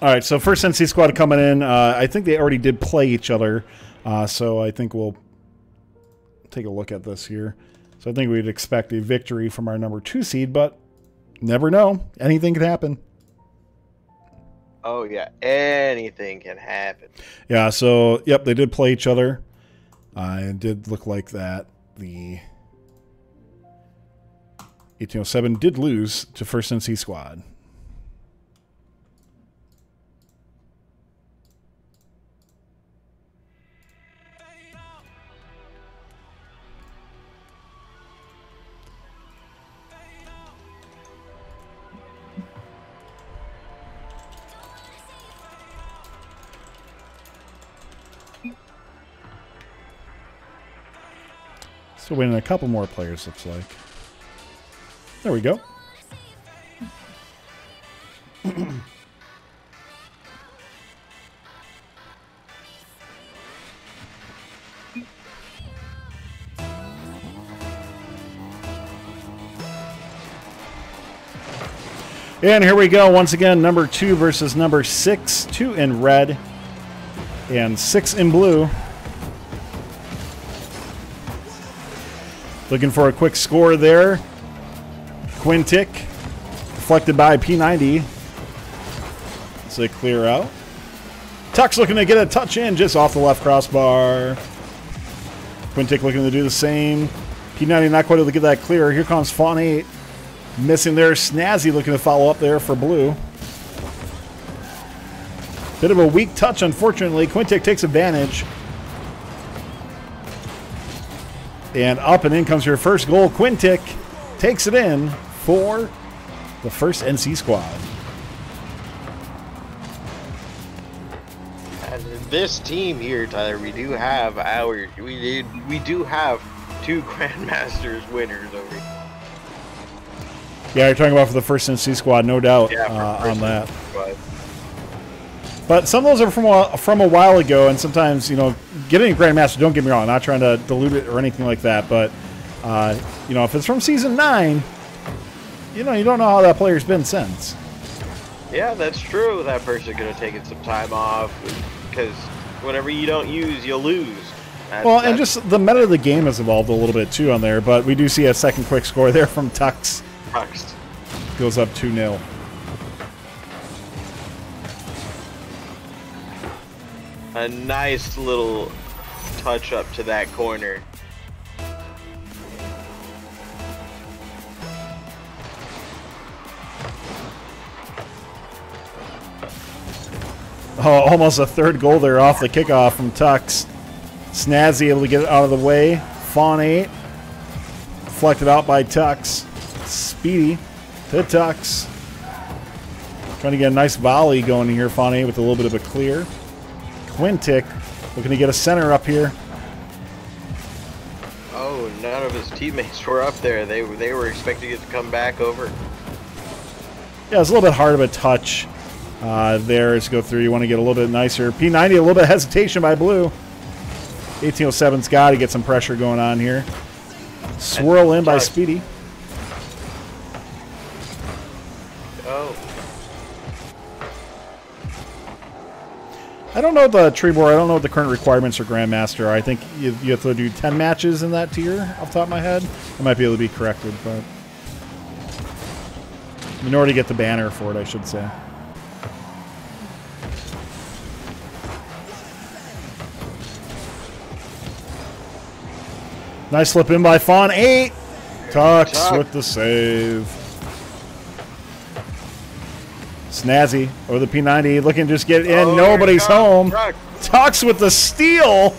All right, so first NC squad coming in. I think they already did play each other, so I think we'll take a look at this here. So I think we'd expect a victory from our number 2 seed, but never know. Anything could happen. Oh, yeah, anything can happen. Yeah, so, yep, they did play each other. It did look like that. The 1807 did lose to first NC squad. So waiting a couple more players, looks like. There we go. And here we go once again, number 2 versus number 6, 2 in red and 6 in blue. Looking for a quick score there. Quintic deflected by P90. It's a clear out. Tuck's looking to get a touch in just off the left crossbar. Quintic looking to do the same. P90 not quite able to get that clear. Here comes Fawn 8. Missing there. Snazzy looking to follow up there for blue. Bit of a weak touch, unfortunately. Quintic takes advantage. And up and in comes your first goal. Quintic takes it in for the first NC squad. And in this team here, Tyler, we do have our... We do have 2 Grandmasters winners over here. Yeah, you're talking about for the first NC squad, no doubt, yeah, on that. But some of those are from a while ago, and sometimes, you know, getting a Grandmaster, don't get me wrong, not trying to dilute it or anything like that, but, you know, if it's from Season 9, you know, you don't know how that player's been since. Yeah, that's true. That person could have taken some time off, because whatever you don't use, you'll lose. Well, and just the meta of the game has evolved a little bit, too, on there, but we do see a second quick score there from Tux. Goes up 2-0. A nice little touch up to that corner. Oh, almost a third goal there off the kickoff from Tux. Snazzy able to get it out of the way. Fawn 8. Deflected out by Tux. Speedy to Tux. Trying to get a nice volley going here, Fani, with a little bit of a clear. Quintic looking to get a center up here. Oh, none of his teammates were up there. They were expecting it to come back over. Yeah, it's a little bit hard of a touch there as you go through. You want to get a little bit nicer. P90, a little bit of hesitation by Blue. 1807's got to get some pressure going on here. Swirl in by Speedy. I don't know the tree board. I don't know what the current requirements for Grandmaster are. I think you have to do 10 matches in that tier off the top of my head. I might be able to be corrected, but in order to get the banner for it, I should say. Nice slip in by Fawn 8. Tux with the save. Snazzy over the P90 looking to just get in. Oh, nobody's home. Tux with the steal.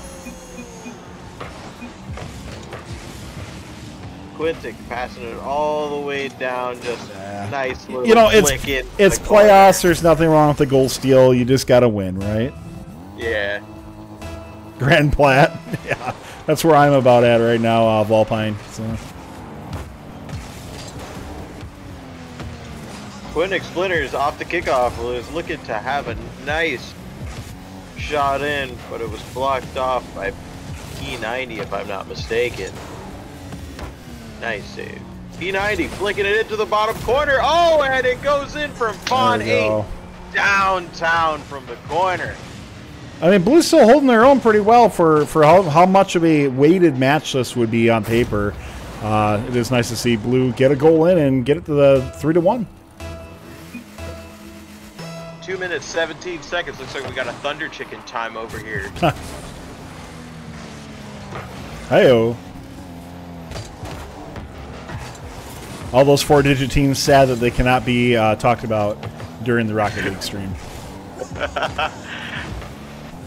Quintic passing it all the way down. Just nice little, you know, it's playoffs. There's nothing wrong with the goal steal. You just got to win, right? Yeah. Grand Plat. Yeah, that's where I'm about at right now, Volpine. So. Quintic splinters off the kickoff, was looking to have a nice shot in, but it was blocked off by P90 if I'm not mistaken. Nice save. P90 flicking it into the bottom corner. Oh, and it goes in from Fawn 8 downtown from the corner. I mean, Blue's still holding their own pretty well for how much of a weighted match this would be on paper. It is nice to see Blue get a goal in and get it to the 3-1. 2 minutes, 17 seconds. Looks like we got a Thunder Chicken time over here. Hey-oh. All those 4-digit teams sad that they cannot be talked about during the Rocket League stream.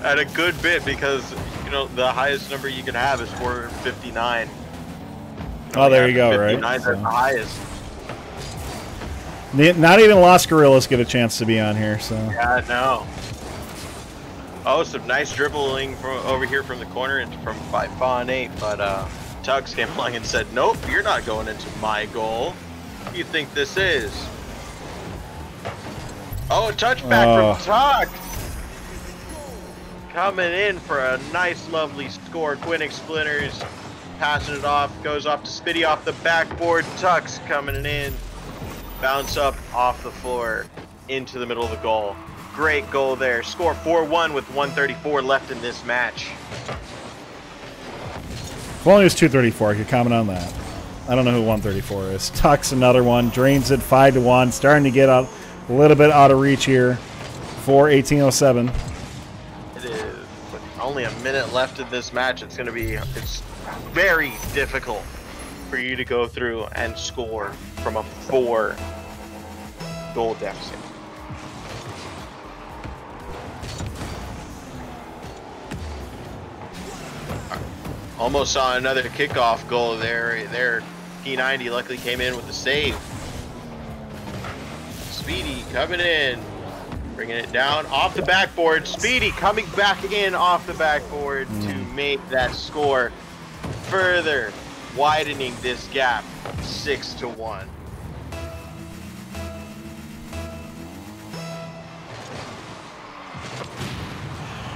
At a good bit, because, you know, the highest number you can have is 459. Oh, there you go, 59, right? 59 is the highest. Not even Los Gorillas get a chance to be on here, so. Yeah, no. Oh, some nice dribbling from over here from the corner and from by Fawn 8, but Tux came along and said, "Nope, you're not going into my goal." you think this is? Oh, touchback from Toc. Coming in for a nice, lovely score. Quinnick Splinters passing it off, goes off to Spitty off the backboard. Tuck's coming in, bounce up off the floor into the middle of the goal. Great goal there. Score 4-1 with 1:34 left in this match. Well, it was 2:34. I could comment on that. I don't know who 1:34 is. Tuck's another one. Drains it 5-1. Starting to get out a little bit out of reach here for 1807. It is only a minute left in this match. It's going to be very difficult for you to go through and score from a 4-goal deficit. Almost saw another kickoff goal there. Their P90 luckily came in with the save. Speedy coming in, bringing it down off the backboard. Speedy coming back in off the backboard to make that score, further widening this gap 6-1.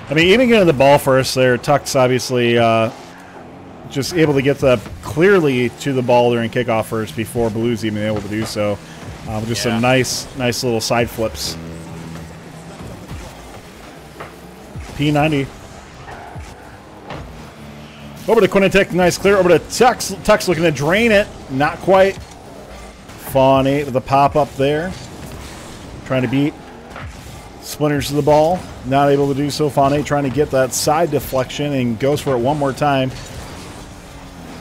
I mean, even getting the ball first there, Tuck's obviously just able to get the clearly to the ball during kickoff first before Blue's even able to do so. Just some nice little side flips. P90. Over to Quinnipiac, nice clear. Over to Tuck's. Tuck's looking to drain it. Not quite. Fawn 8 with a pop-up there. Trying to beat Splinters to the ball. Not able to do so. Fawn 8 trying to get that side deflection and goes for it one more time.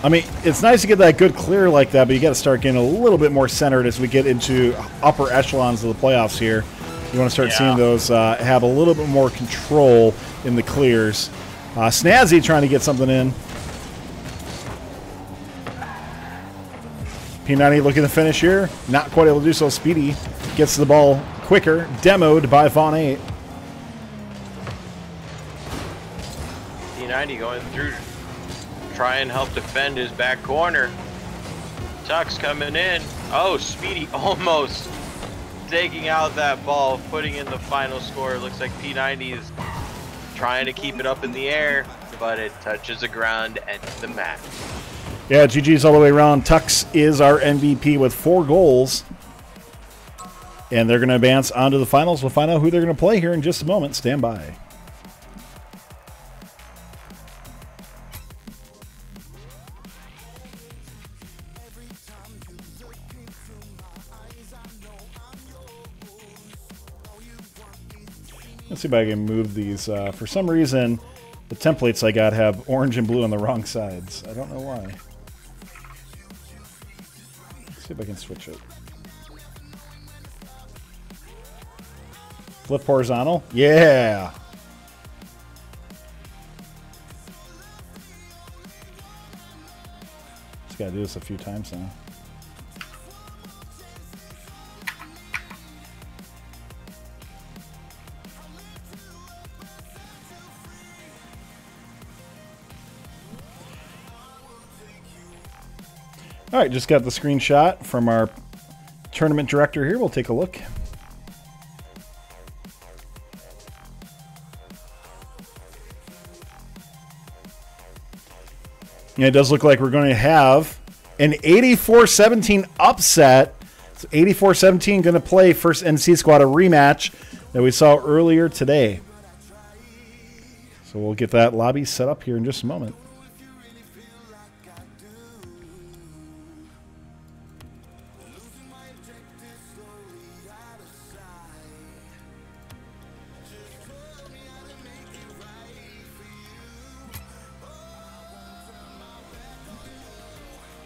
I mean, it's nice to get that good clear like that, but you got to start getting a little bit more centered as we get into upper echelons of the playoffs here. You want to start seeing those have a little bit more control in the clears. Snazzy trying to get something in. P90 looking to finish here. Not quite able to do so. Speedy gets the ball quicker. Demoed by Fawn 8. P90 going through. Try and help defend his back corner. Tuck's coming in. Oh, Speedy almost taking out that ball, putting in the final score. Looks like P90 is trying to keep it up in the air, but it touches the ground and the mat. Yeah, GG's all the way around. Tuck's is our MVP with 4 goals. And they're going to advance onto the finals. We'll find out who they're going to play here in just a moment. Stand by. Let's see if I can move these. For some reason, the templates I got have orange and blue on the wrong sides. I don't know why. Let's see if I can switch it. Flip horizontal. Yeah! Just gotta do this a few times now. All right, just got the screenshot from our tournament director here. We'll take a look. And it does look like we're going to have an 84-17 upset. It's 84-17 going to play First NC Squad, a rematch that we saw earlier today. So we'll get that lobby set up here in just a moment.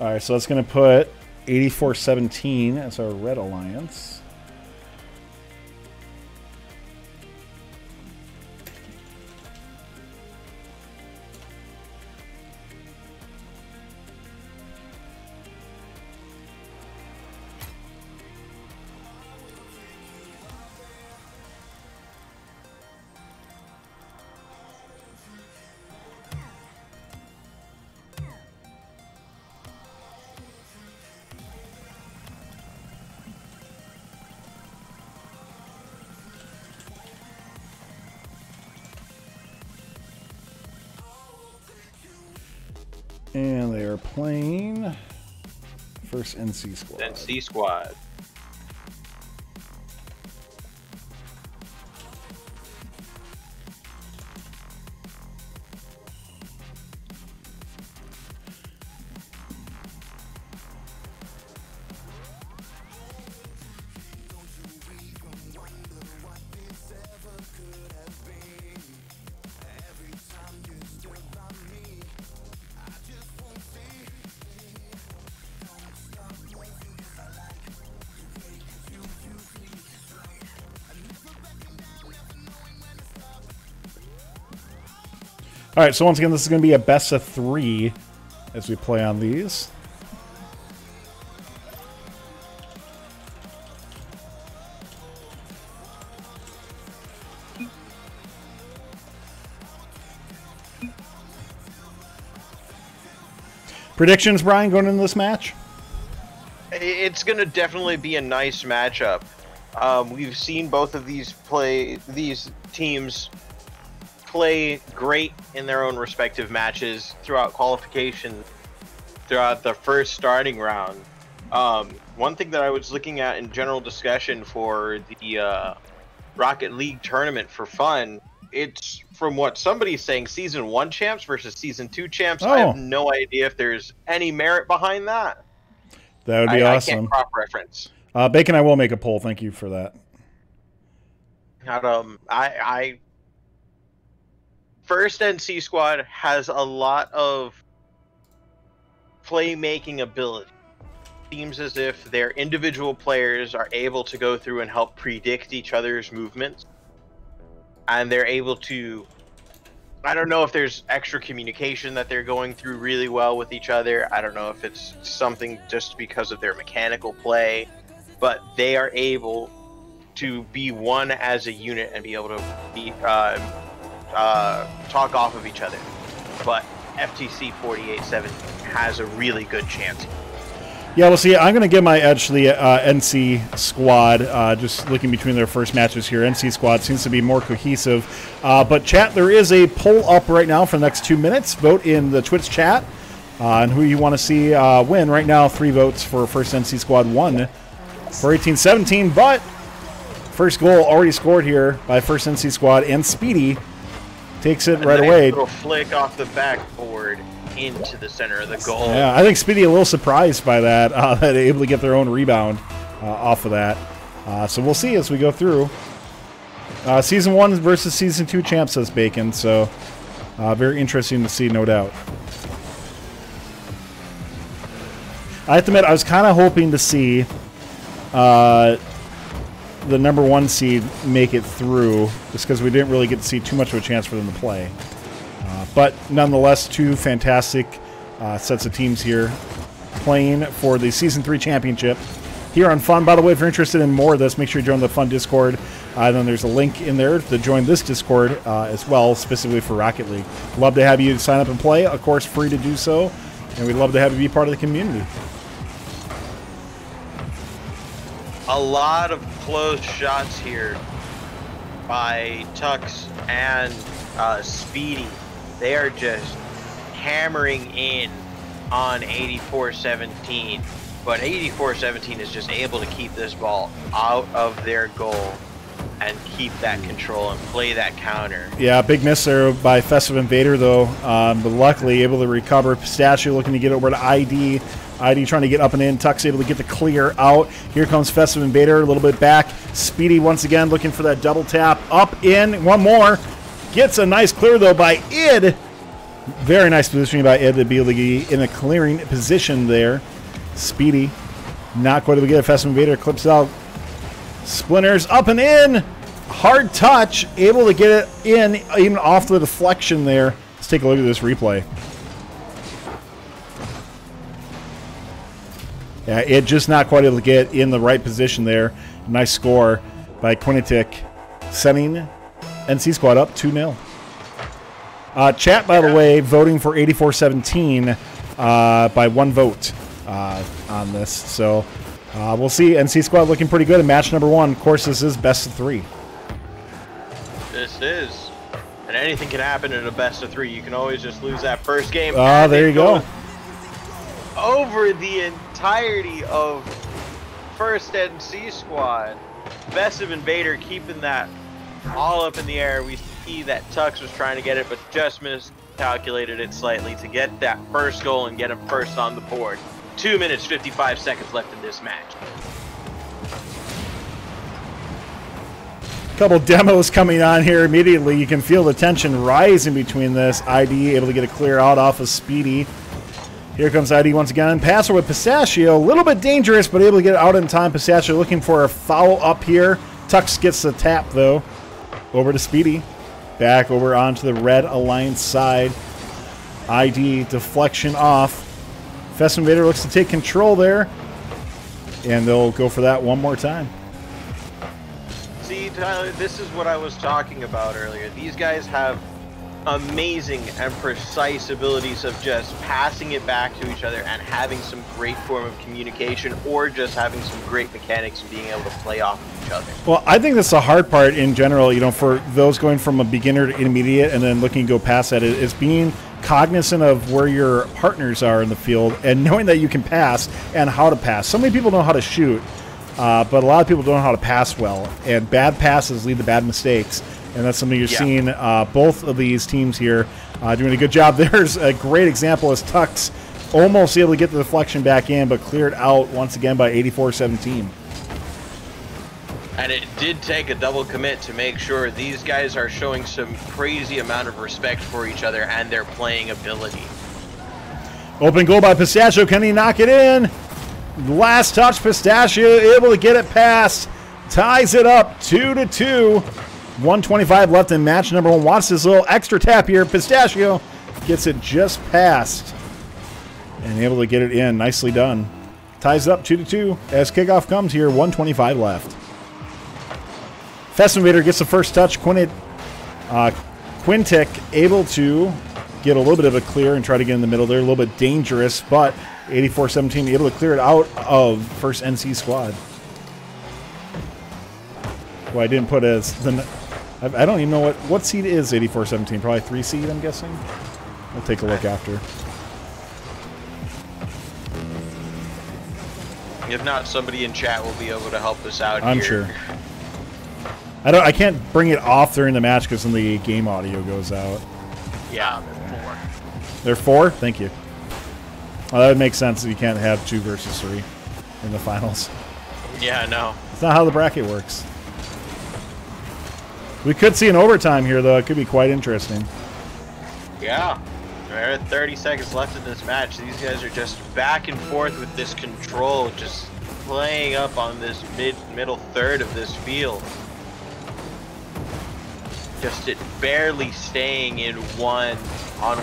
All right, so that's going to put 84-17 as our red alliance. And they are playing First NC Squad. NC Squad. All right, so once again, this is going to be a best of three as we play on these. Predictions, Brian, going into this match? It's going to definitely be a nice matchup. We've seen both of these teams play great in their own respective matches throughout qualification, throughout the first starting round. One thing that I was looking at in general discussion for the Rocket League tournament for fun, it's from what somebody's saying, season 1 champs versus season 2 champs. Oh. I have no idea if there's any merit behind that. That would be awesome. I can't crop reference. Bacon, I will make a poll. Thank you for that. First NC Squad has a lot of playmaking ability. It seems as if their individual players are able to go through and help predict each other's movements. And they're able to, I don't know if there's extra communication that they're going through really well with each other. I don't know if it's something just because of their mechanical play, but they are able to be one as a unit and be able to be, talk off of each other. But FTC 48-7 has a really good chance. Yeah, we'll see. I'm going to give my edge to the NC Squad, just looking between their first matches here. NC Squad seems to be more cohesive. But chat, there is a poll up right now for the next 2 minutes. Vote in the Twitch chat on who you want to see win. Right now, 3 votes for first NC Squad, 1 for 18-17. But first goal already scored here by first NC Squad, and Speedy takes it right away. Little flick off the backboard into the center of the goal. Yeah, I think Speedy a little surprised by that, that they're able to get their own rebound off of that. So we'll see as we go through. Season 1 versus Season 2 champs, says Bacon. So very interesting to see, no doubt. I have to admit, I was kind of hoping to see the number 1 seed make it through, just because we didn't really get to see too much of a chance for them to play. But nonetheless, 2 fantastic sets of teams here playing for the Season 3 championship here on Fun. By the way, if you're interested in more of this, make sure you join the Fun Discord. And then there's a link in there to join this Discord as well, specifically for Rocket League. Love to have you sign up and play. Of course, free to do so. And we'd love to have you be part of the community. A lot of close shots here by Tux and Speedy. They are just hammering in on 84-17, but 84-17 is just able to keep this ball out of their goal and keep that control and play that counter. Yeah, big miss there by Festive Invader, though, but luckily able to recover. Pistachio looking to get over to ID. ID trying to get up and in. Tux able to get the clear out. Here comes Festive Invader, a little bit back. Speedy once again looking for that double tap. Up in, one more. Gets a nice clear, though, by Id. Very nice positioning by Id to be able to get in a clearing position there. Speedy not quite able to get it. Festive Invader clips out. Splinters up and in. Hard touch. Able to get it in even off the deflection there. Let's take a look at this replay. Yeah, it just not quite able to get in the right position there. Nice score by Quinitic, setting NC Squad up 2-0. Chat, by the way, voting for 84-17 by 1 vote on this. So we'll see. NC Squad looking pretty good in match number 1. Of course, this is best of 3. This is. And anything can happen in a best of 3. You can always just lose that first game. There you go. over the entirety of First NC Squad. Best of Invader keeping that all up in the air. We see that Tux was trying to get it, but just miscalculated it slightly to get that first goal and get him first on the board. 2 minutes, 55 seconds left in this match. Couple demos coming on here immediately. You can feel the tension rising between this. ID able to get a clear out off of Speedy. Here comes ID once again. Passer with Pistachio. A little bit dangerous, but able to get out in time. Pistachio looking for a foul up here. Tux gets the tap, though. Over to Speedy. Back over onto the Red Alliance side. ID deflection off. Fest Invader looks to take control there. And they'll go for that one more time. See, Tyler, this is what I was talking about earlier. These guys have amazing and precise abilities of just passing it back to each other and having some great form of communication, or just having some great mechanics and being able to play off of each other. Well, I think that's the hard part in general, you know, for those going from a beginner to intermediate and then looking to go past that, is being cognizant of where your partners are in the field and knowing that you can pass and how to pass. So many people know how to shoot, but a lot of people don't know how to pass well, and bad passes lead to bad mistakes. And that's something you're seeing both of these teams here doing a good job. There's a great example as Tux almost able to get the deflection back in, but cleared out once again by 84-17. And it did take a double commit to make sure these guys are showing some crazy amount of respect for each other and their playing ability. Open goal by Pistachio. Can he knock it in? Last touch, Pistachio able to get it past. Ties it up 2-2. 125 left in match number one. Wants his little extra tap here. Pistachio gets it just past and able to get it in. Nicely done. Ties it up 2-2 as kickoff comes here. 125 left. Fest Invader gets the first touch. Quintic able to get a little bit of a clear and try to get in the middle there. A little bit dangerous, but 84-17 able to clear it out of First NC Squad. Well, I didn't put as the... I don't even know what seed is 84-17. Probably 3 seed, I'm guessing. We'll take a look after. If not, somebody in chat will be able to help us out. I'm sure. I can't bring it off during the match because then the game audio goes out. Yeah, they're 4. They're 4? Thank you. Well, that would make sense if you can't have 2 versus 3 in the finals. Yeah, no. It's not how the bracket works. We could see an overtime here, though. It could be quite interesting. Yeah. There are 30 seconds left in this match. These guys are just back and forth with this control, just playing up on this middle third of this field. Just it barely staying in on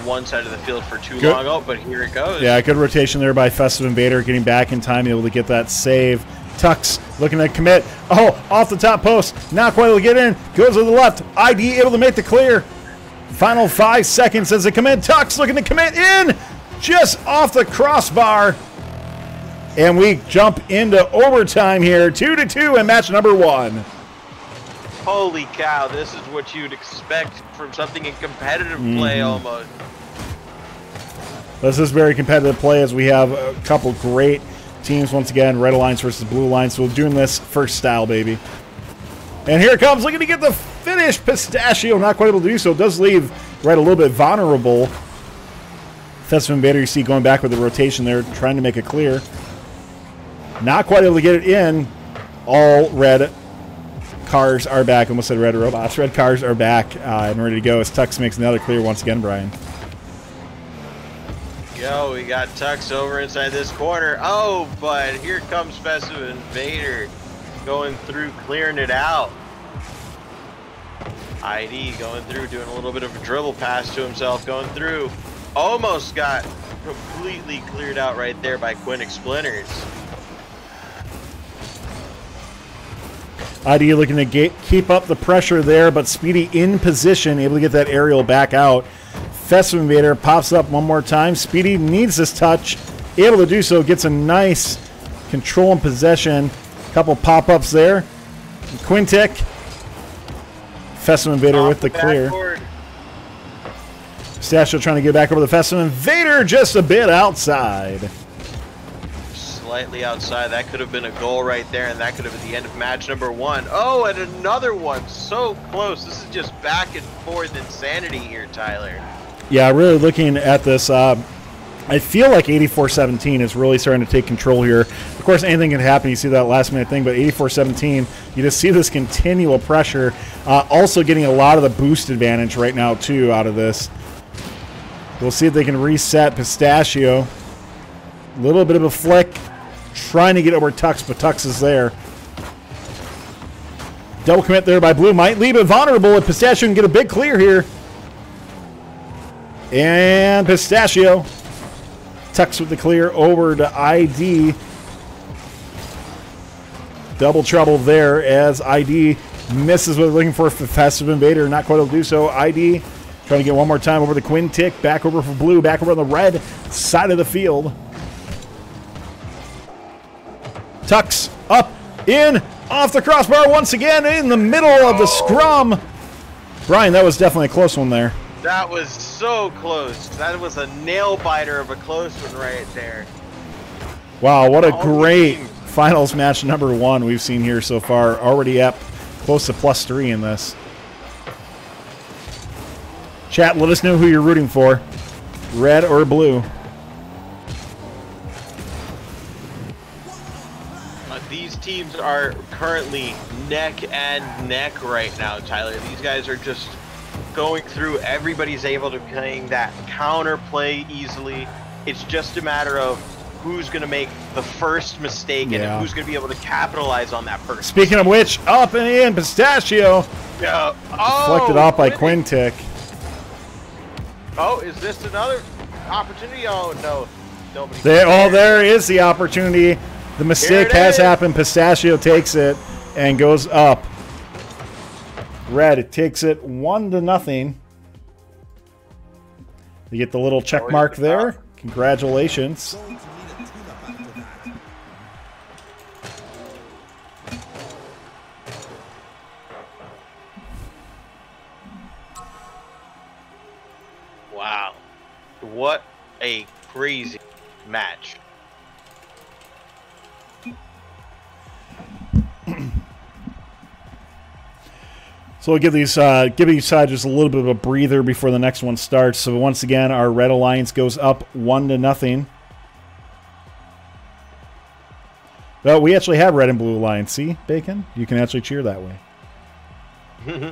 one side of the field for too long. Oh, but here it goes. Yeah, good rotation there by Festive Invader, getting back in time, able to get that save. Tux looking to commit. Oh, off the top post. Not quite able to get in. Goes to the left. ID able to make the clear. Final 5 seconds as they commit. Tux looking to commit in. Just off the crossbar. And we jump into overtime here. 2-2 in match number one. Holy cow. This is what you'd expect from something in competitive play almost. This is very competitive play as we have a couple great teams once again. Red Alliance versus Blue Alliance. We're doing this first style, baby. And here it comes, looking to get the finish. Pistachio not quite able to do so. Does leave Red a little bit vulnerable. Festive Invader, you see, going back with the rotation there, trying to make it clear. Not quite able to get it in. All Red cars are back. Almost said Red Robots. Red cars are back and ready to go as Tux makes another clear once again, Brian. Yo, we got Tux over inside this corner. Oh, but here comes Festive Invader going through, clearing it out. ID going through, doing a little bit of a dribble pass to himself, going through. Almost got completely cleared out right there by Quintic Splinters. ID looking to keep up the pressure there, but Speedy in position, able to get that aerial back out. Festive Invader pops up one more time. Speedy needs this touch. Able to do so. Gets a nice control and possession. Couple pop-ups there. Quintic. Festive Invader off with the clear. Board. Pistachio trying to get back over the Festive Invader. Just a bit outside. slightly outside. That could have been a goal right there, and that could have been the end of match number one. Oh, and another one. So close. This is just back and forth insanity here, Tyler. Yeah, really looking at this, I feel like 84-17 is really starting to take control here. Of course, anything can happen. You see that last-minute thing, but 84-17, you just see this continual pressure. Also getting a lot of the boost advantage right now, too, out of this. We'll see if they can reset Pistachio. A little bit of a flick. Trying to get over Tux, but Tux is there. Double commit there by Blue. Might leave it vulnerable if Pistachio can get a big clear here. And Pistachio. Tux with the clear over to ID. Double trouble there as ID misses what they're looking for. Festive Invader, not quite able to do so. ID trying to get one more time over the Quintic. Back over for Blue. Back over on the red side of the field. Tux up, in, off the crossbar once again, in the middle of the scrum. Brian, that was definitely a close one there. That was so close. That was a nail-biter of a close one right there. Wow, what a great finals match number one we've seen here so far. Already up close to +3 in this. Chat, let us know who you're rooting for, red or blue. These teams are currently neck and neck right now, Tyler. These guys are just going through, everybody's able to playing that counter play easily. It's just a matter of who's going to make the first mistake and who's going to be able to capitalize on that first. Speaking of which, up and in, Pistachio. Deflected off by Quintic. Oh, is this another opportunity? Oh, no. Nobody there is the opportunity. The mistake has happened. Pistachio takes it and goes up. Red, it takes it 1-0. You get the little check mark there. Congratulations. Wow. What a crazy match. So we'll give these each side just a little bit of a breather before the next one starts. So once again, our Red Alliance goes up 1-0. Well, we actually have Red and Blue Alliance. See, Bacon? You can actually cheer that way.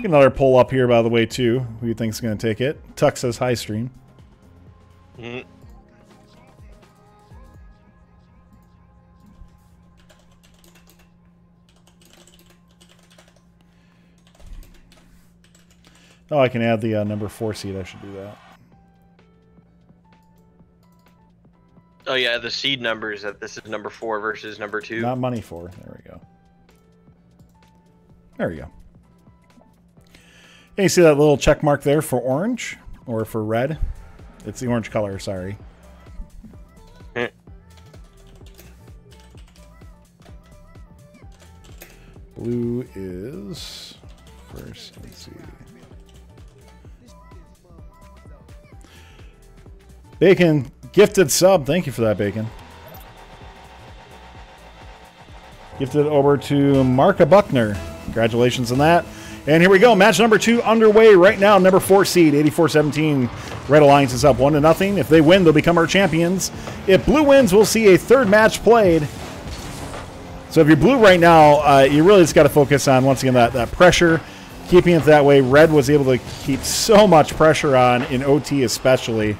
Another pull up here, by the way, too. Who do you think is going to take it? Tux says high stream. Oh, I can add the number 4 seed. I should do that. Oh, yeah, the seed numbers. That this is number 4 versus number 2. Not money 4. There we go. There we go. And you see that little check mark there for orange or for red? It's the orange color, sorry. Blue is first. Let's see. Bacon, gifted sub. Thank you for that, Bacon. Gifted over to Marka Buckner. Congratulations on that. And here we go. Match number 2 underway right now. Number 4 seed, 84-17. Red Alliance is up 1-0. If they win, they'll become our champions. If Blue wins, we'll see a third match played. So if you're Blue right now, you really just got to focus on, once again, that pressure. Keeping it that way. Red was able to keep so much pressure on in OT especially.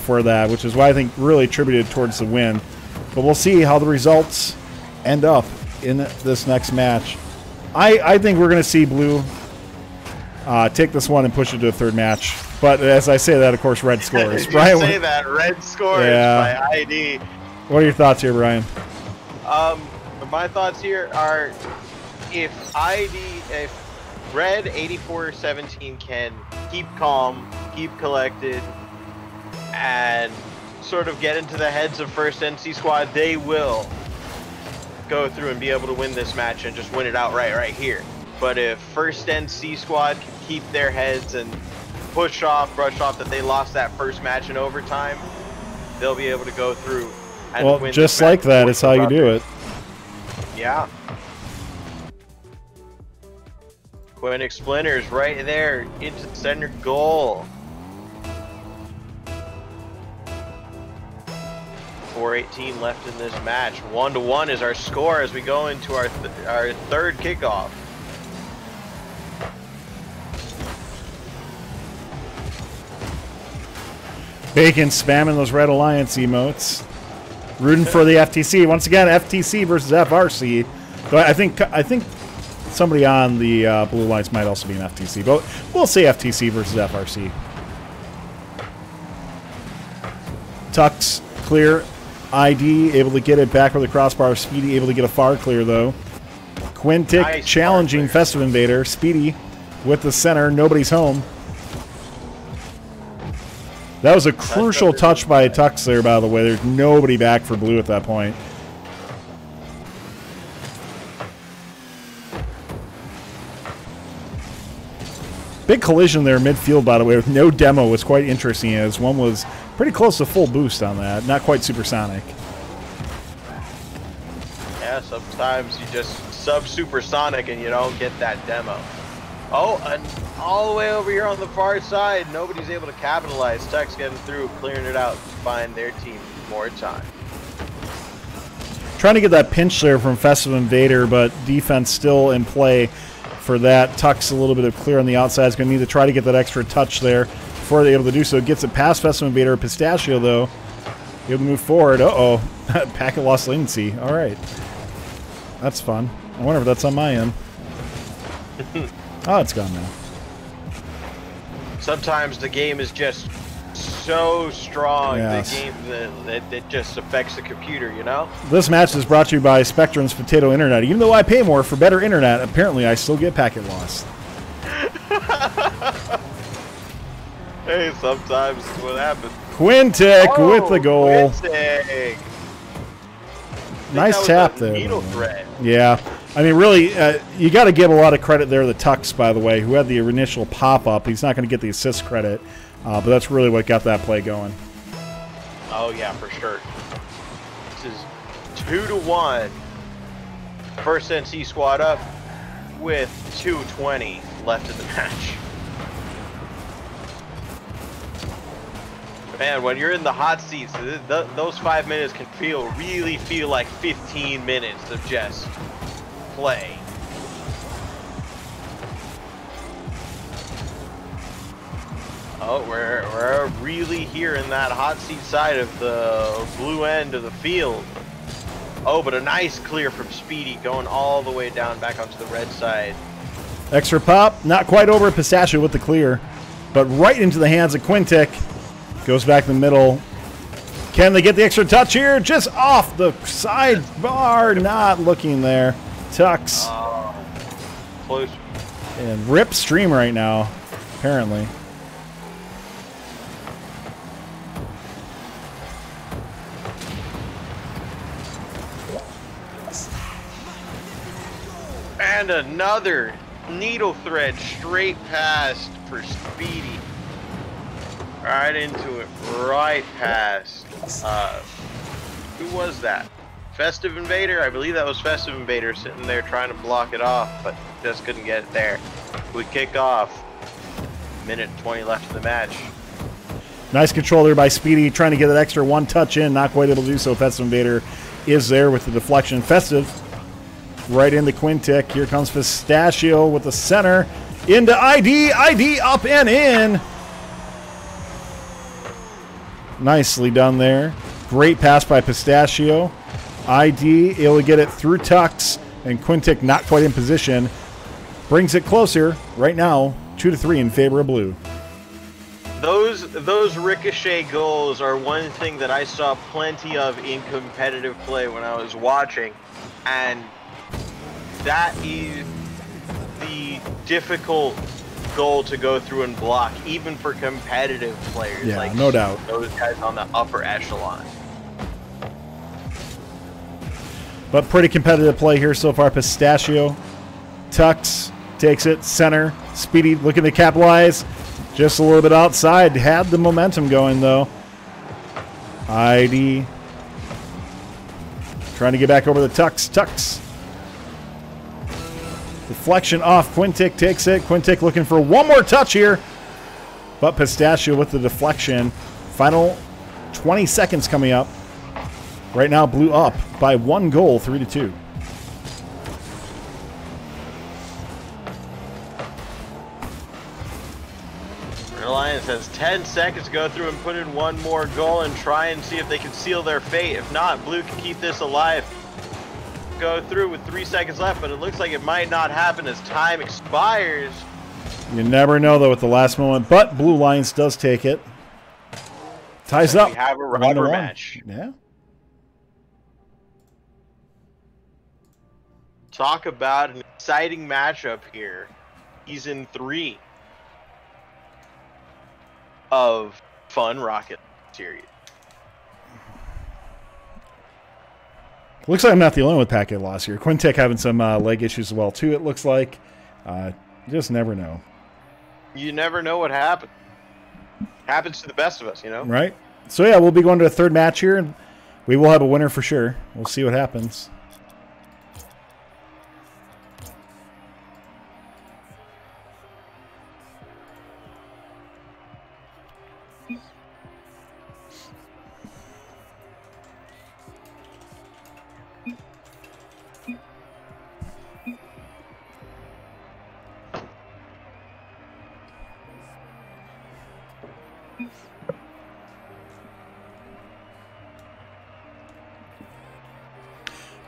For that, which is why I think really attributed towards the win. But we'll see how the results end up in this next match. I think we're going to see Blue take this one and push it to a third match. But as I say that, of course, Red scores. Brian, say that. Red scores by ID. What are your thoughts here, Brian? My thoughts here are if Red 84-17 can keep calm, keep collected, and sort of get into the heads of First NC Squad, they will go through and be able to win this match and just win it outright right here. But if First NC Squad can keep their heads and brush off that they lost that first match in overtime, they'll be able to go through and win. Well, just like that is how you do it. Yeah. Quintic Splinters right there into the center goal. 4:18 left in this match. 1-1 is our score as we go into our third kickoff. Bacon spamming those Red Alliance emotes, rooting for the FTC once again. FTC versus FRC. So I think somebody on the blue lines might also be an FTC, but we'll say FTC versus FRC. Tucks clear. ID able to get it back with the crossbar. Speedy able to get a far clear though. Quintic nice challenging Festive Invader. Speedy with the center. Nobody's home. That was a crucial touch by Tux there, by the way. There's nobody back for blue at that point. Big collision there midfield, by the way, with no demo was quite interesting, as one was pretty close to full boost on that. Not quite supersonic. Yeah, sometimes you just sub supersonic and you don't get that demo. Oh, and all the way over here on the far side, nobody's able to capitalize. Tech's getting through, clearing it out to find their team more time. Trying to get that pinch there from Festive Invader, but defense still in play for that. Tucks a little bit of clear on the outside. Is going to need to try to get that extra touch there before they're able to do so. Gets it past Festive Invader. Pistachio, though, able to move forward. Uh-oh. Packet lost latency. All right. That's fun. I wonder if that's on my end. Oh, it's gone now. Sometimes the game is just so strong, yes. That just affects the computer, you know? This match is brought to you by Spectrum's Potato Internet. Even though I pay more for better internet, apparently I still get packet loss. Hey, sometimes it's what happens. Quintic with the goal. Quintic. Nice tap there. Needle thread. Yeah. I mean, really, you got to give a lot of credit there to Tux, by the way, who had the initial pop-up. He's not going to get the assist credit, but that's really what got that play going. Oh, yeah, for sure. This is 2-1. First NC squad up with 2:20 left in the match. Man, when you're in the hot seats, those 5 minutes can really feel like 15 minutes of just... play. Oh, we're really here in that hot seat side of the blue end of the field. Oh, but a nice clear from Speedy going all the way down back onto the red side. Extra pop, not quite over. Pistachio with the clear, but right into the hands of Quintic. Goes back in the middle. Can they get the extra touch here? Just off the side bar, not looking there. Tux. Close. And rip stream right now, apparently. And another needle thread straight past for Speedy. Right into it, right past. Who was that? Festive Invader? I believe that was Festive Invader sitting there trying to block it off, but just couldn't get it there. We kick off. 1:20 left in the match. Nice control there by Speedy, trying to get that extra one touch in. Not quite able to do so. Festive Invader is there with the deflection. Festive right into Quintic. Here comes Pistachio with the center. Into ID. ID up and in. Nicely done there. Great pass by Pistachio. ID, able to get it through Tux, and Quintic not quite in position. Brings it closer right now, 2-3 in favor of blue. Those ricochet goals are one thing that I saw plenty of in competitive play when I was watching, and that is the difficult goal to go through and block, even for competitive players. Yeah, like, no doubt. Those guys on the upper echelon. But pretty competitive play here so far. Pistachio, Tux takes it, center. Speedy looking to capitalize. Just a little bit outside. Had the momentum going, though. ID. Trying to get back over the Tux. Tux. Deflection off. Quintic takes it. Quintic looking for one more touch here. But Pistachio with the deflection. Final 20 seconds coming up. Right now, Blue up by 1 goal, 3-2. Red Alliance has 10 seconds to go through and put in one more goal and try and see if they can seal their fate. If not, Blue can keep this alive. Go through with 3 seconds left, but it looks like it might not happen as time expires. You never know, though, at the last moment. But Blue Alliance does take it. Ties up. We have a rubber match. Yeah. Talk about an exciting matchup here. Season 3 of Fun Rocket Series. Looks like I'm not the only one with packet loss here. Quintic having some leg issues as well too. It looks like you just never know. You never know what happens. Happens to the best of us, you know. Right. So yeah, we'll be going to a third match here, and we will have a winner for sure. We'll see what happens.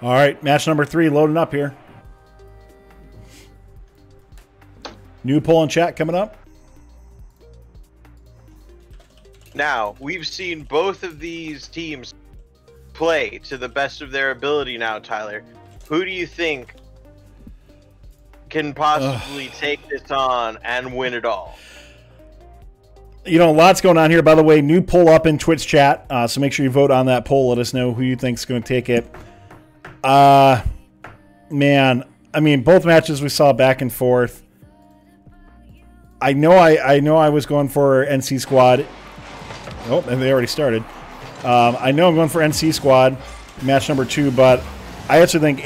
All right, match number 3 loading up here. New poll in chat coming up. Now, we've seen both of these teams play to the best of their ability now, Tyler. Who do you think can possibly take this on and win it all? You know, lots going on here. By the way, new poll up in Twitch chat, so make sure you vote on that poll. Let us know who you think's going to take it. Man, I mean, both matches we saw back and forth. I know I was going for NC Squad. Oh, and they already started. I know I'm going for NC Squad, match number 2, but I actually think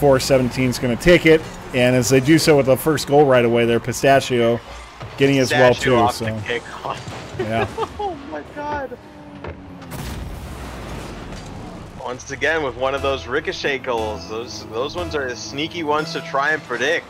84-17 is going to take it, and as they do so with the first goal right away there, Pistachio getting his well too. So, yeah. Oh my God. Once again with one of those ricochet goals. Those ones are the sneaky ones to try and predict.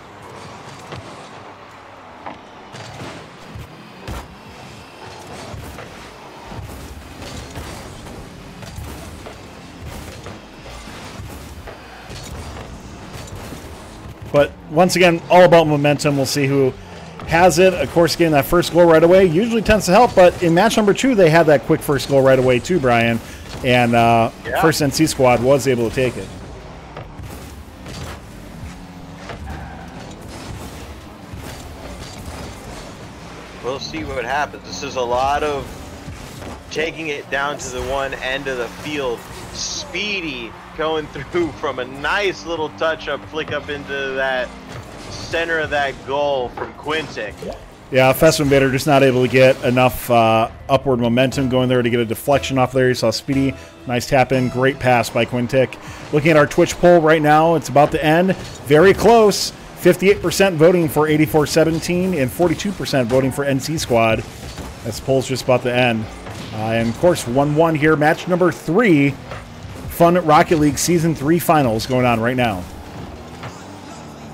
But once again, all about momentum. We'll see who has it. Of course, getting that first goal right away usually tends to help, but in match number 2, they had that quick first goal right away too, Brian. And yeah. First NC Squad was able to take it. We'll see what happens. This is a lot of taking it down to the one end of the field. Speedy going through from a nice little touch-up, flick-up into that center of that goal from Quintic. Yeah, Fest Invader just not able to get enough upward momentum going there to get a deflection off there. You saw Speedy. Nice tap in. Great pass by Quintic. Looking at our Twitch poll right now, it's about to end. Very close. 58% voting for 84-17 and 42% voting for NC Squad. This poll's just about to end. And, of course, 1-1 here. Match number 3. Fun Rocket League Season 3 Finals going on right now.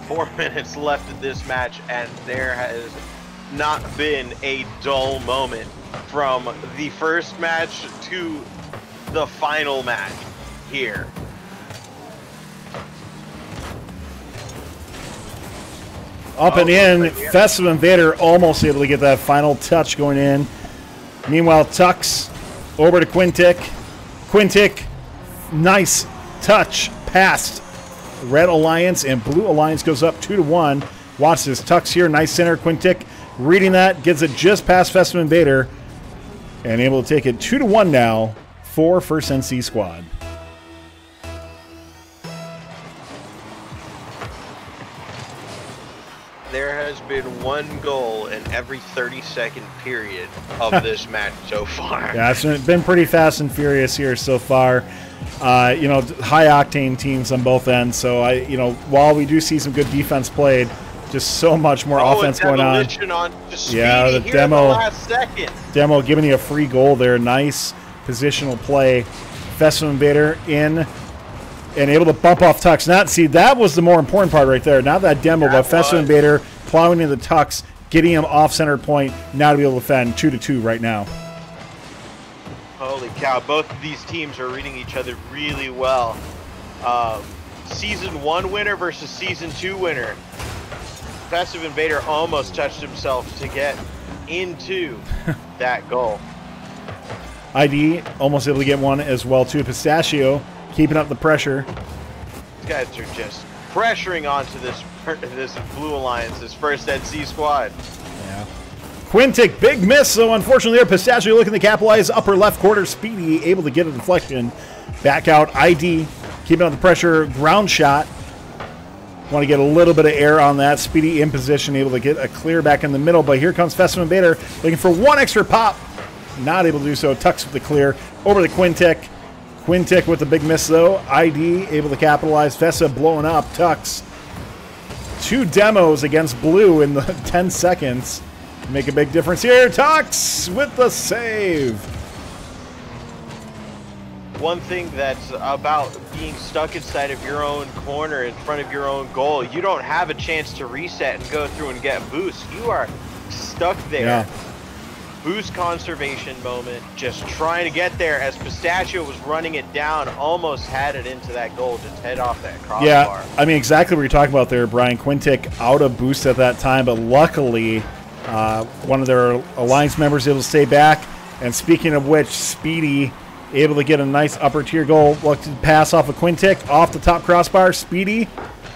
4 minutes left of this match, and there has not been a dull moment from the first match to the final match here. Up and in, Festive Invader almost able to get that final touch going in. Meanwhile, Tux over to Quintic. Quintic, nice touch past Red Alliance, and Blue Alliance goes up 2-1. Watch this, Tux here, nice center. Quintic reading that, gets it just past Festive Invader and able to take it 2-1 now for First NC Squad. there has been one goal in every 30-second period of this match so far. Yeah, it's been pretty fast and furious here so far. You know, high-octane teams on both ends. So, you know, while we do see some good defense played, just so much more offense going on. Yeah, the demo giving you a free goal there. Nice positional play. Festive Invader in and able to bump off Tux. Not see, that was the more important part right there. Not that demo, but Festive Invader plowing into the Tux, getting him off center point. Now to be able to defend 2-2 right now. Holy cow! Both of these teams are reading each other really well. Season 1 winner versus Season 2 winner. Festive Invader almost touched himself to get into that goal. ID almost able to get one as well too. Pistachio keeping up the pressure. These guys are just pressuring onto this Blue Alliance, this first NC squad. Yeah. Quintic, big miss. So unfortunately there, Pistachio looking to capitalize. Upper left quarter, Speedy able to get a deflection. Back out, ID keeping up the pressure. Ground shot. Want to get a little bit of air on that. Speedy in position, able to get a clear back in the middle, but here comes Festive Invader looking for one extra pop. Not able to do so. Tucks with the clear over the Quintic. Quintic with the big miss, though. ID able to capitalize. Fessa blowing up. Tucks. Two demos against Blue in the 10 seconds. Make a big difference here. Tucks with the save. One thing that's about being stuck inside of your own corner in front of your own goal, you don't have a chance to reset and go through and get boost. You are stuck there. Yeah. Boost conservation moment, just trying to get there as Pistachio was running it down, almost had it into that goal, just head off that crossbar. Yeah, I mean, exactly what you're talking about there, Brian. Quintic out of boost at that time, but luckily one of their Alliance members able to stay back. And speaking of which, Speedy able to get a nice upper tier goal. Looked to pass off of Quintic, off the top crossbar. Speedy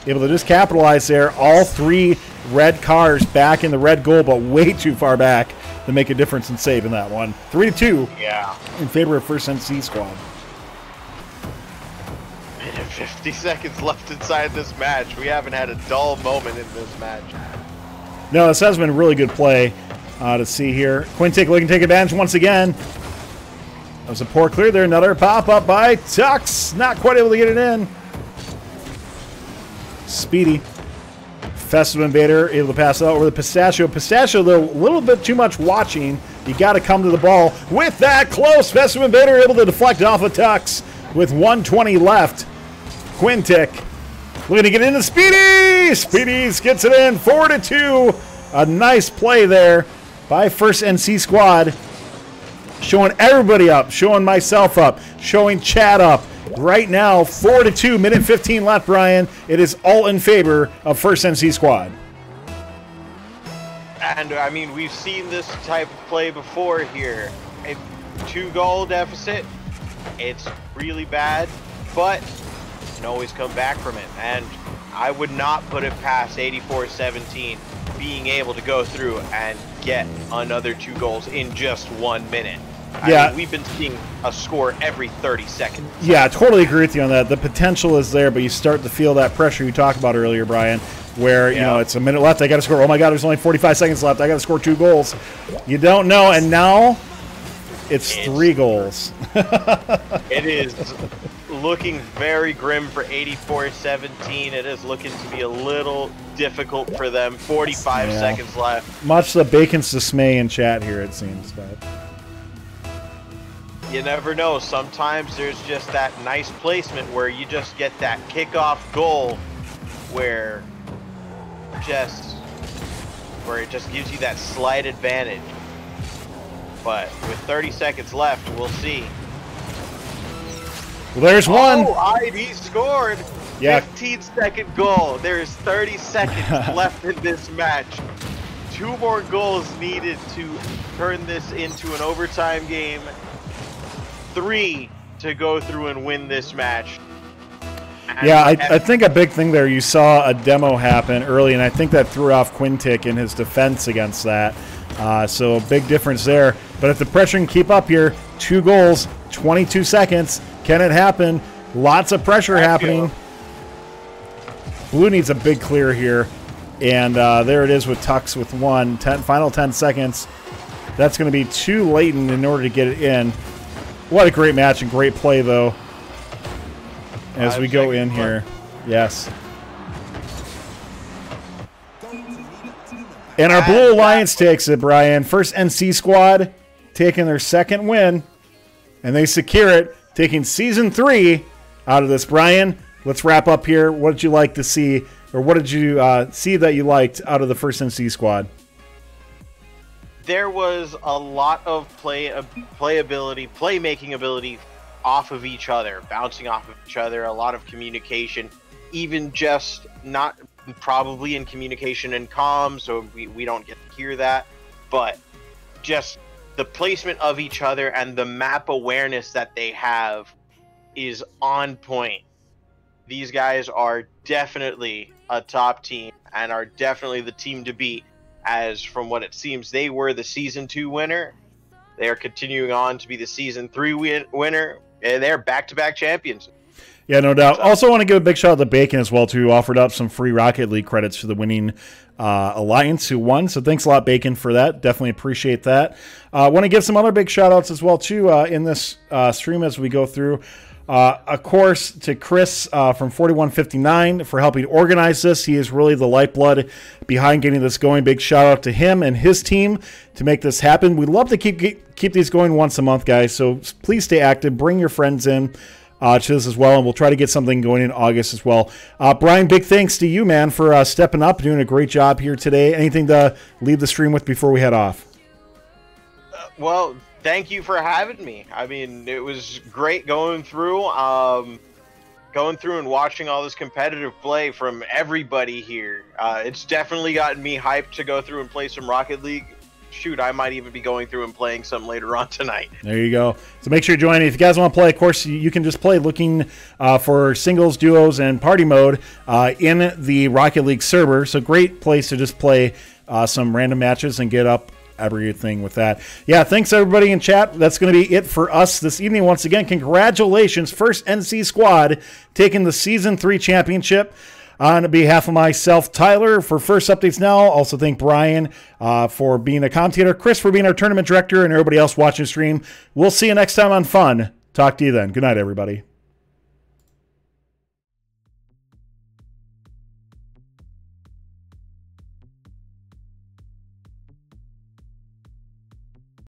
able to just capitalize there. All three red cars back in the red goal, but way too far back to make a difference and save in that one. 3-2 yeah, in favor of First NC squad. 50 seconds left inside this match. We haven't had a dull moment in this match. No, this has been really good play to see here. Quintic looking to take advantage once again. That was a poor clear there. Another pop-up by Tux. Not quite able to get it in. Speedy. Festive Invader able to pass it out over the Pistachio. Pistachio, though, a little bit too much watching. You got to come to the ball. With that close, Festive Invader able to deflect off of Tux with 1:20 left. Quintic looking to get into Speedy. Speedy gets it in 4-2. A nice play there by First NC squad. Showing everybody up, showing myself up, showing Chad up. Right now, 4-2, minute 15 left, Brian. It is all in favor of First NC squad. And, I mean, we've seen this type of play before here. A 2-goal deficit, it's really bad, but you can always come back from it. And I would not put it past 84-17 being able to go through and get another 2 goals in just 1 minute. Yeah, I mean, we've been seeing a score every 30 seconds. Yeah, I totally agree with you on that. The potential is there, but you start to feel that pressure you talked about earlier, Brian, where, you know, it's a minute left. I got to score. Oh, my God, there's only 45 seconds left. I got to score 2 goals. You don't know, and now it's 3 goals. It is looking very grim for 84-17. It is looking to be a little difficult for them. 45 seconds left. Much the bacon's dismay in chat here, it seems, but you never know. Sometimes there's just that nice placement where you just get that kickoff goal where it just gives you that slight advantage. But with 30 seconds left, we'll see. Well, there's one. Oh, ID scored. Yeah. 15-second goal. There's 30 seconds left in this match. 2 more goals needed to turn this into an overtime game. 3 to go through and win this match. And yeah, I think a big thing there, you saw a demo happen early, and I think that threw off Quintic in his defense against that. So a big difference there. But if the pressure can keep up here, 2 goals, 22 seconds. Can it happen? Lots of pressure happening. Blue needs a big clear here. And there it is with Tux with one. Final 10 seconds. That's going to be too latent in order to get it in. What a great match and great play, though. As we go in here. Yes. And our Blue Alliance takes it, Brian. First NC squad taking their second win. And they secure it, taking Season 3 out of this. Brian, let's wrap up here. What did you like to see, or what did you see that you liked out of the First NC squad? There was a lot of playability, playmaking ability off of each other, bouncing off of each other, a lot of communication, even just not probably in communication and comms, so we don't get to hear that, but just the placement of each other and the map awareness that they have is on point. These guys are definitely a top team and are definitely the team to beat, as from what it seems they were the Season 2 winner. They are continuing on to be the Season 3 winner, and they're back-to-back champions. Yeah, no doubt. Also want to give a big shout out to Bacon as well, who offered up some free Rocket League credits for the winning alliance who won. So thanks a lot, Bacon, for that. Definitely appreciate that. I want to give some other big shout outs as well too in this stream as we go through. Of course, to Chris from 4159 for helping organize this. He is really the lifeblood behind getting this going. Big shout out to him and his team to make this happen. We'd love to keep these going once a month, guys. So please stay active. Bring your friends in to this as well, and we'll try to get something going in August as well. Brian, big thanks to you, man, for stepping up, doing a great job here today. Anything to leave the stream with before we head off? Well, thank you for having me. I mean, it was great going through and watching all this competitive play from everybody here. It's definitely gotten me hyped to go through and play some Rocket League. Shoot, I might even be going through and playing some later on tonight. There you go. So make sure you join. If you guys want to play, of course, you can just play looking for singles, duos, and party mode in the Rocket League server. So great place to just play some random matches and get up everything with that. Yeah, thanks everybody in chat. That's going to be it for us this evening. Once again, congratulations, First NC squad taking the Season 3 championship. On behalf of myself, Tyler, for First Updates Now, also thank Brian for being a commentator, Chris for being our tournament director, and everybody else watching the stream. We'll see you next time on Fun. Talk to you then. Good night, everybody.